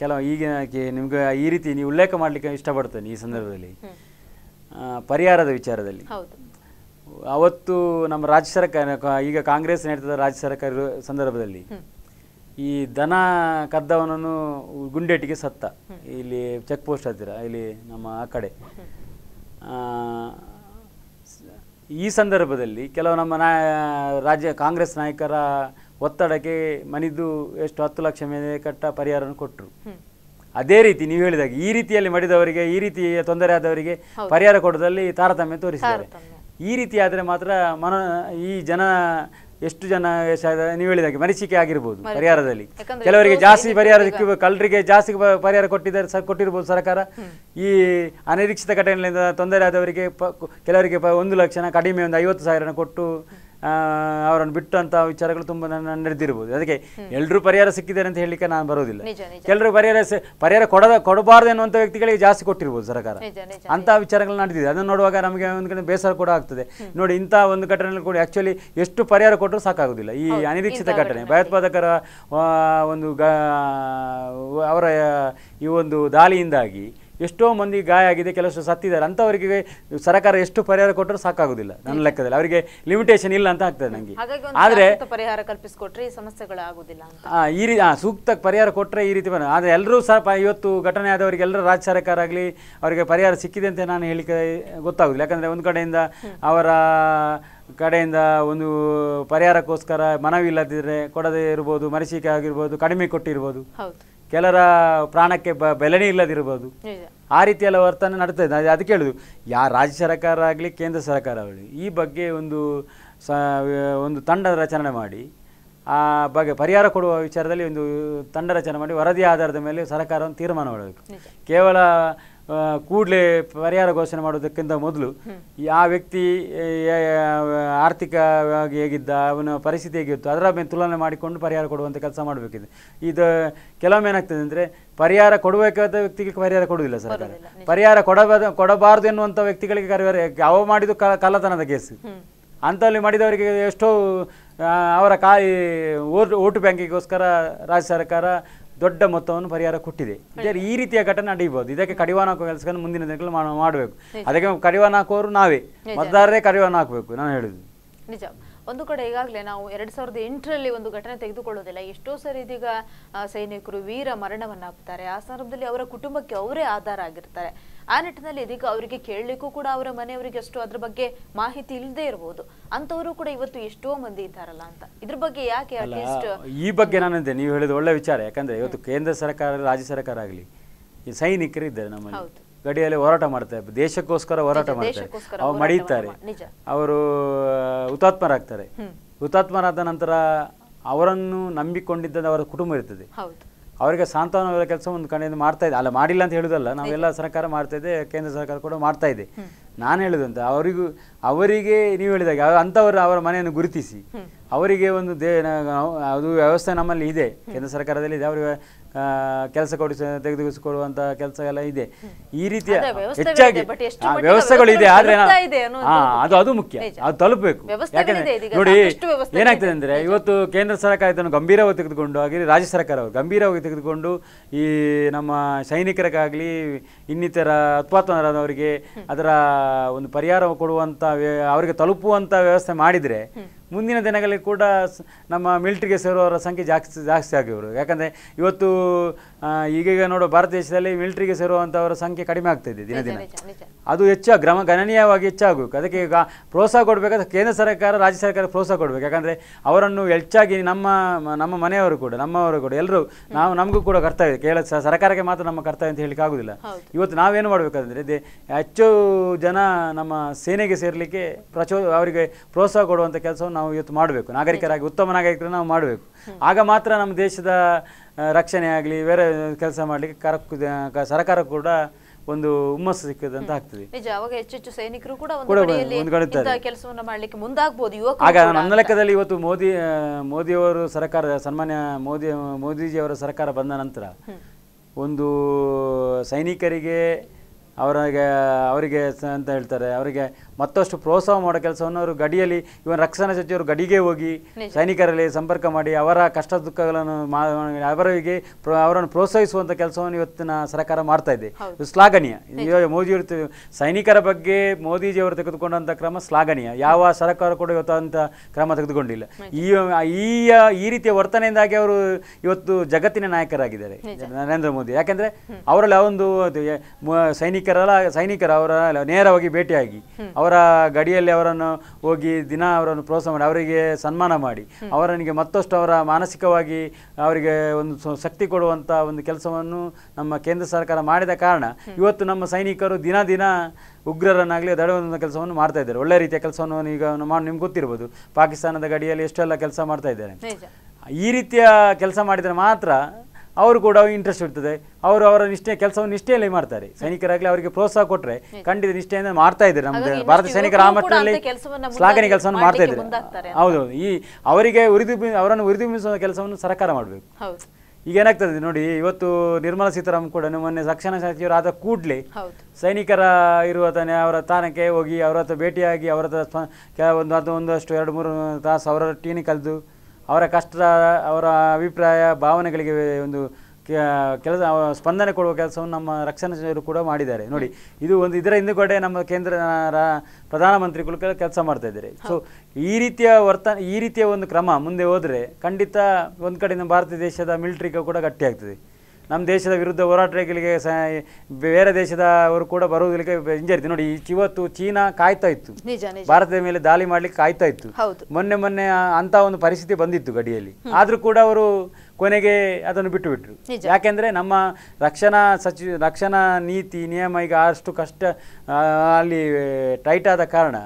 ಕೆಲವು ಈಗಿನ ನಿಮಗೆ ಈ ರೀತಿ ನೀವು ಉಲ್ಲೇಖ ಮಾಡಲಿಕ್ಕೆ ಇಷ್ಟಪಡ್ತೇನೆ ಈ ಸಂದರ್ಭದಲ್ಲಿ ಪರಿಹಾರದ ವಿಚಾರದಲ್ಲಿ ಹೌದು ಅವತ್ತು ನಮ್ಮ ರಾಜ್ಯ ಸರ್ಕಾರ ಈಗ ಕಾಂಗ್ರೆಸ್ ನೇತೃತ್ವದ ರಾಜ್ಯ ಸರ್ಕಾರದ ಸಂದರ್ಭದಲ್ಲಿ ಈ ದನ ಕದ್ದವನನ್ನು ಗುಂಡೇಟಿಗೆ ಸತ್ತ ಇಲ್ಲಿ ಚೆಕ್ ಪೋಸ್ಟ್ ಹತ್ತಿರ ಇಲ್ಲಿ ನಮ್ಮ ಆ ಕಡೆ ಈ ಸಂದರ್ಭದಲ್ಲಿ ಕೆಲವು ನಮ್ಮ ರಾಜ್ಯ ಕಾಂಗ್ರೆಸ್ ನಾಯಕರ ಒತ್ತಡಕ್ಕೆ ಮನಿದು ಎಷ್ಟು 10 ಲಕ್ಷ ಮೇಲೆ ಕಟ್ಟ ಪರಿಹಾರವನ್ನು ಕೊಟ್ಟರು ಅದೇ ರೀತಿ ನೀವು ಹೇಳಿದಾಗ ಈ ರೀತಿಯಲ್ಲಿ ಮಡಿದವರಿಗೆ ಈ ರೀತಿ ತೊಂದರೆ ಆದವರಿಗೆ ಪರಿಹಾರ ಕೊಡೋದಲ್ಲಿ ತಾರತಮ್ಯ ತೋರಿಸಿದ್ದಾರೆ ಈ ರೀತಿ ಆದರೆ ಮಾತ್ರ ಈ ಜನ ಎಷ್ಟು ಜನ ನೀವು ಹೇಳಿದಾಗೆ ಮರಿಚಿಕೆ ಆಗಿರಬಹುದು ಪರಿಹಾರದಲ್ಲಿ ಕೆಲವರಿಗೆ ಜಾಸ್ತಿ ಪರಿಹಾರ ಸಿಕ್ಕಬೇಕು ಕಳ್ಳರಿಗೆ ಜಾಸ್ತಿ ಪರಿಹಾರ ಕೊಟ್ಟಿರಬಹುದು ಸರ್ಕಾರ ಈ ಅನಿರೀಕ್ಷಿತ ಘಟನೆಗಳಿಂದ ತೊಂದರೆ ಆದವರಿಗೆ ಕೆಲವರಿಗೆ 1 ಲಕ್ಷ ಕಡಿಮೆ ಒಂದು 50,000 ಕೊಟ್ಟು ಅವರನ್ನು ಬಿಟ್ಟಂತ ವಿಚಾರಗಳು ತುಂಬಾ ನಡೆದಿರಬಹುದು ಅದಕ್ಕೆ ಎಲ್ಲರೂ ಪರಿಹಾರ ಸಿಕ್ಕಿದ್ದಾರೆ ಅಂತ ಹೇಳಲಿಕ್ಕೆ ನಾನು ಬರೋದಿಲ್ಲ ಕೆಲವರು ಪರಿಹಾರ ಕೊಡಬಾರದು ಅನ್ನುವಂಥ ವ್ಯಕ್ತಿಗಳಿಗೆ ಜಾಸ್ತಿ ಕೊಟ್ಟಿರಬಹುದು ಸರ್ಕಾರ ಅಂತ ವಿಚಾರಗಳು ನಡೆದಿದೆ ಅದನ್ನು ನೋಡುವಾಗ ನಮಗೆ ಒಂದು ಕಡೆ ಬೇಸರ ಕೂಡ ಆಗ್ತದೆ ನೋಡಿ ಇಂಥ ಒಂದು ಘಟನೆಗಳು ಕೂಡ ಆಕ್ಚುಲಿ ಎಷ್ಟು ಪರಿಹಾರ ಕೊಟ್ಟರು ಸಾಕಾಗುದಿಲ್ಲ ಈ ಅನಿರೀಕ್ಷಿತ ಘಟನೆ ಭಯೋತ್ಪಾದಕರ ಒಂದು ಅವರ ಈ ಒಂದು ದಾಳಿಯಿಂದಾಗಿ ಎಷ್ಟೋ ಮಂದಿ ಗಾಯ ಆಗಿದೆ ಕೆಲವಷ್ಟು ಸತ್ತಿದ್ದಾರೆ ಅಂಥವರಿಗೆ ಸರ್ಕಾರ ಎಷ್ಟು ಪರಿಹಾರ ಕೊಟ್ಟರೂ ಸಾಕಾಗುವುದಿಲ್ಲ ನನ್ನ ಲೆಕ್ಕದಲ್ಲಿ ಅವರಿಗೆ ಲಿಮಿಟೇಷನ್ ಇಲ್ಲ ಅಂತ ಆಗ್ತದೆ ನನಗೆ ಆದರೆ ಪರಿಹಾರ ಕಲ್ಪಿಸಿಕೊಟ್ರೆ ಈ ಸಮಸ್ಯೆಗಳಾಗುವುದಿಲ್ಲ ಈ ರೀತಿ ಸೂಕ್ತ ಪರಿಹಾರ ಕೊಟ್ಟರೆ ಈ ರೀತಿ ಬಂದ ಆದರೆ ಎಲ್ಲರೂ ಸಹ ಇವತ್ತು ಘಟನೆ ಆದವರಿಗೆ ಎಲ್ಲರೂ ರಾಜ್ಯ ಸರ್ಕಾರ ಆಗಲಿ ಅವರಿಗೆ ಪರಿಹಾರ ಸಿಕ್ಕಿದೆ ಅಂತ ನಾನು ಹೇಳಿಕೆ ಗೊತ್ತಾಗುದಿಲ್ಲ ಯಾಕಂದರೆ ಒಂದು ಕಡೆಯಿಂದ ಅವರ ಕಡೆಯಿಂದ ಒಂದು ಪರಿಹಾರಕ್ಕೋಸ್ಕರ ಮನವಿ ಇಲ್ಲದಿದ್ದರೆ ಕೊಡದೇ ಇರ್ಬೋದು ಮರಿಸಿಕೆ ಆಗಿರ್ಬೋದು ಕಡಿಮೆ ಕೊಟ್ಟಿರ್ಬೋದು ಕೆಲವರ ಪ್ರಾಣಕ್ಕೆ ಬೆಲೆನೇ ಇಲ್ಲದಿರಬಹುದು ಆ ರೀತಿಯೆಲ್ಲ ವರ್ತನೆ ನಡೀತಾ ಇದೆ ಅದಕ್ಕೆ ಹೇಳುದು ಯಾ ರಾಜ್ಯ ಸರ್ಕಾರ ಆಗಲಿ ಕೇಂದ್ರ ಸರ್ಕಾರ ಆಗಲಿ ಈ ಬಗ್ಗೆ ಒಂದು ತಂಡ ರಚನೆ ಮಾಡಿ ಆ ಬಗ್ಗೆ ಪರಿಹಾರ ಕೊಡುವ ವಿಚಾರದಲ್ಲಿ ಒಂದು ತಂಡ ರಚನೆ ಮಾಡಿ ವರದಿ ಆಧಾರದ ಮೇಲೆ ಸರ್ಕಾರವನ್ನು ತೀರ್ಮಾನ ಮಾಡಬೇಕು ಕೇವಲ ಕೂಡಲೇ ಪರಿಹಾರ ಘೋಷಣೆ ಮಾಡೋದಕ್ಕಿಂತ ಮೊದಲು ಆ ವ್ಯಕ್ತಿ ಆರ್ಥಿಕವಾಗಿ ಹೇಗಿದ್ದ ಅವನ ಪರಿಸ್ಥಿತಿ ಹೇಗಿತ್ತು ಅದರ ಮೇಲೆ ತುಲನೆ ಮಾಡಿಕೊಂಡು ಪರಿಹಾರ ಕೊಡುವಂಥ ಕೆಲಸ ಮಾಡಬೇಕಿದೆ ಇದು ಕೆಲವೊಮ್ಮೆ ಏನಾಗ್ತದೆ ಅಂದರೆ ಪರಿಹಾರ ಕೊಡಬೇಕಾದ ವ್ಯಕ್ತಿಗೆ ಪರಿಹಾರ ಕೊಡುವುದಿಲ್ಲ ಸರ್ಕಾರ ಪರಿಹಾರ ಕೊಡಬಾರದು ಎನ್ನುವಂಥ ವ್ಯಕ್ತಿಗಳಿಗೆ ಯಾವ ಮಾಡಿದ್ದು ಕಳ್ಳತನದ ಕೇಸು ಅಂಥಲ್ಲಿ ಮಾಡಿದವರಿಗೆ ಎಷ್ಟೋ ಅವರ ಓಟು ಬ್ಯಾಂಕಿಗೋಸ್ಕರ ರಾಜ್ಯ ಸರ್ಕಾರ ದೊಡ್ಡ ಮೊತ್ತವನ್ನು ಪರಿಹಾರ ಕೊಟ್ಟಿದೆ ಈ ರೀತಿಯ ಘಟನೆ ನಡೆಯಬಹುದು ಇದಕ್ಕೆ ಕಡಿವಾಣ ಹಾಕುವ ಕೆಲಸಗಳನ್ನು ಮುಂದಿನ ದಿನಗಳು ಮಾಡಬೇಕು ಅದಕ್ಕೆ ಕಡಿವಾಣ ಹಾಕುವವರು ನಾವೇ ಮತದಾರರೇ ಕಡಿವಾಣ ಹಾಕಬೇಕು ನಾನು ಹೇಳುದು ನಿಜ ಒಂದು ಕಡೆ ಈಗಾಗಲೇ ನಾವು 2008ರಲ್ಲಿ ಒಂದು ಘಟನೆ ತೆಗೆದುಕೊಳ್ಳೋದಿಲ್ಲ ಎಷ್ಟೋ ಸರಿ ಇದೀಗ ಸೈನಿಕರು ವೀರ ಮರಣವನ್ನಾಗ್ತಾರೆ ಆ ಸಂದರ್ಭದಲ್ಲಿ ಅವರ ಕುಟುಂಬಕ್ಕೆ ಅವರೇ ಆಧಾರ ಆಗಿರ್ತಾರೆ ಆ ನಿಟ್ಟಿನಲ್ಲಿ ಇದೀಗ ಅವರಿಗೆ ಕೇಳಲಿಕ್ಕೂ ಕೂಡ ಅವರ ಮನೆಯವರಿಗೆ ಅಷ್ಟು ಅದ್ರ ಬಗ್ಗೆ ಮಾಹಿತಿ ಇಲ್ಲದೆ ಇರಬಹುದು ಅಂತವರು ಕೂಡ ಇವತ್ತು ಎಷ್ಟೋ ಮಂದಿ ಇದ್ದಾರಲ್ಲ ಅಂತ ಇದ್ರ ಬಗ್ಗೆ ಯಾಕೆ ಅಟ್ಲೀಸ್ಟ್ ಈ ಬಗ್ಗೆ ನಾನಂತೆ ನೀವು ಹೇಳಿದ ಒಳ್ಳೆ ವಿಚಾರ ಯಾಕಂದ್ರೆ ಇವತ್ತು ಕೇಂದ್ರ ಸರ್ಕಾರ ರಾಜ್ಯ ಸರ್ಕಾರ ಆಗಲಿ ಈ ಸೈನಿಕರು ಇದ್ದಾರೆ ನಮ್ಮಲ್ಲಿ ಗಡಿಯಲ್ಲಿ ಹೋರಾಟ ಮಾಡ್ತಾರೆ ದೇಶಕ್ಕೋಸ್ಕರ ಹೋರಾಟ ಮಾಡ್ತಾರೆ ಅವ್ರು ಮಡಿಯುತ್ತಾರೆ ಅವರು ಹುತಾತ್ಮರಾಗ್ತಾರೆ ಹುತಾತ್ಮರಾದ ನಂತರ ಅವರನ್ನು ನಂಬಿಕೊಂಡಿದ್ದ ಅವರ ಕುಟುಂಬ ಇರ್ತದೆ ಅವರಿಗೆ ಸಾಂತ್ವನ ಕೆಲಸ ಒಂದು ಕಡೆಯಿಂದ ಮಾಡ್ತಾ ಇದೆ ಅಲ್ಲ ಮಾಡಿಲ್ಲ ಅಂತ ಹೇಳುದಲ್ಲ ನಾವೆಲ್ಲ ಸರ್ಕಾರ ಮಾಡ್ತಾ ಇದೆ ಕೇಂದ್ರ ಸರ್ಕಾರ ಕೂಡ ಮಾಡ್ತಾ ಇದೆ ನಾನು ಹೇಳುದಂತ ಅವರಿಗೆ ನೀವು ಹೇಳಿದಾಗ ಅಂಥವ್ರು ಅವರ ಮನೆಯನ್ನು ಗುರುತಿಸಿ ಅವರಿಗೆ ಒಂದು ಅದು ವ್ಯವಸ್ಥೆ ನಮ್ಮಲ್ಲಿ ಇದೆ ಕೇಂದ್ರ ಸರ್ಕಾರದಲ್ಲಿ ಇದೆ ಅವರಿಗೆ ಕೆಲಸ ತೆಗೆದುಕೊಳ್ಳುವಂತ ಕೆಲಸ ಎಲ್ಲ ಇದೆ ಈ ರೀತಿಯ ಹೆಚ್ಚಾಗಿ ವ್ಯವಸ್ಥೆಗಳು ಇದೆ ಆದ್ರೆ ಅದು ಅದು ಮುಖ್ಯ ಅದು ತಲುಪಬೇಕು ಯಾಕಂದ್ರೆ ನೋಡಿ ಏನಾಗ್ತದೆ ಅಂದ್ರೆ ಇವತ್ತು ಕೇಂದ್ರ ಸರ್ಕಾರ ಇದನ್ನು ಗಂಭೀರವಾಗಿ ತೆಗೆದುಕೊಂಡು ಹಾಗೆ ರಾಜ್ಯ ಸರ್ಕಾರವು ಗಂಭೀರವಾಗಿ ತೆಗೆದುಕೊಂಡು ಈ ನಮ್ಮ ಸೈನಿಕರಿಗಾಗ್ಲಿ ಇನ್ನಿತರ ಉತ್ಪಾದನರಾದವರಿಗೆ ಅದರ ಒಂದು ಪರಿಹಾರ ಕೊಡುವಂತ ಅವರಿಗೆ ತಲುಪುವಂತ ವ್ಯವಸ್ಥೆ ಮಾಡಿದ್ರೆ ಮುಂದಿನ ದಿನಗಳಲ್ಲಿ ಕೂಡ ನಮ್ಮ ಮಿಲಿಟರಿಗೆ ಸೇರುವವರ ಸಂಖ್ಯೆ ಜಾಸ್ತಿ ಆಗಿರೋರು ಯಾಕಂದರೆ ಇವತ್ತು ಈಗೀಗ ನೋಡೋ ಭಾರತ ದೇಶದಲ್ಲಿ ಮಿಲಿಟರಿಗೆ ಸೇರುವಂತವರ ಸಂಖ್ಯೆ ಕಡಿಮೆ ಆಗ್ತಾ ಇದೆ ದಿನ ದಿನ. ಅದು ಹೆಚ್ಚಾಗಿ ಗಣನೀಯವಾಗಿ ಹೆಚ್ಚಾಗಬೇಕು. ಅದಕ್ಕೆ ಈಗ ಪ್ರೋತ್ಸಾಹ ಕೊಡಬೇಕಾದ್ರೆ ಕೇಂದ್ರ ಸರ್ಕಾರ ರಾಜ್ಯ ಸರ್ಕಾರ ಪ್ರೋತ್ಸಾಹ ಕೊಡಬೇಕು. ಯಾಕಂದರೆ ಅವರನ್ನು ಹೆಚ್ಚಾಗಿ ನಮ್ಮ ಮನೆಯವರು ಕೂಡ ನಮ್ಮವರು ಕೂಡ ಎಲ್ಲರೂ ನಾವು ನಮಗೂ ಕೂಡ ಕರ್ತವ್ಯ ಇದೆ. ಕೇವಲ ಸರ್ಕಾರಕ್ಕೆ ಮಾತ್ರ ನಮ್ಮ ಕರ್ತವ್ಯ ಅಂತ ಹೇಳಿಕ್ಕೆ ಆಗೋದಿಲ್ಲ. ಇವತ್ತು ನಾವೇನು ಮಾಡಬೇಕಂದ್ರೆ ಹೆಚ್ಚು ಜನ ನಮ್ಮ ಸೇನೆಗೆ ಸೇರಲಿಕ್ಕೆ ಅವರಿಗೆ ಪ್ರೋತ್ಸಾಹ ಕೊಡುವಂಥ ಕೆಲಸವನ್ನು ನಾವು ಇವತ್ತು ಮಾಡಬೇಕು. ನಾಗರಿಕರಾಗಿ ಉತ್ತಮ ನಾಗರಿಕರು ನಾವು ಮಾಡಬೇಕು. ಆಗ ಮಾತ್ರ ನಮ್ಮ ದೇಶದ ರಕ್ಷಣೆ ಆಗಲಿ ಬೇರೆ ಕೆಲಸ ಮಾಡಲಿಕ್ಕೆ ಸರ್ಕಾರ ಕೂಡ ಒಂದು ಹುಮ್ಮಸ್ಸು ಸಿಕ್ಕದಂತ ಆಗ್ತದೆ. ನಿಜ, ಅವಾಗ ಹೆಚ್ಚೆಚ್ಚು ಸೈನಿಕರು ಕೂಡ ಕೆಲಸವನ್ನು ಮಾಡಲಿಕ್ಕೆ ಮುಂದಾಗಬಹುದು. ಆಗ ನನ್ನ ಲೆಕ್ಕದಲ್ಲಿ ಇವತ್ತು ಮೋದಿಯವರು ಸರ್ಕಾರ ಸನ್ಮಾನ್ಯ ಮೋದಿಜಿಯವರ ಸರ್ಕಾರ ಬಂದ ನಂತರ ಒಂದು ಸೈನಿಕರಿಗೆ ಅವರಿಗೆ ಅಂತ ಹೇಳ್ತಾರೆ ಅವರಿಗೆ ಮತ್ತಷ್ಟು ಪ್ರೋತ್ಸಾಹ ಮಾಡೋ ಕೆಲಸವನ್ನು ಅವರು ಗಡಿಯಲ್ಲಿ ಇವನ್ ರಕ್ಷಣಾ ಸಚಿವರು ಗಡಿಗೆ ಹೋಗಿ ಸೈನಿಕರಲ್ಲಿ ಸಂಪರ್ಕ ಮಾಡಿ ಅವರ ಕಷ್ಟ ದುಃಖಗಳನ್ನು ಅವರನ್ನು ಪ್ರೋತ್ಸಾಹಿಸುವಂಥ ಕೆಲಸವನ್ನು ಇವತ್ತಿನ ಸರ್ಕಾರ ಮಾಡ್ತಾ ಇದೆ. ಇದು ಶ್ಲಾಘನೀಯ. ಮೋದಿಯವರು ಸೈನಿಕರ ಬಗ್ಗೆ ಮೋದಿಜಿಯವರು ತೆಗೆದುಕೊಂಡಂಥ ಕ್ರಮ ಶ್ಲಾಘನೀಯ. ಯಾವ ಸರ್ಕಾರ ಕೂಡ ಇವತ್ತಂಥ ಕ್ರಮ ತೆಗೆದುಕೊಂಡಿಲ್ಲ. ಈ ರೀತಿಯ ವರ್ತನೆಯಿಂದಾಗಿ ಅವರು ಇವತ್ತು ಜಗತ್ತಿನ ನಾಯಕರಾಗಿದ್ದಾರೆ ನರೇಂದ್ರ ಮೋದಿ. ಯಾಕೆಂದರೆ ಅವರಲ್ಲಿ ಒಂದು ಸೈನಿಕರ ಅವರ ನೇರವಾಗಿ ಭೇಟಿಯಾಗಿ ಅವರ ಗಡಿಯಲ್ಲಿ ಅವರನ್ನು ಹೋಗಿ ದಿನ ಅವರನ್ನು ಪ್ರೋತ್ಸಾಹ ಮಾಡಿ ಅವರಿಗೆ ಸನ್ಮಾನ ಮಾಡಿ ಅವರಿಗೆ ಮತ್ತಷ್ಟು ಅವರ ಮಾನಸಿಕವಾಗಿ ಅವರಿಗೆ ಒಂದು ಶಕ್ತಿ ಕೊಡುವಂಥ ಒಂದು ಕೆಲಸವನ್ನು ನಮ್ಮ ಕೇಂದ್ರ ಸರ್ಕಾರ ಮಾಡಿದ ಕಾರಣ ಇವತ್ತು ನಮ್ಮ ಸೈನಿಕರು ದಿನ ದಿನ ಉಗ್ರರನ್ನಾಗಲಿ ದಡವಂಥ ಕೆಲಸವನ್ನು ಮಾಡ್ತಾ ಇದ್ದಾರೆ. ಒಳ್ಳೆ ರೀತಿಯ ಕೆಲಸವನ್ನು ಈಗ ನಿಮ್ಗೆ ಗೊತ್ತಿರ್ಬೋದು, ಪಾಕಿಸ್ತಾನದ ಗಡಿಯಲ್ಲಿ ಎಷ್ಟೆಲ್ಲ ಕೆಲಸ ಮಾಡ್ತಾ ಇದ್ದಾರೆ. ಈ ರೀತಿಯ ಕೆಲಸ ಮಾಡಿದರೆ ಮಾತ್ರ ಅವರು ಕೂಡ ಇಂಟ್ರೆಸ್ಟ್ ಇರ್ತದೆ. ಅವರ ನಿಷ್ಠೆ ಕೆಲಸವನ್ನು ನಿಷ್ಠೆಯಲ್ಲಿ ಮಾಡ್ತಾರೆ. ಸೈನಿಕರಾಗಲಿ ಅವರಿಗೆ ಪ್ರೋತ್ಸಾಹ ಕೊಟ್ಟರೆ ಖಂಡಿತ ನಿಷ್ಠೆಯಿಂದ ಮಾಡ್ತಾ ಇದ್ದಾರೆ. ನಮ್ದು ಭಾರತ ಸೈನಿಕರ ಆ ಮಟ್ಟದಲ್ಲಿ ಶ್ಲಾಘನೀಯ ಕೆಲಸವನ್ನು ಮಾಡ್ತಾ ಇದ್ದಾರೆ. ಹೌದೌದು, ಈ ಅವರಿಗೆ ಅವರನ್ನು ಉರಿದುಂಬಿಸುವ ಕೆಲಸವನ್ನು ಸರ್ಕಾರ ಮಾಡಬೇಕು. ಈಗ ಏನಾಗ್ತದೆ ನೋಡಿ, ಇವತ್ತು ನಿರ್ಮಲಾ ಸೀತಾರಾಮನ್ ಕೂಡ ಮೊನ್ನೆ ರಕ್ಷಣಾ ಸಚಿವರು ಆದ ಕೂಡಲೇ ಸೈನಿಕರ ಇರುವ ಅವರ ತಾಣಕ್ಕೆ ಹೋಗಿ ಅವರ ಹತ್ರ ಭೇಟಿಯಾಗಿ ಅವರ ಒಂದಷ್ಟು 2-3 ತಾಸು ಅವರ ಟೀನಿ ಕಲಿತು ಅವರ ಕಷ್ಟ ಅವರ ಅಭಿಪ್ರಾಯ ಭಾವನೆಗಳಿಗೆ ಒಂದು ಕೆಲಸ ಸ್ಪಂದನೆ ಕೊಡುವ ಕೆಲಸವನ್ನು ನಮ್ಮ ರಕ್ಷಣಾ ಸಚಿವರು ಕೂಡ ಮಾಡಿದ್ದಾರೆ. ನೋಡಿ, ಇದು ಒಂದು ಇದರ ಹಿಂದುಗಡೆ ನಮ್ಮ ಕೇಂದ್ರ ಪ್ರಧಾನಮಂತ್ರಿಗಳು ಕೆಲಸ ಮಾಡ್ತಾ ಇದ್ದಾರೆ. ಸೊ ಈ ರೀತಿಯ ಒಂದು ಕ್ರಮ ಮುಂದೆ ಹೋದರೆ ಖಂಡಿತ ಒಂದು ಕಡೆಯಿಂದ ಭಾರತ ದೇಶದ ಮಿಲಿಟರಿಗೂ ಕೂಡ ಗಟ್ಟಿ ಆಗ್ತದೆ. ನಮ್ಮ ದೇಶದ ವಿರುದ್ಧ ಹೋರಾಟಗಳಿಗೆ ಬೇರೆ ದೇಶದವರು ಕೂಡ ಬರುವುದಕ್ಕೆ ಹಿಂಜರಿತು. ನೋಡಿ, ಇವತ್ತು ಚೀನಾ ಕಾಯ್ತಾ ಇತ್ತು, ಭಾರತದ ಮೇಲೆ ದಾಳಿ ಮಾಡ್ಲಿಕ್ಕೆ ಕಾಯ್ತಾ ಇತ್ತು. ಮೊನ್ನೆ ಅಂತ ಒಂದು ಪರಿಸ್ಥಿತಿ ಬಂದಿತ್ತು ಗಡಿಯಲ್ಲಿ. ಆದ್ರೂ ಕೂಡ ಅವರು ಕೊನೆಗೆ ಅದನ್ನು ಬಿಟ್ಟು ಬಿಟ್ರು. ಯಾಕೆಂದ್ರೆ ನಮ್ಮ ರಕ್ಷಣಾ ನೀತಿ ನಿಯಮ ಈಗ ಅಷ್ಟು ಕಷ್ಟ ಅಲ್ಲಿ ಟೈಟ್ ಆದ ಕಾರಣ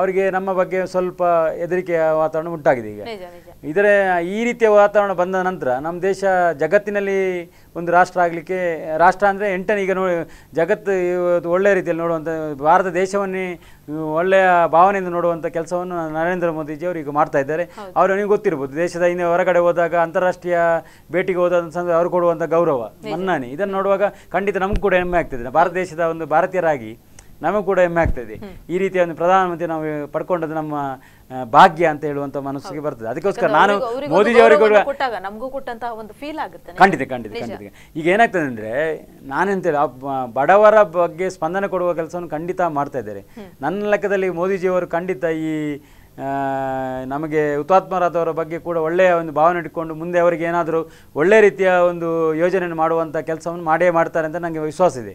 ಅವರಿಗೆ ನಮ್ಮ ಬಗ್ಗೆ ಸ್ವಲ್ಪ ಹೆದರಿಕೆಯ ವಾತಾವರಣ ಉಂಟಾಗಿದೆ. ಈಗ ಈ ರೀತಿಯ ವಾತಾವರಣ ಬಂದ ನಂತರ ನಮ್ಮ ದೇಶ ಜಗತ್ತಿನಲ್ಲಿ ಒಂದು ರಾಷ್ಟ್ರ ಆಗಲಿಕ್ಕೆ, ರಾಷ್ಟ್ರ ಅಂದರೆ ಈಗ ನೋಡಿ ಜಗತ್ತು ಒಳ್ಳೆಯ ರೀತಿಯಲ್ಲಿ ನೋಡುವಂಥ ಭಾರತ ದೇಶವನ್ನೇ ಒಳ್ಳೆಯ ಭಾವನೆಯಿಂದ ನೋಡುವಂಥ ಕೆಲಸವನ್ನು ನರೇಂದ್ರ ಮೋದಿಜಿಯವರು ಈಗ ಮಾಡ್ತಾ ಇದ್ದಾರೆ. ಅವರು ನಿಮಗೆ ಗೊತ್ತಿರ್ಬೋದು, ದೇಶದ ಇನ್ನೇ ಹೊರಗಡೆ ಹೋದಾಗ ಅಂತಾರಾಷ್ಟ್ರೀಯ ಭೇಟಿಗೆ ಹೋದಂಥ ಅವ್ರು ಕೊಡುವಂಥ ಗೌರವ ಮನ್ನಾನೆ ಇದನ್ನು ನೋಡುವಾಗ ಖಂಡಿತ ನಮಗೂ ಕೂಡ ಹೆಮ್ಮೆ ಆಗ್ತದೆ. ಭಾರತ ದೇಶದ ಒಂದು ಭಾರತೀಯರಾಗಿ ನಮಗೂ ಕೂಡ ಹೆಮ್ಮೆ ಆಗ್ತದೆ. ಈ ರೀತಿಯ ಒಂದು ಪ್ರಧಾನಮಂತ್ರಿ ನಾವು ಪಡ್ಕೊಂಡದ್ದು ನಮ್ಮ ಭಾಗ್ಯ ಅಂತ ಹೇಳುವಂತ ಮನಸ್ಸಿಗೆ ಬರ್ತದೆ. ಅದಕ್ಕೋಸ್ಕರ ನಾನು ಮೋದಿಜಿಯವರಿಗೂ ಖಂಡಿತ ಖಂಡಿತ ಖಂಡಿತ ಈಗ ಏನಾಗ್ತದೆ ಅಂದ್ರೆ ನಾನೆಂತೇಳಿ ಬಡವರ ಬಗ್ಗೆ ಸ್ಪಂದನೆ ಕೊಡುವ ಕೆಲಸವನ್ನು ಖಂಡಿತ ಮಾಡ್ತಾ ಇದ್ದಾರೆ. ನನ್ನ ಲೆಕ್ಕದಲ್ಲಿ ಮೋದಿಜಿಯವರು ಖಂಡಿತ ಈ ನಮಗೆ ಹುತಾತ್ಮರಾದವರ ಬಗ್ಗೆ ಕೂಡ ಒಳ್ಳೆಯ ಒಂದು ಭಾವನೆ ಇಟ್ಕೊಂಡು ಮುಂದೆ ಅವರಿಗೆ ಏನಾದರೂ ಒಳ್ಳೆ ರೀತಿಯ ಒಂದು ಯೋಜನೆಯನ್ನು ಮಾಡುವಂಥ ಕೆಲಸವನ್ನು ಮಾಡೇ ಮಾಡ್ತಾರೆ ಅಂತ ನನಗೆ ವಿಶ್ವಾಸ ಇದೆ.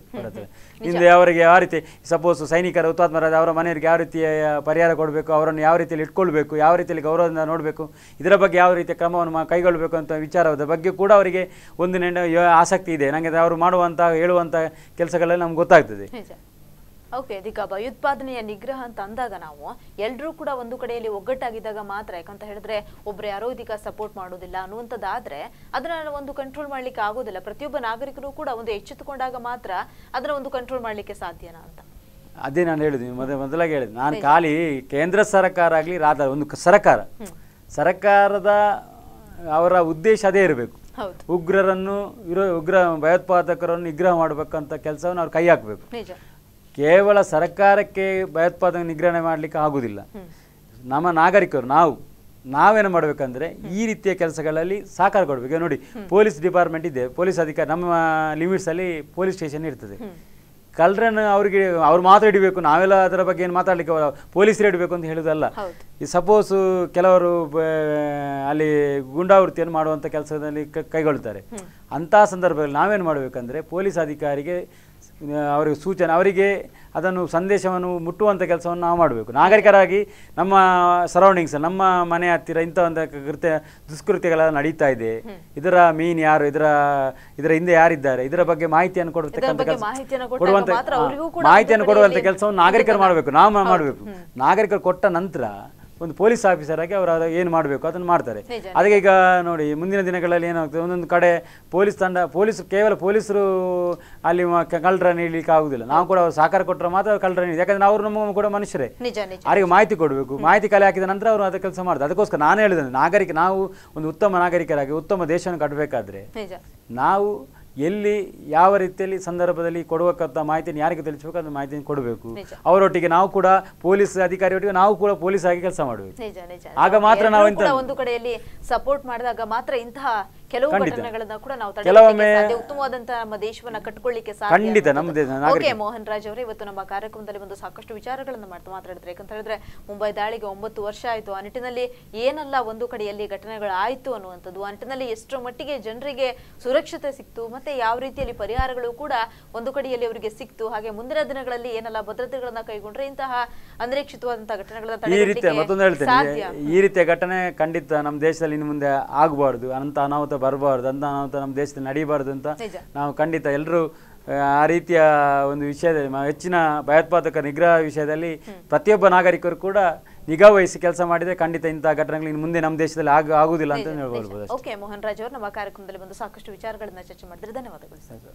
ಹಿಂದೆ ಅವರಿಗೆ ಯಾವ ರೀತಿ ಸಪೋಸ್ ಸೈನಿಕರು ಹುತಾತ್ಮರಾದ ಅವರ ಮನೆಯವರಿಗೆ ಯಾವ ರೀತಿಯ ಪರಿಹಾರ ಕೊಡಬೇಕು, ಅವರನ್ನು ಯಾವ ರೀತಿಯಲ್ಲಿ ಇಟ್ಕೊಳ್ಬೇಕು, ಯಾವ ರೀತಿಯಲ್ಲಿ ಗೌರವದಿಂದ ನೋಡಬೇಕು, ಇದರ ಬಗ್ಗೆ ಯಾವ ರೀತಿಯ ಕ್ರಮವನ್ನು ಕೈಗೊಳ್ಳಬೇಕು ಅಂತ ವಿಚಾರದ ಬಗ್ಗೆ ಕೂಡ ಅವರಿಗೆ ಒಂದು ಆಸಕ್ತಿ ಇದೆ. ನನಗೆ ಅವರು ಮಾಡುವಂಥ ಹೇಳುವಂಥ ಕೆಲಸಗಳಲ್ಲಿ ನಮ್ಗೆ ಗೊತ್ತಾಗ್ತದೆ. ಓಕೆ, ಇದೀಗ ಭಯೋತ್ಪಾದನೆಯ ನಿಗ್ರಹ ಅಂತ ಅಂದಾಗ ನಾವು ಎಲ್ಲರೂ ಕೂಡ ಒಂದು ಕಡೆಯಲ್ಲಿ ಒಗ್ಗಟ್ಟಾಗಿದ್ದಾಗ ಮಾತ್ರ, ಯಾಕಂತ ಹೇಳಿದ್ರೆ ಒಬ್ರು ಯಾರೋ ಇದೀಗ ಸಪೋರ್ಟ್ ಮಾಡೋದಿಲ್ಲ ಅನ್ನುವಂಥದ್ದಾದ್ರೆ ಅದನ್ನ ಒಂದು ಕಂಟ್ರೋಲ್ ಮಾಡ್ಲಿಕ್ಕೆ ಆಗೋದಿಲ್ಲ. ಪ್ರತಿಯೊಬ್ಬ ನಾಗರಿಕರು ಕೂಡ ಒಂದು ಎಚ್ಚೆತ್ತುಕೊಂಡಾಗ ಮಾತ್ರ ಅದನ್ನ ಒಂದು ಕಂಟ್ರೋಲ್ ಮಾಡ್ಲಿಕ್ಕೆ ಸಾಧ್ಯನಾ ಅಂತ ಅದೇ ನಾನು ಹೇಳಿದ್ವಿ. ಮೊದಲಾಗಿ ಹೇಳಿದ್ವಿ, ನಾನು ಖಾಲಿ ಕೇಂದ್ರ ಸರ್ಕಾರ ಆಗಲಿ ಒಂದು ಸರ್ಕಾರದ ಅವರ ಉದ್ದೇಶ ಅದೇ ಇರಬೇಕು. ಉಗ್ರರನ್ನು ಭಯೋತ್ಪಾದಕರನ್ನು ನಿಗ್ರಹ ಮಾಡಬೇಕಂತ ಕೆಲಸವನ್ನು ಅವ್ರು ಕೈ ಹಾಕಬೇಕು. ಕೇವಲ ಸರ್ಕಾರಕ್ಕೆ ಭಯೋತ್ಪಾದನೆ ನಿಗ್ರಹಣೆ ಮಾಡಲಿಕ್ಕೆ ಆಗುವುದಿಲ್ಲ. ನಮ್ಮ ನಾಗರಿಕರು ನಾವೇನು ಮಾಡಬೇಕಂದ್ರೆ ಈ ರೀತಿಯ ಕೆಲಸಗಳಲ್ಲಿ ಸಹಕಾರ ಕೊಡಬೇಕು. ನೋಡಿ, ಪೊಲೀಸ್ ಡಿಪಾರ್ಟ್ಮೆಂಟ್ ಇದೆ, ಪೊಲೀಸ್ ಅಧಿಕಾರಿ ನಮ್ಮ ಲಿಮಿಟ್ಸಲ್ಲಿ ಪೊಲೀಸ್ ಸ್ಟೇಷನ್ ಇರ್ತದೆ. ಕಳ್ಳರನ್ನ ಅವರಿಗೆ ಅವರು ಮಾತಾಡಬೇಕು ನಾವೆಲ್ಲ ಅದರ ಬಗ್ಗೆ ಏನು ಮಾತಾಡಲಿಕ್ಕೆ ಪೊಲೀಸರು ಇಡಬೇಕು ಅಂತ ಹೇಳೋದಲ್ಲ ಈ ಸಪೋಸ್ ಕೆಲವರು ಅಲ್ಲಿ ಗುಂಡಾವೃತ್ತಿಯನ್ನು ಮಾಡುವಂತ ಕೆಲಸದಲ್ಲಿ ಕೈಗೊಳ್ಳುತ್ತಾರೆ ಅಂತ ಸಂದರ್ಭದಲ್ಲಿ ನಾವು ಏನು ಮಾಡಬೇಕು ಅಂದ್ರೆ ಪೊಲೀಸ್ ಅಧಿಕಾರಿಗೆ ಅವರಿಗೆ ಸೂಚನೆ ಅವರಿಗೆ ಅದನ್ನು ಸಂದೇಶವನ್ನು ಮುಟ್ಟುವಂತ ಕೆಲಸವನ್ನು ನಾವು ಮಾಡಬೇಕು ನಾಗರಿಕರಾಗಿ ನಮ್ಮ ಸರೌಂಡಿಂಗ್ಸ್ ನಮ್ಮ ಮನೆ ಹತ್ತಿರ ಇಂತ ಒಂದು ಕೃತ್ಯ ದುಷ್ಕೃತ್ಯಗಳು ನಡೀತಾ ಇದೆ ಇದರ ಮೀನ್ ಯಾರು ಇದರ ಹಿಂದೆ ಯಾರಿದ್ದಾರೆ ಇದರ ಬಗ್ಗೆ ಮಾಹಿತಿಯನ್ನು ಕೊಡುವಂತ ಕೆಲಸವನ್ನು ನಾಗರಿಕರು ಮಾಡಬೇಕು ನಾವು ಮಾಡಬೇಕು ನಾಗರಿಕರು ಕೊಟ್ಟ ನಂತರ ಒಂದು ಪೊಲೀಸ್ ಆಫೀಸರ್ ಆಗಿ ಅವರು ಏನು ಮಾಡಬೇಕು ಅದನ್ನ ಮಾಡ್ತಾರೆ ಅದಕ್ಕೆ ಈಗ ನೋಡಿ ಮುಂದಿನ ದಿನಗಳಲ್ಲಿ ಏನಾಗುತ್ತೆ ಒಂದೊಂದು ಕಡೆ ಪೊಲೀಸ್ ತಂಡ ಪೊಲೀಸ್ ಕೇವಲ ಪೊಲೀಸರು ಅಲ್ಲಿ ಕಳ್ಳರ ನೀಡಲಿಕ್ಕೆ ಆಗುವುದಿಲ್ಲ ನಾವು ಕೂಡ ಅವರು ಸಹಕಾರ ಕೊಟ್ಟರೆ ಮಾತ್ರ ಕಳ್ಳರ ನೀಡಿ ಯಾಕಂದ್ರೆ ಅವರು ನಮ್ಮ ಕೂಡ ಮನುಷ್ಯರೇ ಅವರಿಗೆ ಮಾಹಿತಿ ಕೊಡಬೇಕು ಮಾಹಿತಿ ಕಲೆ ಹಾಕಿದ ನಂತರ ಅವರು ಅದ ಕೆಲಸ ಮಾಡ್ತಾರೆ ಅದಕ್ಕೋಸ್ಕರ ನಾನು ಹೇಳಿದೆ ನಾಗರಿಕ ನಾವು ಒಂದು ಉತ್ತಮ ನಾಗರಿಕರಾಗಿ ಉತ್ತಮ ದೇಶವನ್ನು ಕಟ್ಟಬೇಕಾದ್ರೆ ನಾವು ಎಲ್ಲಿ ಯಾವ ರೀತಿಯಲ್ಲಿ ಸಂದರ್ಭದಲ್ಲಿ ಕೊಡುವಂತ ಮಾಹಿತಿಯನ್ನು ಯಾರಿಗೆ ತಿಳಿಸಬೇಕು ಅಂತ ಮಾಹಿತಿಯನ್ನು ಕೊಡಬೇಕು ಅವರೊಟ್ಟಿಗೆ ನಾವು ಕೂಡ ಪೊಲೀಸ್ ಅಧಿಕಾರಿ ಒಟ್ಟಿಗೆ ನಾವು ಕೂಡ ಪೊಲೀಸ್ ಆಗಿ ಕೆಲಸ ಮಾಡಬೇಕು ಆಗ ಮಾತ್ರ ನಾವು ಇಂತಹ ಒಂದು ಕಡೆಯಲ್ಲಿ ಸಪೋರ್ಟ್ ಮಾಡಿದಾಗ ಮಾತ್ರ ಇಂತಹ ಕೆಲವು ಘಟನೆಗಳನ್ನು ಕೂಡ ನಾವು ತಡೆಗಟ್ಟಲಿಕ್ಕೆ ಸಾಧ್ಯ ಉತ್ತಮವಾದಂತಹ ನಮ್ಮ ದೇಶವನ್ನು ಕಟ್ಟಿಕೊಳ್ಳಲಿಕ್ಕೆ ಸಾಧ್ಯ ಖಂಡಿತ ನಮ್ಮ ದೇಶ ಓಕೆ ಮೋಹನ್ ರಾಜ್ ಅವರೇ ಇವತ್ತು ನಮ್ಮ ಕಾರ್ಯಕ್ರಮದಲ್ಲಿ ಒಂದು ಸಾಕಷ್ಟು ವಿಚಾರಗಳನ್ನು ಮಾತಾಡಿದ್ರೆ ಯಾಕಂತ ಹೇಳಿದ್ರೆ ಮುಂಬೈ ದಾಳಿಗೆ 9 ವರ್ಷ ಆಯಿತು ಆ ನಿಟ್ಟಿನಲ್ಲಿ ಏನಲ್ಲ ಒಂದು ಕಡೆಯಲ್ಲಿ ಘಟನೆಗಳು ಆಯಿತು ಅನ್ನುವಂಥದ್ದು ಆ ನಿಟ್ಟಿನಲ್ಲಿ ಎಷ್ಟು ಮಟ್ಟಿಗೆ ಜನರಿಗೆ ಸುರಕ್ಷತೆ ಸಿಕ್ತು ಮತ್ತೆ ಯಾವ ರೀತಿಯಲ್ಲಿ ಪರಿಹಾರಗಳು ಕೂಡ ಒಂದು ಕಡೆಯಲ್ಲಿ ಅವರಿಗೆ ಸಿಕ್ತು ಹಾಗೆ ಮುಂದಿನ ದಿನಗಳಲ್ಲಿ ಏನಲ್ಲ ಭದ್ರತೆಗಳನ್ನ ಕೈಗೊಂಡ್ರೆ ಇಂತಹ ಅನಿರೀಕ್ಷಿತವಾದಂತಹ ಘಟನೆಗಳನ್ನು ತಡೆಗಟ್ಟಲಿಕ್ಕೆ ಮತ್ತೊಂದು ಹೇಳ್ತೇನೆ ಈ ರೀತಿಯ ಘಟನೆ ಖಂಡಿತ ನಮ್ಮ ದೇಶದಲ್ಲಿ ಇನ್ನು ಮುಂದೆ ಆಗಬಾರದು ಅಂತ ಅನಾಹುತ ಬರಬಾರ್ದು ಅಂತ ನಮ್ಮ ದೇಶದಲ್ಲಿ ನಡೀಬಾರ್ದು ಅಂತ ನಾವು ಖಂಡಿತ ಎಲ್ಲರೂ ಆ ರೀತಿಯ ಒಂದು ವಿಷಯದಲ್ಲಿ ಹೆಚ್ಚಿನ ಭಯೋತ್ಪಾದಕ ನಿಗ್ರಹ ವಿಷಯದಲ್ಲಿ ಪ್ರತಿಯೊಬ್ಬ ನಾಗರಿಕರು ಕೂಡ ನಿಗಾ ವಹಿಸಿ ಕೆಲಸ ಮಾಡಿದ್ರೆ ಖಂಡಿತ ಇಂತಹ ಘಟನೆಗಳು ಇನ್ನು ಮುಂದೆ ನಮ್ಮ ದೇಶದಲ್ಲಿ ಆಗುವುದಿಲ್ಲ ಅಂತ ಹೇಳ್ಬೋದು. ಓಕೆ ಮೋಹನ್ ರಾಜ್ ಅವರು ನಮ್ಮ ಕಾರ್ಯಕ್ರಮದಲ್ಲಿ ಬಂದು ಸಾಕಷ್ಟು ವಿಚಾರಗಳನ್ನು ಚರ್ಚೆ ಮಾಡಿದ್ರೆ ಧನ್ಯವಾದಗಳು ಸರ್.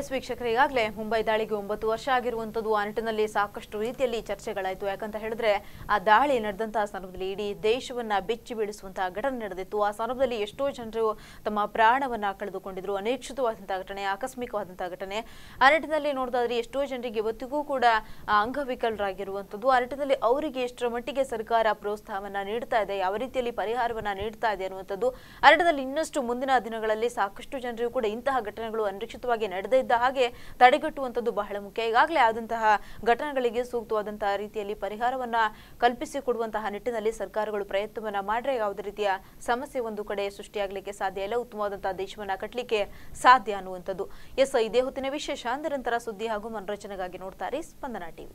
ಎಸ್ ವೀಕ್ಷಕರು, ಈಗಾಗಲೇ ಮುಂಬೈ ದಾಳಿಗೆ 9 ವರ್ಷ ಆಗಿರುವಂಥದ್ದು ಆ ನಿಟ್ಟಿನಲ್ಲಿ ಸಾಕಷ್ಟು ರೀತಿಯಲ್ಲಿ ಚರ್ಚೆಗಳಾಯಿತು. ಯಾಕಂತ ಹೇಳಿದ್ರೆ ಆ ದಾಳಿ ನಡೆದಂತಹ ಸಂದರ್ಭದಲ್ಲಿ ಇಡೀ ದೇಶವನ್ನು ಬೆಚ್ಚಿ ಬೀಳಿಸುವಂತಹ ಘಟನೆ ನಡೆದಿತ್ತು. ಆ ಸಂದರ್ಭದಲ್ಲಿ ಎಷ್ಟೋ ಜನರು ತಮ್ಮ ಪ್ರಾಣವನ್ನು ಕಳೆದುಕೊಂಡಿದ್ರು. ಅನಿರೀಕ್ಷಿತವಾದಂತಹ ಘಟನೆ, ಆಕಸ್ಮಿಕವಾದಂತಹ ಘಟನೆ. ಆ ನಿಟ್ಟಿನಲ್ಲಿ ನೋಡಿದ್ರೆ ಎಷ್ಟೋ ಜನರಿಗೆ ಇವತ್ತಿಗೂ ಕೂಡ ಅಂಗವಿಕಲರಾಗಿರುವಂಥದ್ದು. ಆ ನಿಟ್ಟಿನಲ್ಲಿ ಅವರಿಗೆ ಎಷ್ಟರ ಮಟ್ಟಿಗೆ ಸರ್ಕಾರ ಪ್ರೋತ್ಸಾಹವನ್ನು ನೀಡ್ತಾ ಇದೆ, ಯಾವ ರೀತಿಯಲ್ಲಿ ಪರಿಹಾರವನ್ನು ನೀಡ್ತಾ ಇದೆ ಅನ್ನುವಂಥದ್ದು. ಆ ನಿಟ್ಟಿನಲ್ಲಿ ಇನ್ನಷ್ಟು ಮುಂದಿನ ದಿನಗಳಲ್ಲಿ ಸಾಕಷ್ಟು ಜನರಿಗೂ ಕೂಡ ಇಂತಹ ಘಟನೆಗಳು ಅನಿರೀಕ್ಷಿತವಾಗಿ ನಡೆದ ಹಾಗೆ ತಡೆಗಟ್ಟುವಂಥದ್ದು ಬಹಳ ಮುಖ್ಯ. ಈಗಾಗಲೇ ಆದಂತಹ ಘಟನೆಗಳಿಗೆ ಸೂಕ್ತವಾದಂತಹ ರೀತಿಯಲ್ಲಿ ಪರಿಹಾರವನ್ನ ಕಲ್ಪಿಸಿಕೊಡುವಂತಹ ನಿಟ್ಟಿನಲ್ಲಿ ಸರ್ಕಾರಗಳು ಪ್ರಯತ್ನವನ್ನ ಮಾಡ್ರೆ ಯಾವುದೇ ರೀತಿಯ ಸಮಸ್ಯೆ ಒಂದು ಕಡೆ ಸೃಷ್ಟಿಯಾಗಲಿಕ್ಕೆ ಸಾಧ್ಯ ಇಲ್ಲ, ಉತ್ತಮವಾದಂತಹ ದೇಶವನ್ನ ಕಟ್ಟಲಿಕ್ಕೆ ಸಾಧ್ಯ ಅನ್ನುವಂಥದ್ದು. ಎಸ್, ಇದೇ ಹೊತ್ತಿನ ವಿಶೇಷ. ನಿರಂತರ ಸುದ್ದಿ ಹಾಗೂ ಮನರಂಜನೆಗಾಗಿ ನೋಡ್ತಾರೆ ಸ್ಪಂದನ ಟಿವಿ.